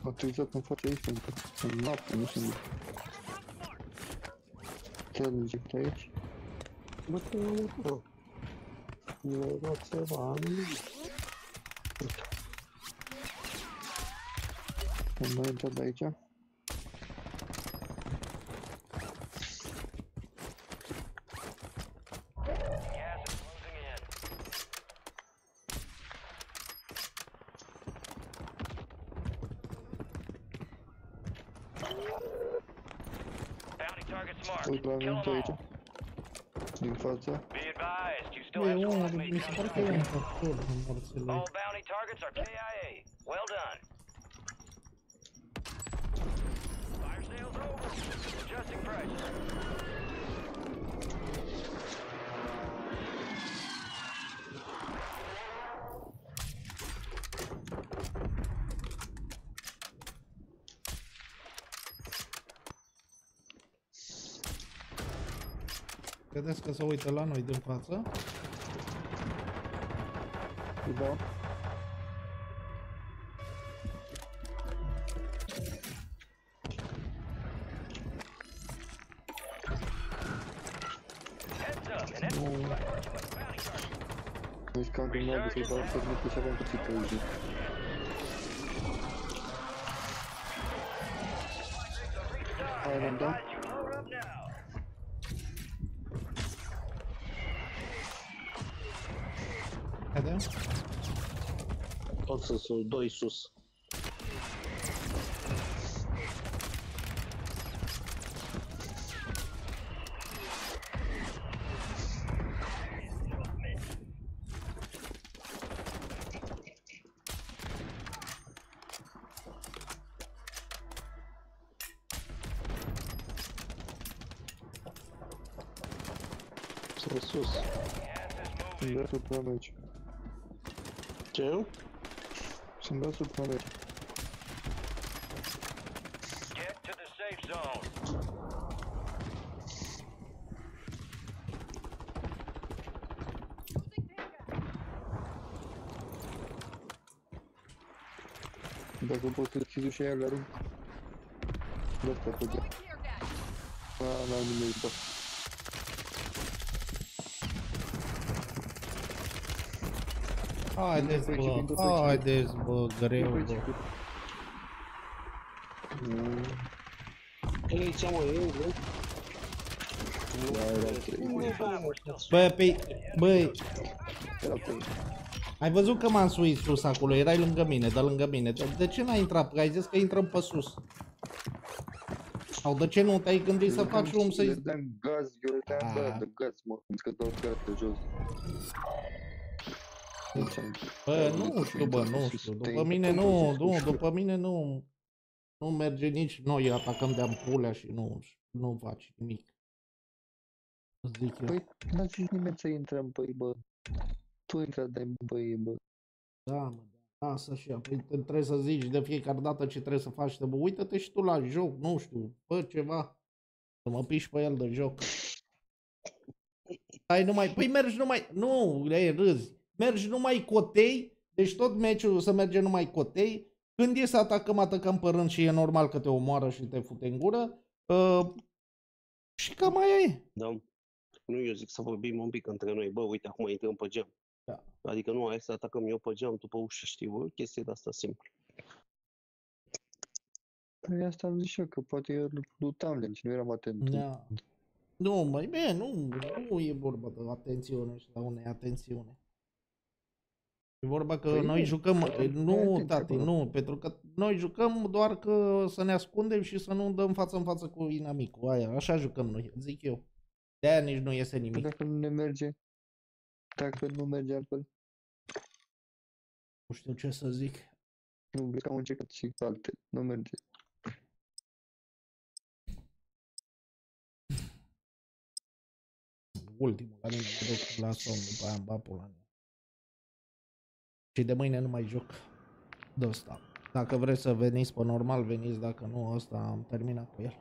Utilizat cum face aici, pentru că în lapte nu sunt. Ce-l injectă aici? Bă, că nu e acolo. Nu e dat ceva, anumit. Am mai intrat de aici. Uite, l-am venit aici. Din față. Băi, ăla, mi se pare că e un factor de morțele. Credeți că se uită la noi din față? Da. Deci ca din nou de să-i să nu puteam un pic pe uzi. Hai, am dat. Cadê? Todos são dois sus. São sus. Não é totalmente. Ce? Sunt dat sub palete. Dacă pot să deschizi ușa aia, le arunc. Dă-te pe gheață. A, n-am nimeni după. Haideți, bă, haideți, bă, greu, bă. Ei, ce-am eu, bă? Băi, băi... Ai văzut că m-am suit sus acolo, erai lângă mine, dar lângă mine. De ce n-ai intrat? Că ai zis că intrăm pe sus. Sau de ce nu te-ai gândit să faci room să-i... dăm gaz, eu le-am dat de gaz, mă, că dau gaz de jos. Bă, nu știu, bă, nu știu, după mine nu, după mine nu. Nu merge nici noi, atacăm de-am pulea și nu faci nimic. Zic eu. Păi, n-a zis nimeni să intrăm, păi, bă. Tu intră de băie, bă. Da, mă, lasă și apoi trebuie să zici de fiecare dată ce trebuie să faci, bă, uită-te și tu la joc, nu știu, bă, ceva. Să mă piși pe el de joc. Stai numai, păi mergi numai, nu, le râzi. Mergi numai cotei, deci tot meciul să merge numai cotei. Când e să atacăm pe rând și e normal că te omoară și te fute în gură. Și cam aia e. Da. Nu, eu zic să vorbim un pic între noi. Bă, uite, acum intrăm pe geam. Da. Adică nu, hai să atacăm eu pe geam, tu pe ușă, știu, o chestie de asta simplă. Păi asta am zis și eu, că poate eu lutam lent și nu eram atent. Da. Nu, mai bine, nu e vorba de atențiune și de unei atențiune. E vorba că păi noi nu jucăm, nu tati, nu, pentru că noi jucăm doar că să ne ascundem și să nu dăm față în față cu inamicul, aia, așa jucăm noi, zic eu. De-aia nici nu iese nimic. Dacă nu ne merge, dacă nu merge altfel. Nu știu ce să zic. Nu, cred că am încercat și cu alte, nu merge. Ultimul, la mine mă duc la somn, după aia îmi bat pula mea. Și de mâine nu mai joc de ăsta. Dacă vreți să veniți pe normal, veniți, dacă nu, ăsta am terminat cu el.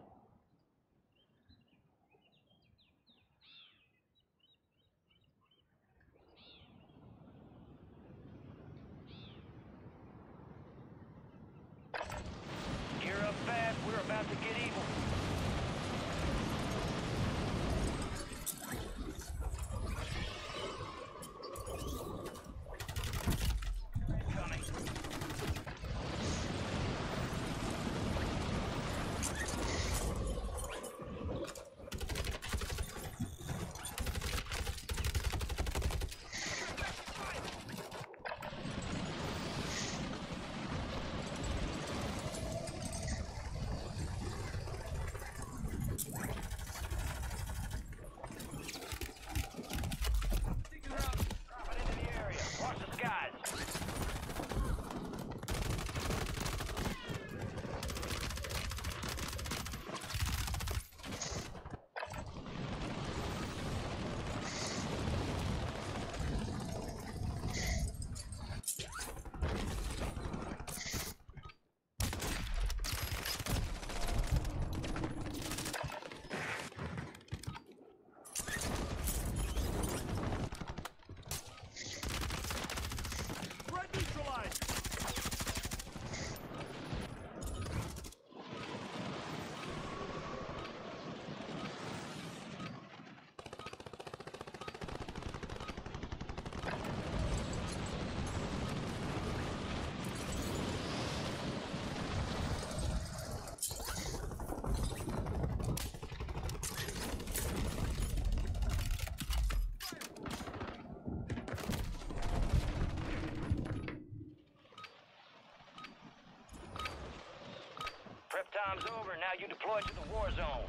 Time's over, now you deploy to the war zone.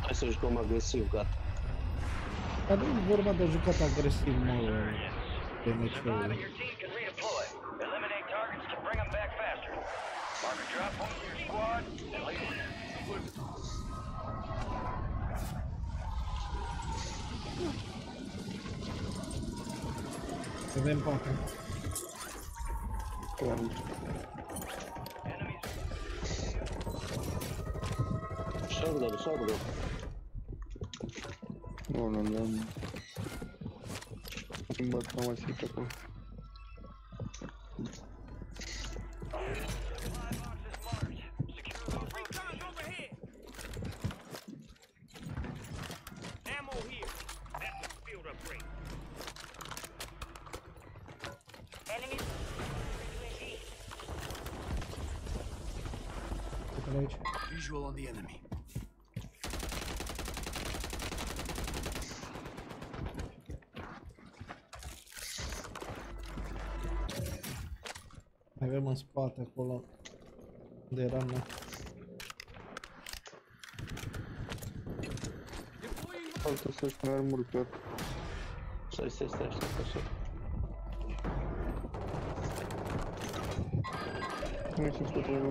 Hai să jucăm agresiv, gata. Dar nu e vorba de jucat agresiv, mă, de meciul. Avem poate. Șorgă. Nu. Îmi bat cam astea acolo. aici. Mai avem în spate acolo unde eram noi. Altul să-și mai are mult pe-o. Stai, Nu știu ce trebuie.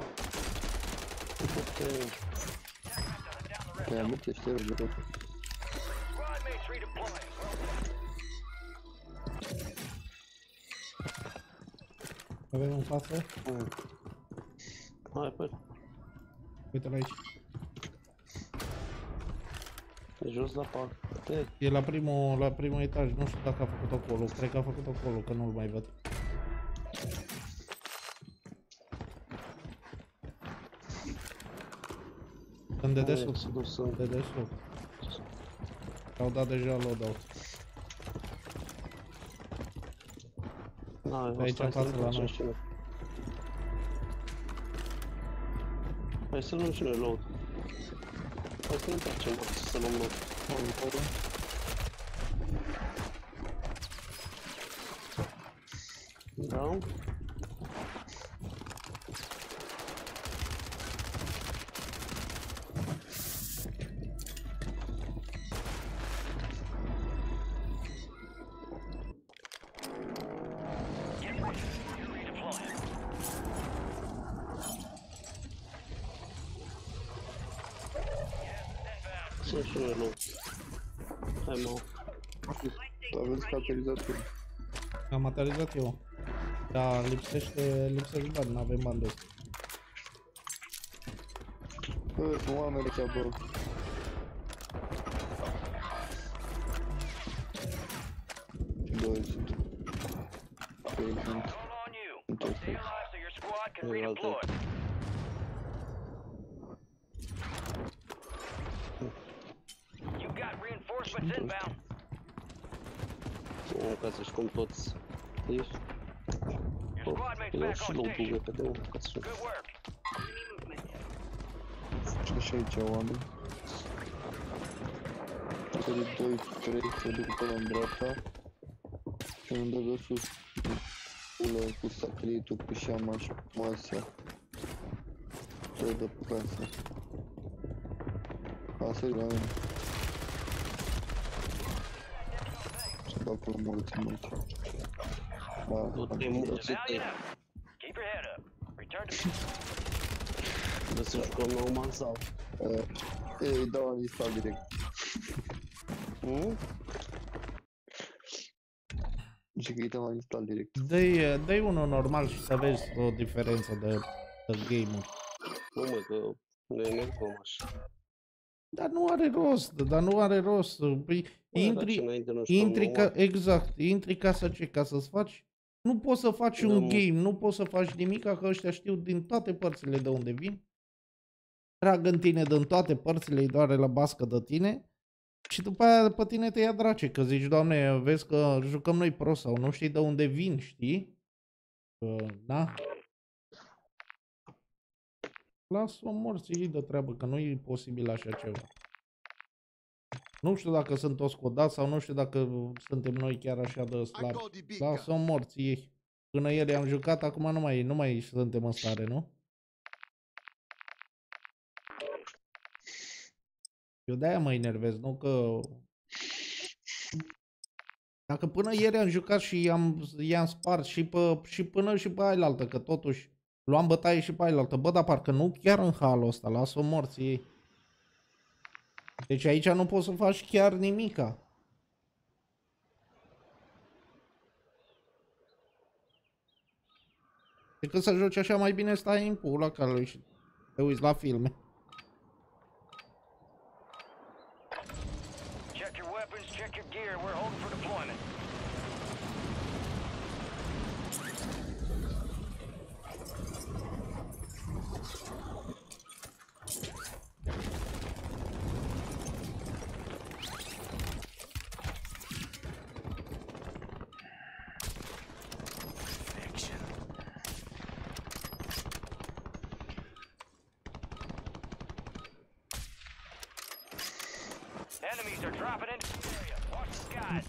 Avem un față? Hai, păi. Uite-l aici. E jos la parter. E la primul etaj, nu știu dacă a făcut acolo. Cred că a făcut acolo, că nu-l mai văd. Sunt de desubt, sunt de desubt. Au dat deja loadout. Pe aici în față la noi. Hai să luăm și noi load. Hai să întoarcem să luăm load. Da. Am materializat eu. Dar lipsește bani, n-avem bani de asta. Oamenii ce apără. Doi sunt. Trei sunt. Trei alte. Ca să știm toți. Ești? Păi, și locul repede, ca să știm. Și aici oameni. Să duc 2, 3, să duc până în dreapta. Și îmi dă sus. Pulă cu satelitul, cu șeama și cu masă. Să-i dă pe casă. Asta-i la mine. Acolo mult, mult. Da, să jucăm la uman sau? Ei, dau anista direct. Și că îi dau anista direct. Dă-i unul normal și să vezi o diferență de game-ul. Nu mă, că nu e mergul așa. Dar nu are rost, păi, intri ca, exact, intri ca să ce, ca să-ți faci, nu poți să faci un game, nu poți să faci nimic, că ăștia știu din toate părțile de unde vin, trag în tine din toate părțile, îi doare la bască de tine și după aia pe tine te ia drace, că zici, Doamne, vezi că jucăm noi prost sau nu știi de unde vin, știi? Că, da? Las-o morții de treabă, că nu e posibil așa ceva. Nu știu dacă sunt toți codați sau nu știu dacă suntem noi chiar așa de slabi. Las-o morții ei. Până ieri am jucat, acum nu mai suntem în stare, nu? Eu de-aia mă enervez, nu că... Dacă până ieri am jucat și i-am spart și până și pe ailaltă, că totuși... Luam bătaie și pe ailaltă, bă, dar parcă nu chiar în halul ăsta, las-o morții ei. Deci aici nu poți să faci chiar nimica. Decât să joci așa, mai bine stai în pula calului și te uiți la filme. Enemies are dropping into the area. Watch the skies.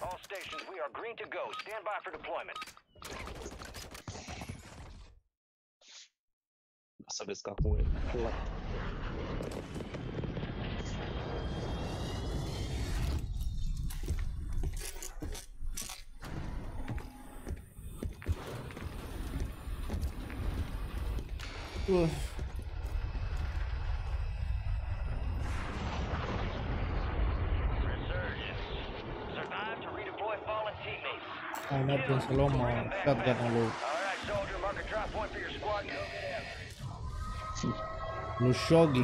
All stations, we are green to go. Stand by for deployment. Să vezi că acum e plat. Hai, mergem să luăm shotgun-ul lui. Nu Shoggy.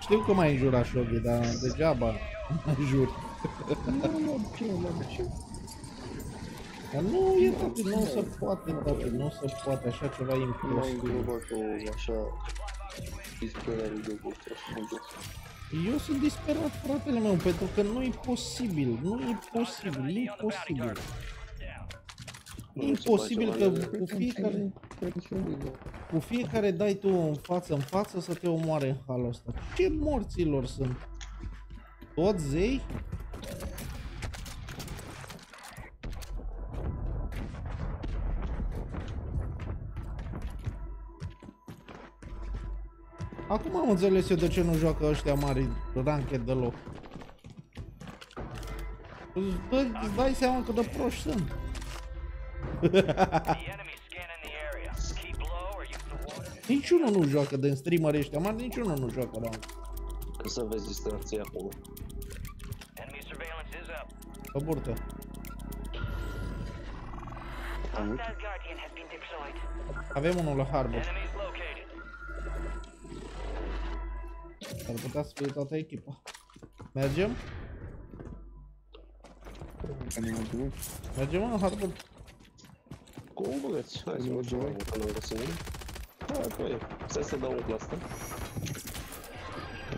Știu că m-ai înjurat, Shoggy, dar degeaba mă jur. Dar nu e toate, nu o să poate, toate, nu o să poate, așa ceva e imposibil. Eu sunt disperat, fratele meu, pentru că nu e posibil, nu e posibil, nu e posibil. E imposibil că cu fiecare dai tu în față să te omoare în halul ăsta. Ce morților sunt? Toți zei? Acum am înțeles eu de ce nu joacă ăștia mari ranked deloc. Îți dai seama cât de proști sunt. Niciunul nu joacă din streameri ăștia mari, niciunul nu joacă la că să vezi distracția acolo. Abortă. Avem unul la harbor. Ar putea să fie toată echipa. Mergem? Mergem la harbor. Cum, băgăți? Hai să mergem mai mult, că nu răsunim. Hai, păi, stai să dau umpla asta.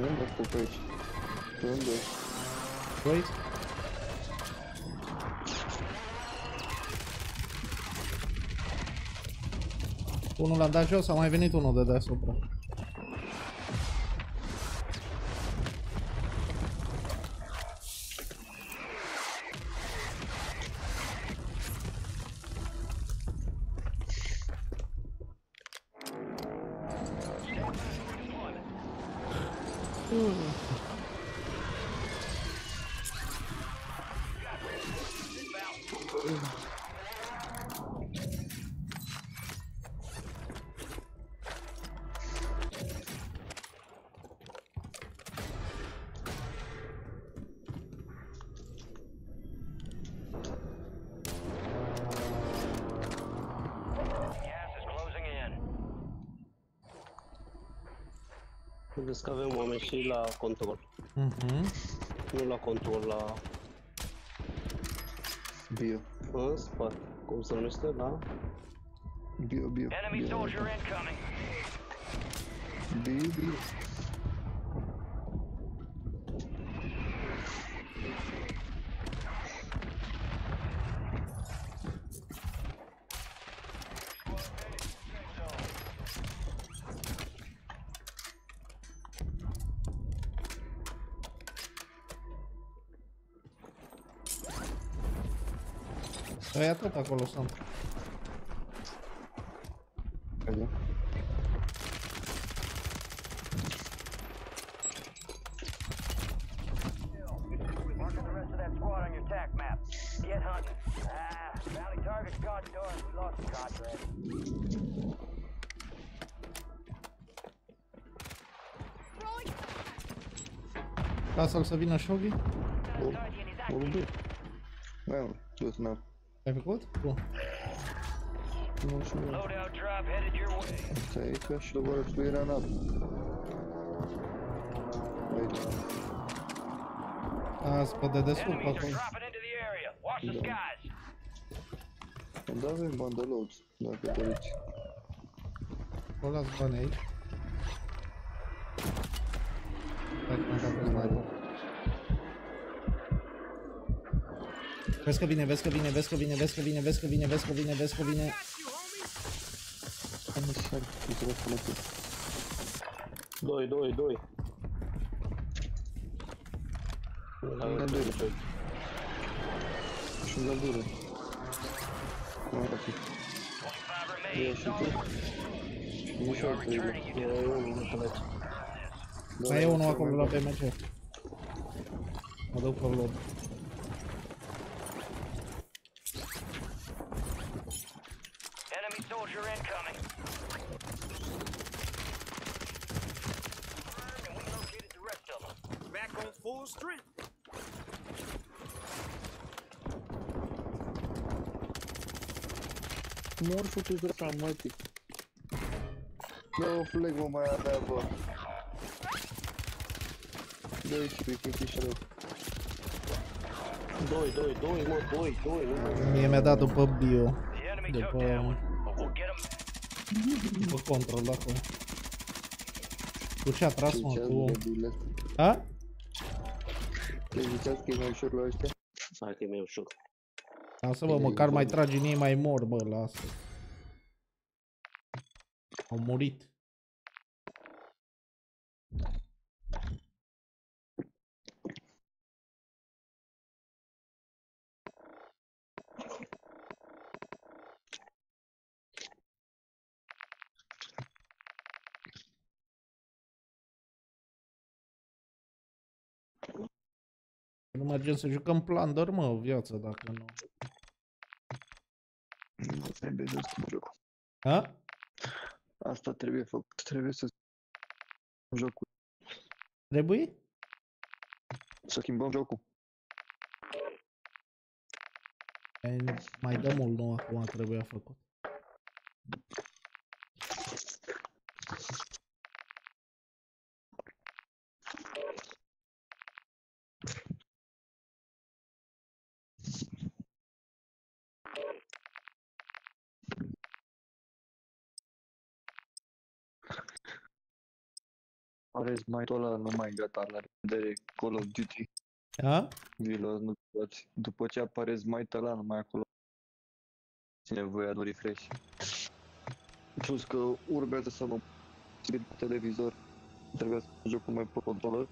Unde cu pe aici? Unde? Păi? Unul l-a dat jos, a mai venit unul de deasupra. Vedeți că avem oameni și la control. Nu la control, la... Bio. În spate. Cum se numește? La... Bio. Bio. Aia tot acolo sunt. Lasă-l să vină Shoggy. Ai făcut? Bun. Nu știu. Asta e ca și doar tu era în apă. Azi, pe dedesubt, acum. Da, avem bani de loads, dacă doriți. O las bani aici. Vezi că vine, vezi că vine, vezi că vine, vezi că vine, vezi că vine, vezi că vine, vezi că vine. Doi. Am gândură. Și un gândură. Eu și tu. Ușor trebuie. Era eu, nu știu lege. Mai e unul acolo la PMC. Mă dau pe lob. Mor făcut de traumatic. Bă, flag vom mai avea, bă. Dă aici, pe chestii și rău. Doi, mă. Mie mi-a dat după bio. După control, dacă. Cu ce a tras, mă, cu... A? Le ziceați că e mai ușor la ăștia? Hai că e mai ușor. Lasă, bă, măcar mai tragi în ei, mai mor, bă, lasă. Au murit. Nu mergem să jucăm plan, doar, mă, o viață, dacă nu. Trebuie să spun jocul. Ha? Asta trebuie făcut, trebuie să schimbăm jocul. Trebuie? Să schimbăm jocul. Mai dăm un nou acum, trebuia făcut. Arez mai tot ăla, nu mai gata, la revedere Call of Duty. A? Vilo, nu uitați. După ce aparez mai tot ăla, numai acolo. Ține voia de refresh. Plus că urmează să mă pe televizor. Trebuia să joc cu mai pe controlă.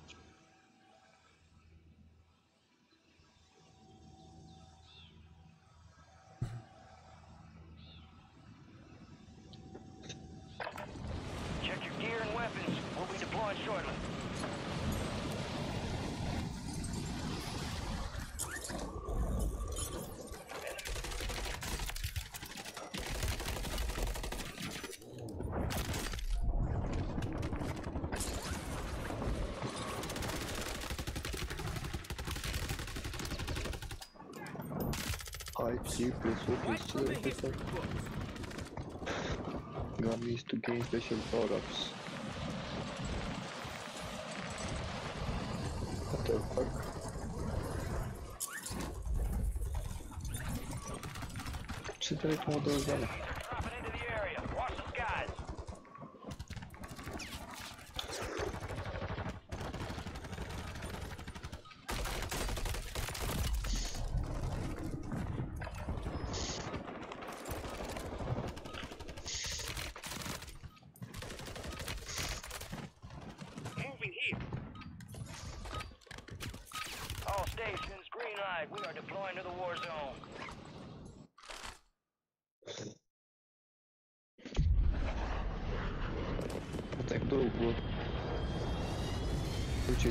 Gummies to gain special power-ups. What the fuck? Ce trebuie cu modul ăsta?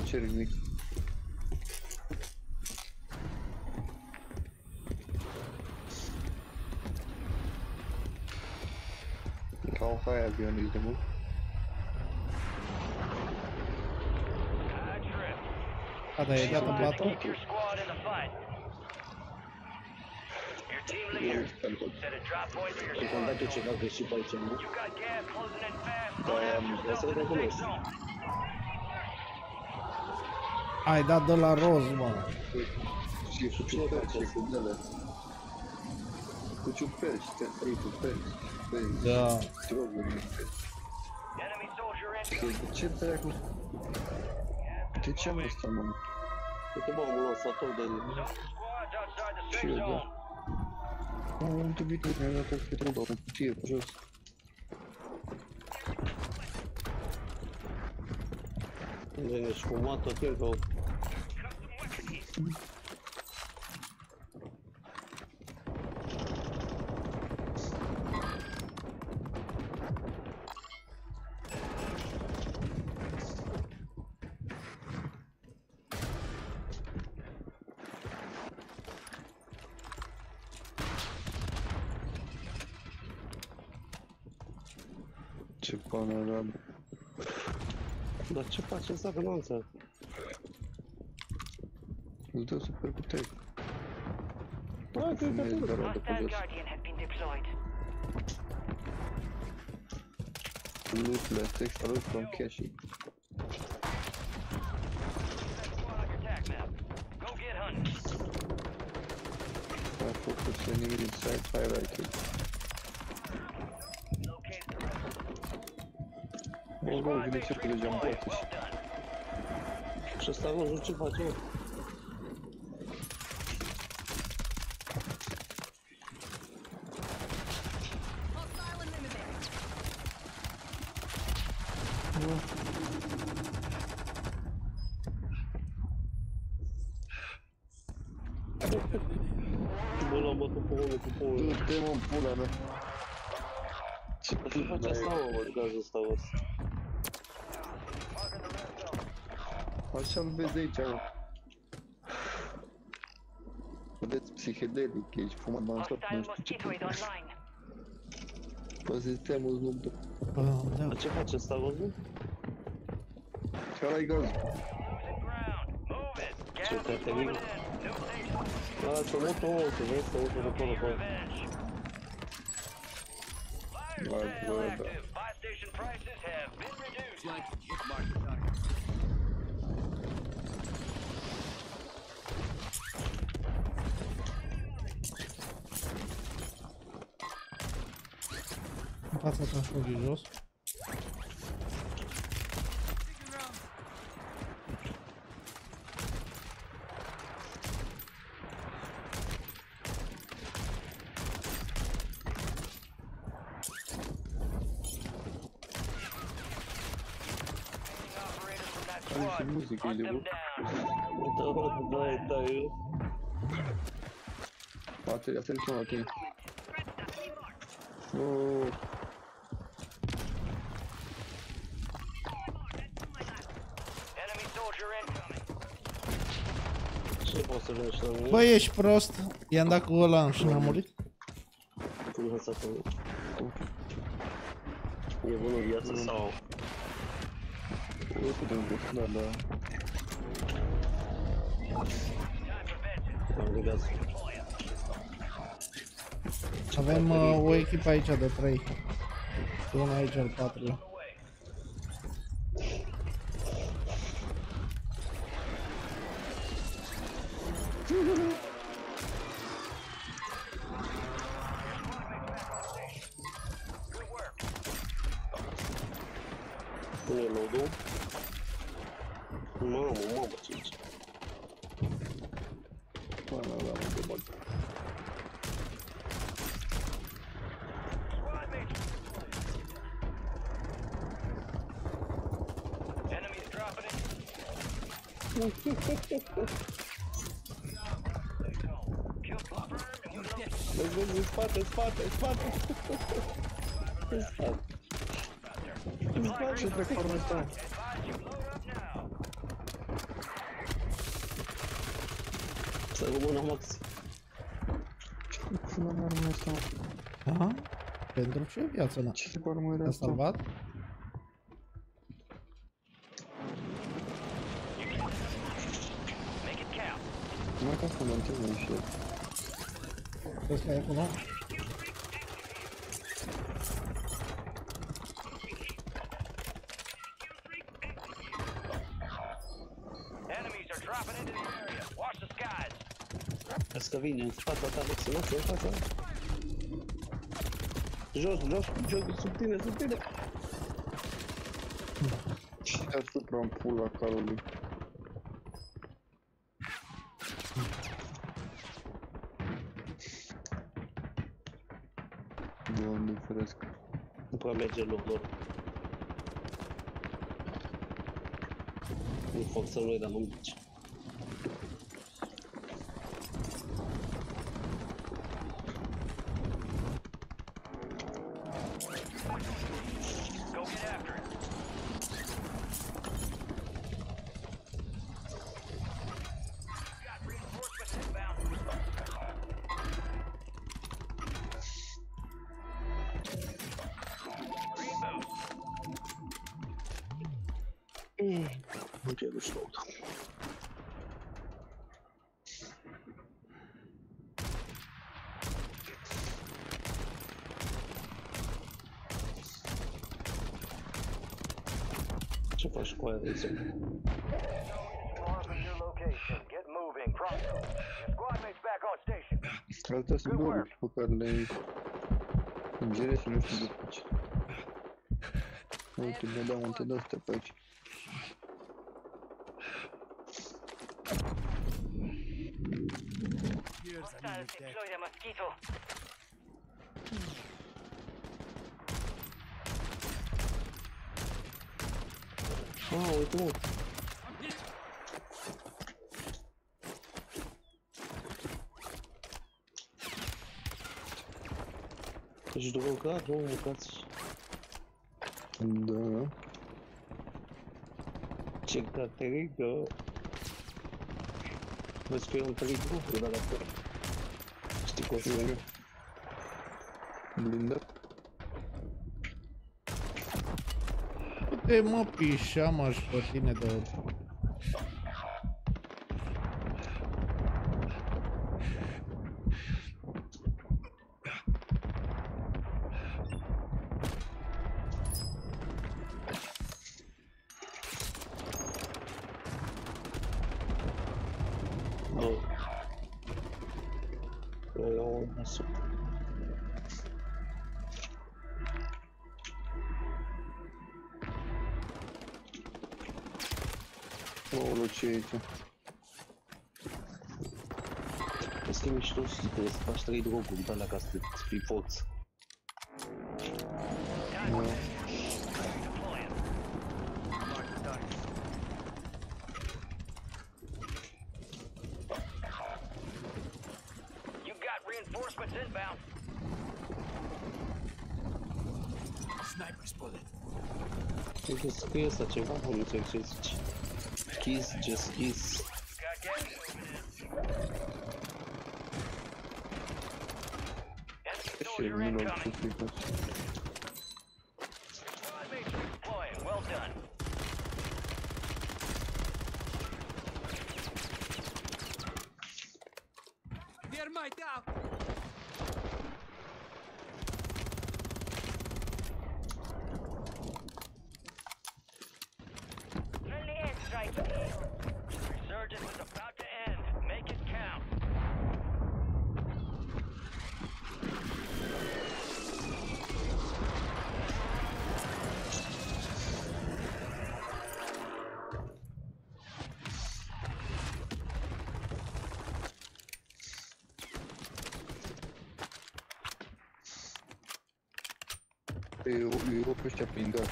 Cernic. Cau hai avionul de mult. A, da, e dat în plată? Te-am dat eu ce n-au greșit pe aici, nu? Dar să vedem cum ești. Ai dat de la roz, mă. Și cu ciuperci, cu dele. Cu ciuperci, te ai ciuperci. Da. Droguri. Ce dracu? De ce am asta, mă? Uite, bă, un lansator de... Și eu, da. Am un tubit, mi-am dat o fitră, dar o cutie pe jos. Unde ne sfumată, chiar că... Ce panorabă. Dar ce face asta că nu înțeleg? Îți dă super puteri. Dacă fumezi doar de pe jos. Loot-le, text alert from caching. I focus enemy inside hierarchy. Bă, bă, vine cercul de geam poate și... Și ăsta nu știu ce face. Bă, l-am bătut pe omul cu poul. Du-te, mă, pula mea. Ce face asta, mă, mă, gazul ăsta, mă? Așa-l vezi aici, mă. Vedeți psihedelic, ești fumat dansat, nu știu ce putea. Păi zici, te-am văzut luptă. Dar ce face ăsta, văzut? Care-i gazul? Ce te-a venit? A, să mut-o, să vezi, să mut-o de până, bă. Vai, bă, da. Fața ta fugi jos. Ai ce muzică e de bun. Poate, asta-l chema la tine. Bă, ești prost, i-am dat cu ăla și n-a murit. E bună viață sau... Uite de un bot, da, da. Avem o echipă aici de 3. Una aici al 4-lea. În spate, în spate, în spate! În spate! Îmi place trecorul ăsta! Să rămână Max! Ce mă armă ăsta? Aha? Pentru ce viața n-a? Ce trecorul ăsta? A salvat? Mai ca să mă întâlnă în șer. Ăsta e acolo? Vezi că vine în fața ta, vezi să nu te fața. Jos, jos, jos, sub tine, sub tine. Și asupra-n pula calului. nu feresc. Nu prea merge locul. Nu fac să-l lui, dar nu-mi duce. Ce faci cu aia de zi? Altea sunt două lucruri pe care le-ai îngere și nu știu de ce. Uite, le dau multe de astea pe aici. Floi de mosquito. Oh, uite mă! Ești drogat, mă, mâncați. Da. Ce caterică! Vezi că e un tărit lucru, dar acolo. Știi că o să vedem. Blindat. Ei, mă, pișeam aș pe tine de... Este mișto să faci 3 droguri de alea ca să fii forță. Cred că scrie asta ceva, mă, nu știu ce zici. Kiss, just kiss. Shit, you know what you think that's... Well done. They're might out. Friendly airstrike. Resurgence is about to end. Make it count. Eu rog ăștia prin dar.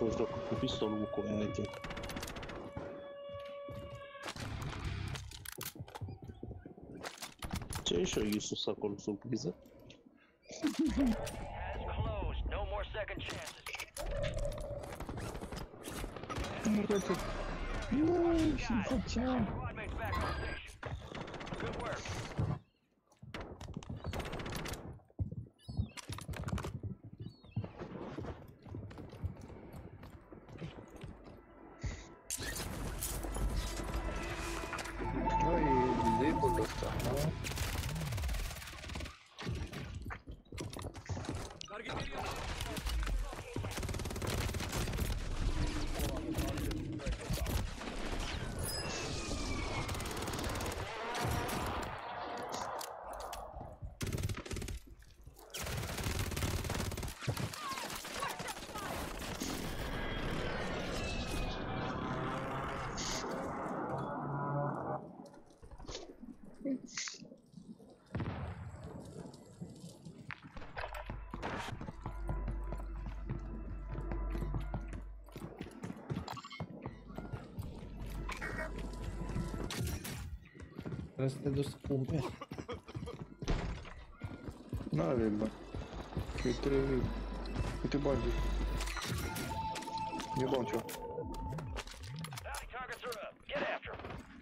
Eu joc cu pistolul cu community. Ce e și-o Iisus acolo, surpriză? Nu mă Uuuu, și-mi făceam. Băi, e disabled ăsta, nu? Trebuie să te duci să pumpe. N-are bani. Câte bani zic? E bani ceva.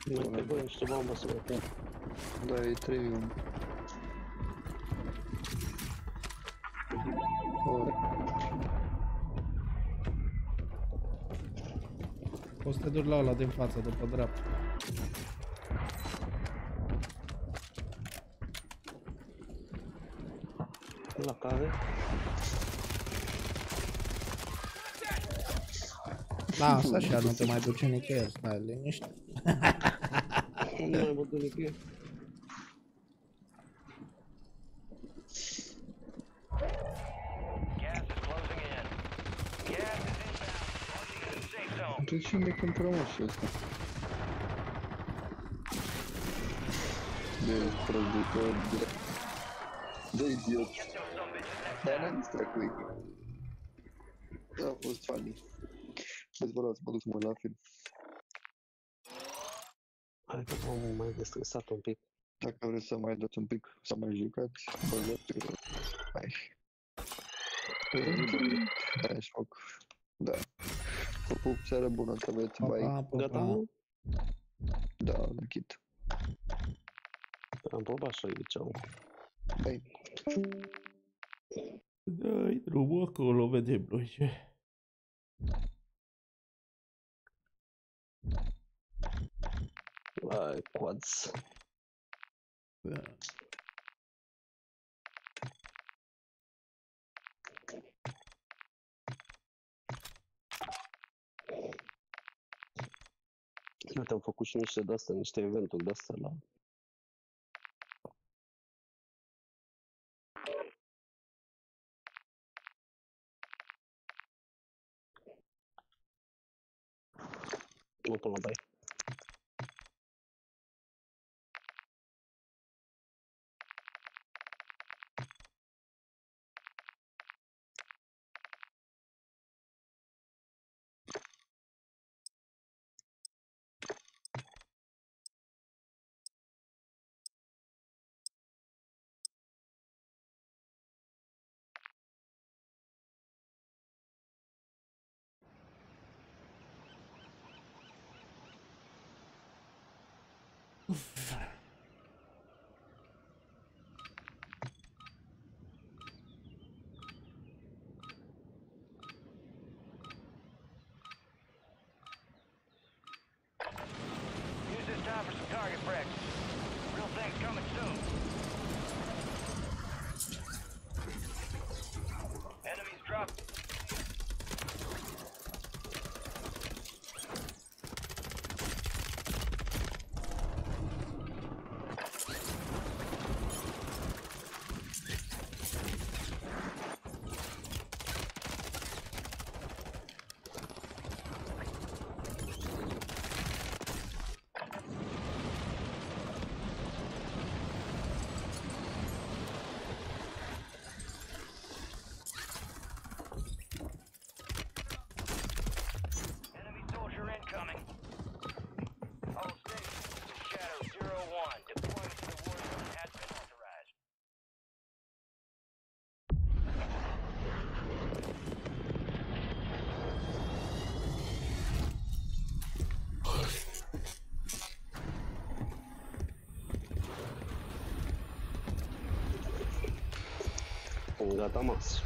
Uite băi, niște bombă să vă pun. Da, e 3-1. O să te duci la ăla din față, după dreapta. La care? Da, asta așa, nu te mai duce nicăieri, stai liniște. Nu mai mă duc nicăieri. De ce mi-e cumpărat și ăsta? De producător, de idiot. Dar n-am distrat cu ei. A fost funny. Vezi, bă, să mă duc să mă la film. Hai că omul m-a destresat un pic. Dacă vreți să mai dați un pic, să mai jucați, bă, dați. Hai. Hai, șoc. Da. Vă pup, seara bună, să aveți, bye. Gata? Da, închid. Am probat să-i liceau. Hai. Dai drumul acolo, vedem noi ce. Hai, coați. Da. Uite, am făcut și niște de-astea, niște eventuri de-astea la... Mă pun la bai. gata max.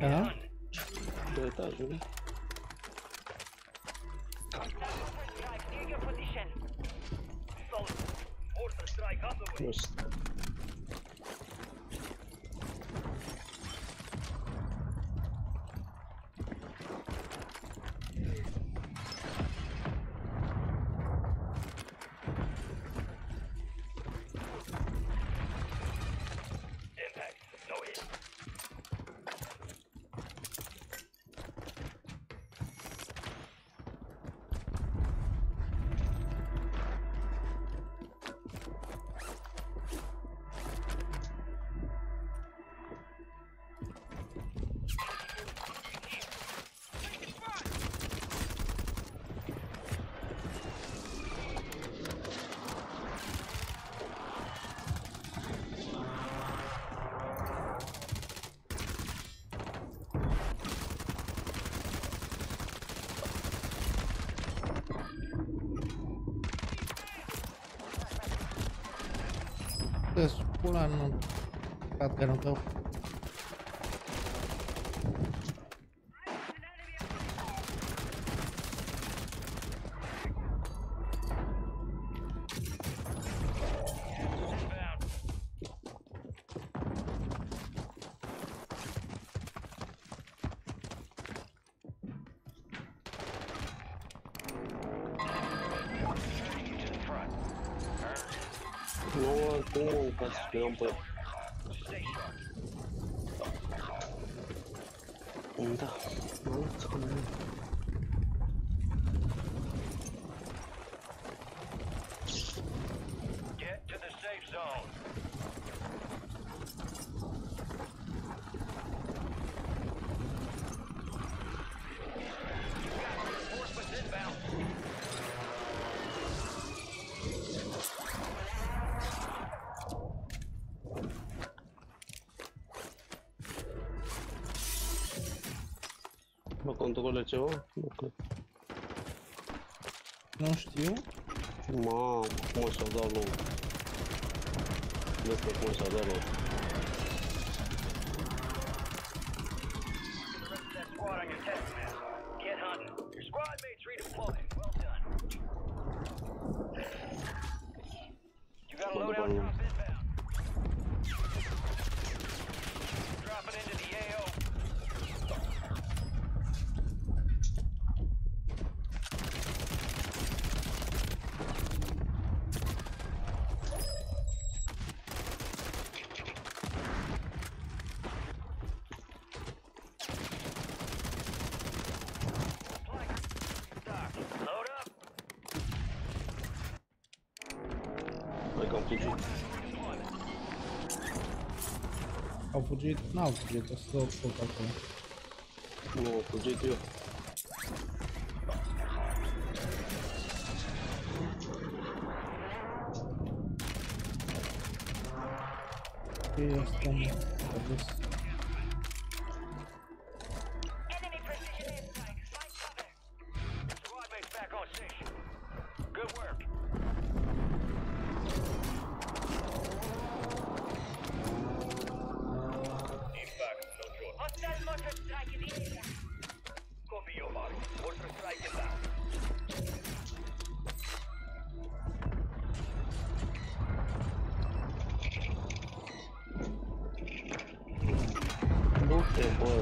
Da? De etajul. Pula nu... Patronul tău. Contul ceva? Nu știu. Mamă, cum s-a dat loc. Nu știu cum s-a dat loc. Au fugit? N-au fugit, o să tot acolo. Nu, au fugit eu. E asta m-a dus. Du-te, bă!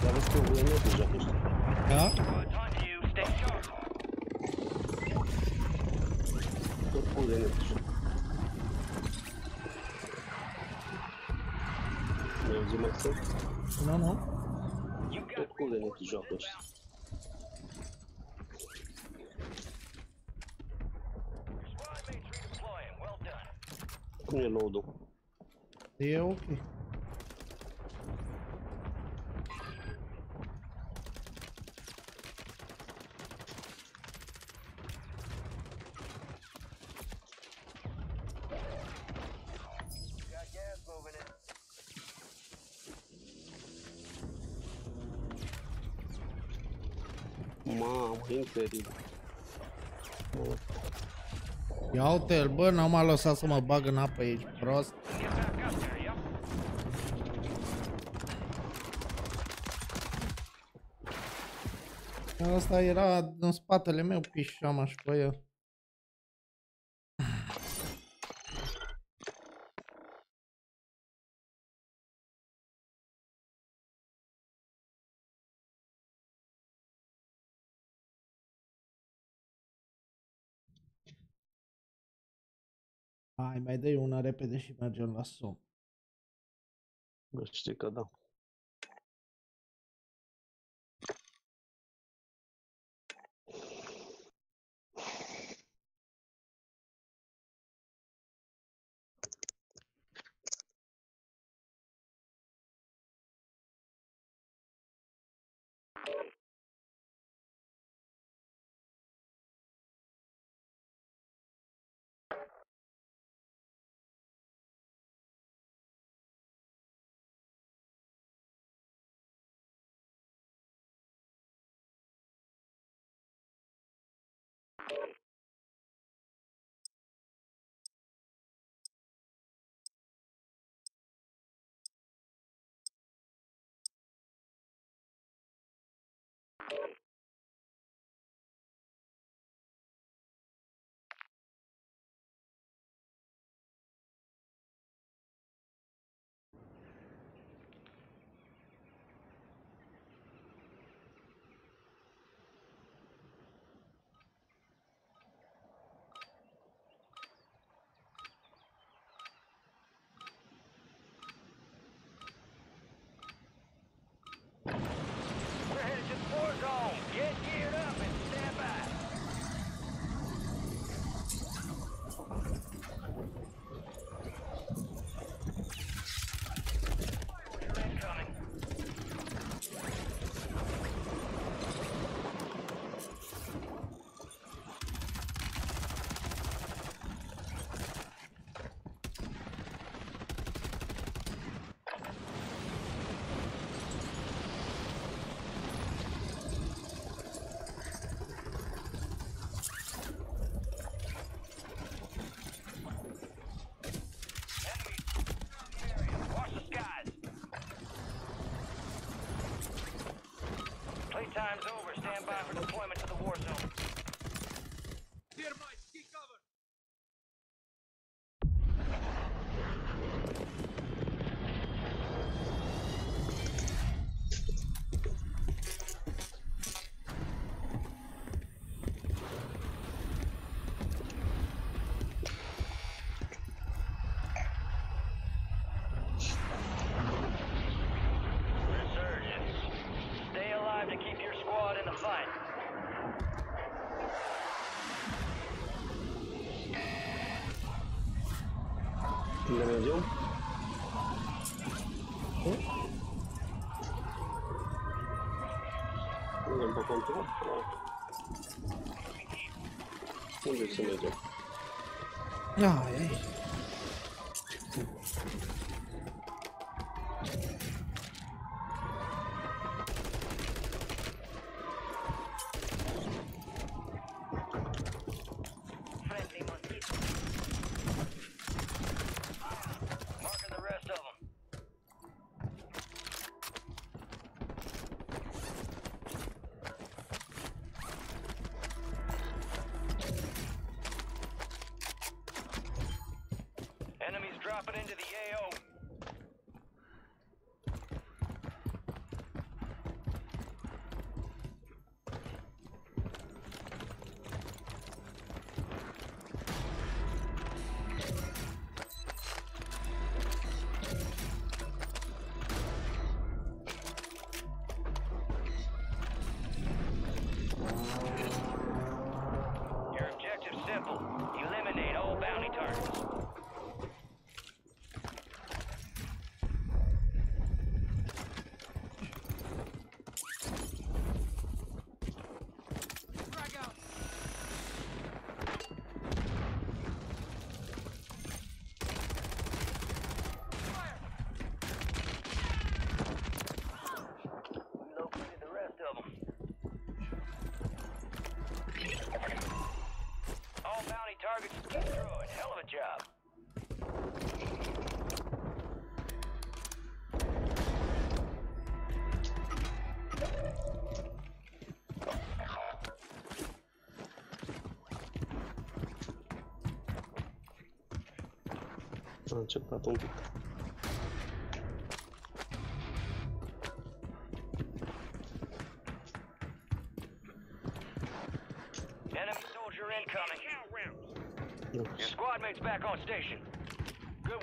Dar vezi că e net deja, nu știu. Da? Oricum de net deja. Mi-ai auzit mai să? Nu, nu. Oricum de net deja, nu știu. Cum e load-ul? E ok. Mamă, incredibil. Ia uite-l, bă, n-am mai lăsat să mă bag în apă, ești prost. Asta era în spatele meu, pișeam așa pe el. Hai, mai dă-i una repede și mergem la somn. Bă, știi că da. Time's over. Stand by for deployment to the war zone. Dearmite, take cover. Unde să mergem? Da, e aici. Drop it into the AO. A încetat un pic. Enemy soldier incoming. Your squad mate's back on station. Good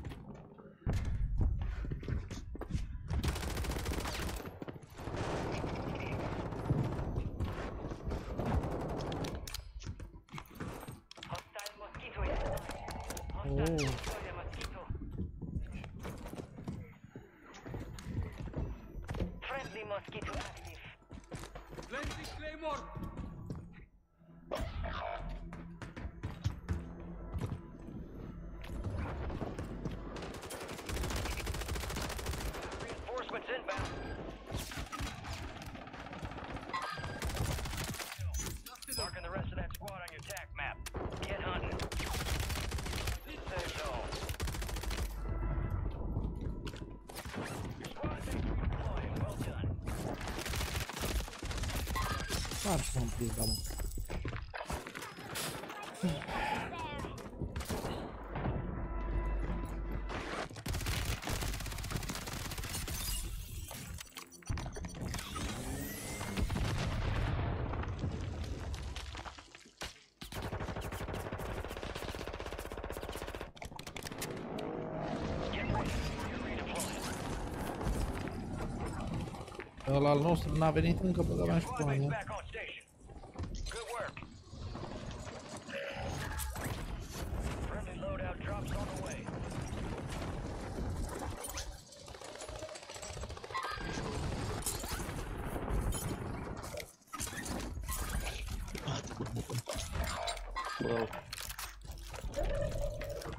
Ăla al nostru n-a venit încă, bă, dar am și până ea. Bă,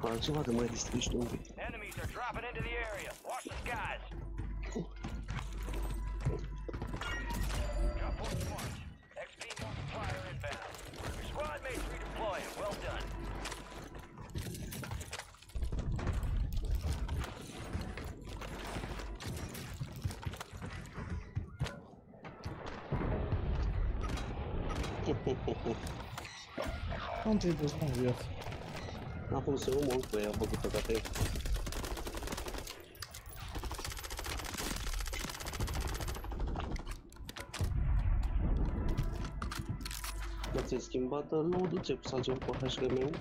altceva de mai distrigi de un pic. Unde-i dus, mă, viață? Acum se omul ăsta i-a făcut pe catea. Că ți-ai schimbat load-ul, ți-ai pus altceva pe HRM-ul?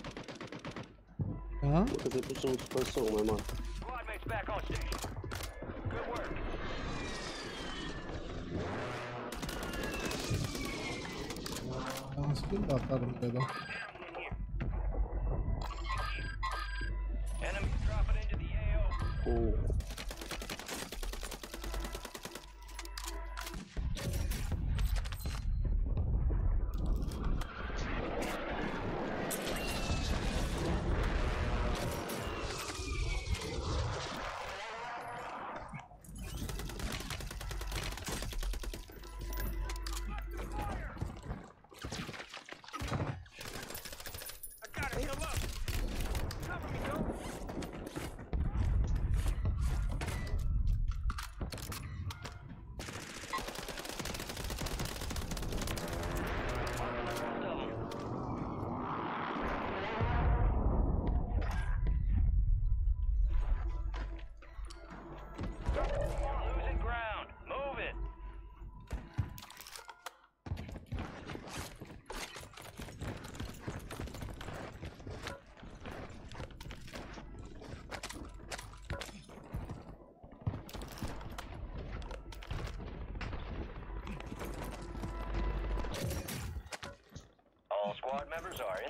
A? Că ți-ai pus un supărsor mai mare. Am schimbat armele, da.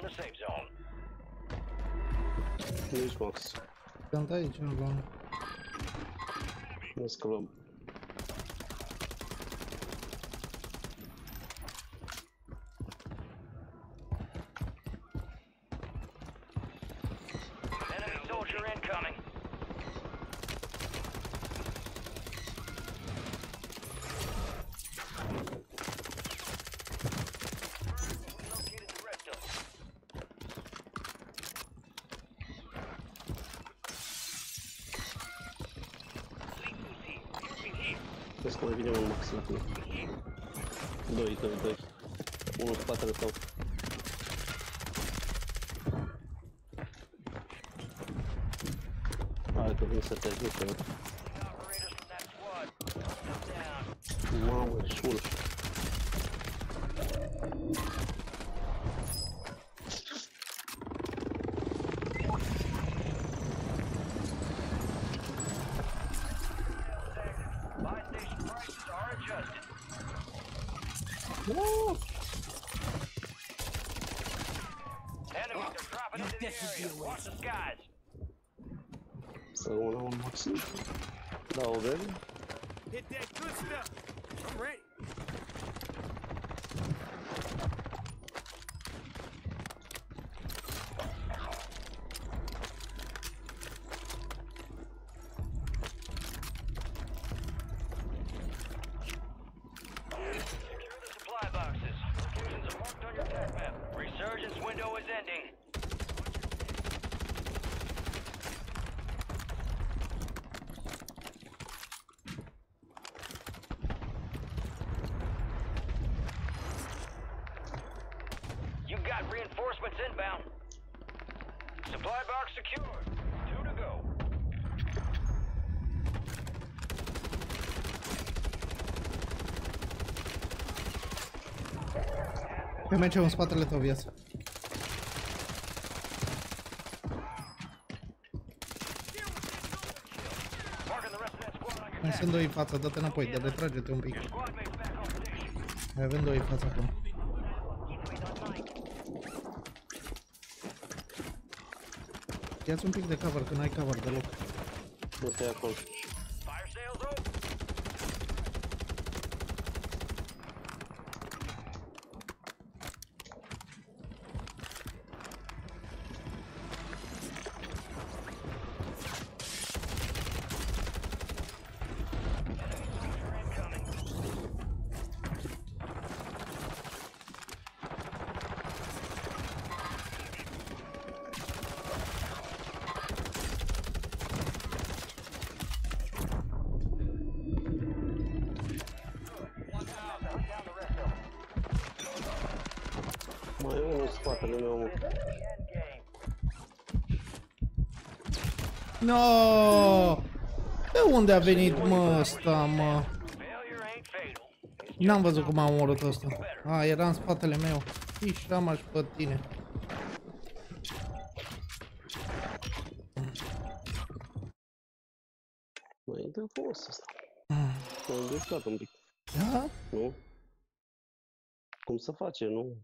the safe zone. Loot box. Sunt aici, nu bun. Ne scăpăm. Trebuie să mai vine un maxim cu 2, 1 spatele tău. Hai că vin să te ajute. Mamă, șul. Să o luăm un maxim. Da, o vedem. Reinforcements inbound. Supply box secured. 2 to go. Pe merge în spatele tău, viață. Mai sunt doi în față, dă-te înapoi, dar retrage-te un pic. Mai avem doi în față acum. Ia-ți un pic de cover, că n-ai cover deloc. Du-te acolo. Nooo! De unde a venit, mă, ăsta, mă? N-am văzut cum am omorât ăsta. A, era în spatele meu. Ișam aș pe tine. Mă, e de folos ăsta. M-am descat un pic. Da? Nu? Cum se face, nu?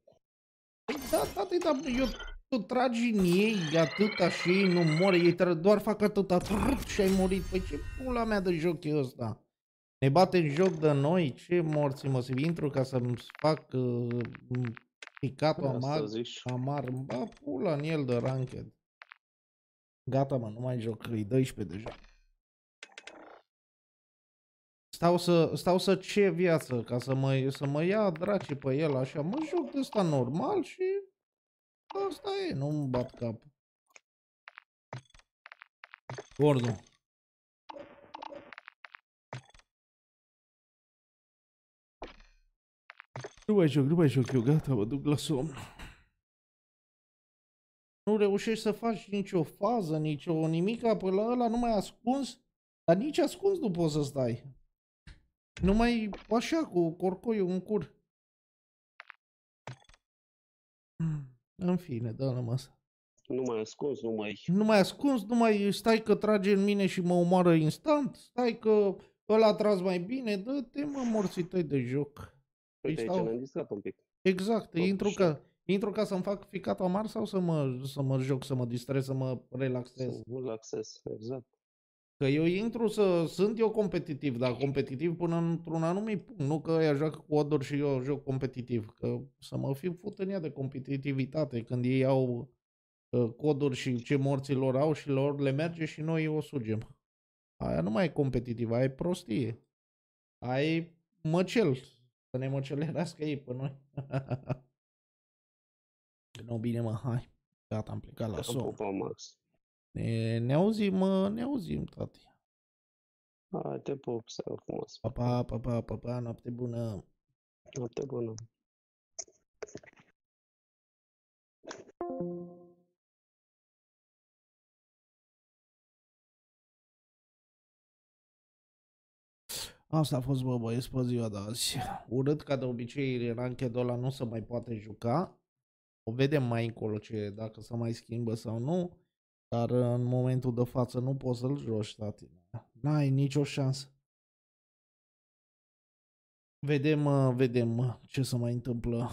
Da, tati, da, eu... Tu tragi în ei atâta și ei nu mor, ei doar fac atâta și ai murit. Păi ce pula mea de joc e ăsta? Ne bate în joc de noi? Ce morți mă să intru ca să-mi fac picatul amar? Ba pula în el de ranked. Gata mă, nu mai joc, e 12 deja. Stau să ce viață ca să mă ia draci pe el așa. Mă joc de ăsta normal și... Asta e, nu-mi bat capul. Gordo. Nu mai joc eu, gata, mă duc la somn. Nu reușești să faci nicio fază, nicio nimica, pe la ăla nu mai ascuns, dar nici ascuns nu poți să stai. Numai așa, cu corcoiul în cur. În fine, da, masă. Nu mai ascuns, nu mai stai că trage în mine și mă omoară instant, stai că ăla a tras mai bine, dă-te mă morții tăi de joc. Uite aici, ne-am distrat un pic. Exact, intru ca, Intru ca să-mi fac ficat amar sau să mă joc, să mă distrez, să mă relaxez? Să mă relaxez, exact. Că eu intru să... Sunt eu competitiv, dar competitiv până într-un anumit punct. Nu că ea joacă cu odor și eu joc competitiv. Că să mă fi fut în ea de competitivitate când ei au coduri și ce morții lor au și lor le merge și noi o sugem. Aia nu mai e competitiv, aia e prostie. Aia e măcel. Să ne măcelerească ei pe noi. Nu, bine mă, hai. Gata, am plecat la somn. Ne auzim, mă, ne auzim, tati. Hai, te pup, să rău frumos. Pa, pa, pa, pa, pa, pa, noapte bună. Noapte bună. Asta a fost, bă, băieți, pe ziua de azi. Urât, ca de obicei, ranchedul ăla nu se mai poate juca. O vedem mai încolo ce, dacă se mai schimbă sau nu. Dar în momentul de față nu poți să-l joci, tati. N-ai nicio șansă. Vedem ce se mai întâmplă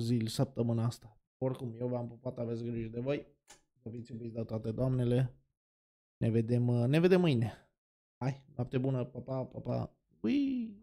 zilele, săptămâna asta. Oricum, eu v-am pupat, aveți grijă de voi. Să fiți iubiți de toate doamnele. Ne vedem mâine. Hai, noapte bună, pa, pa, pa, pa. Ui!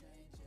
Change.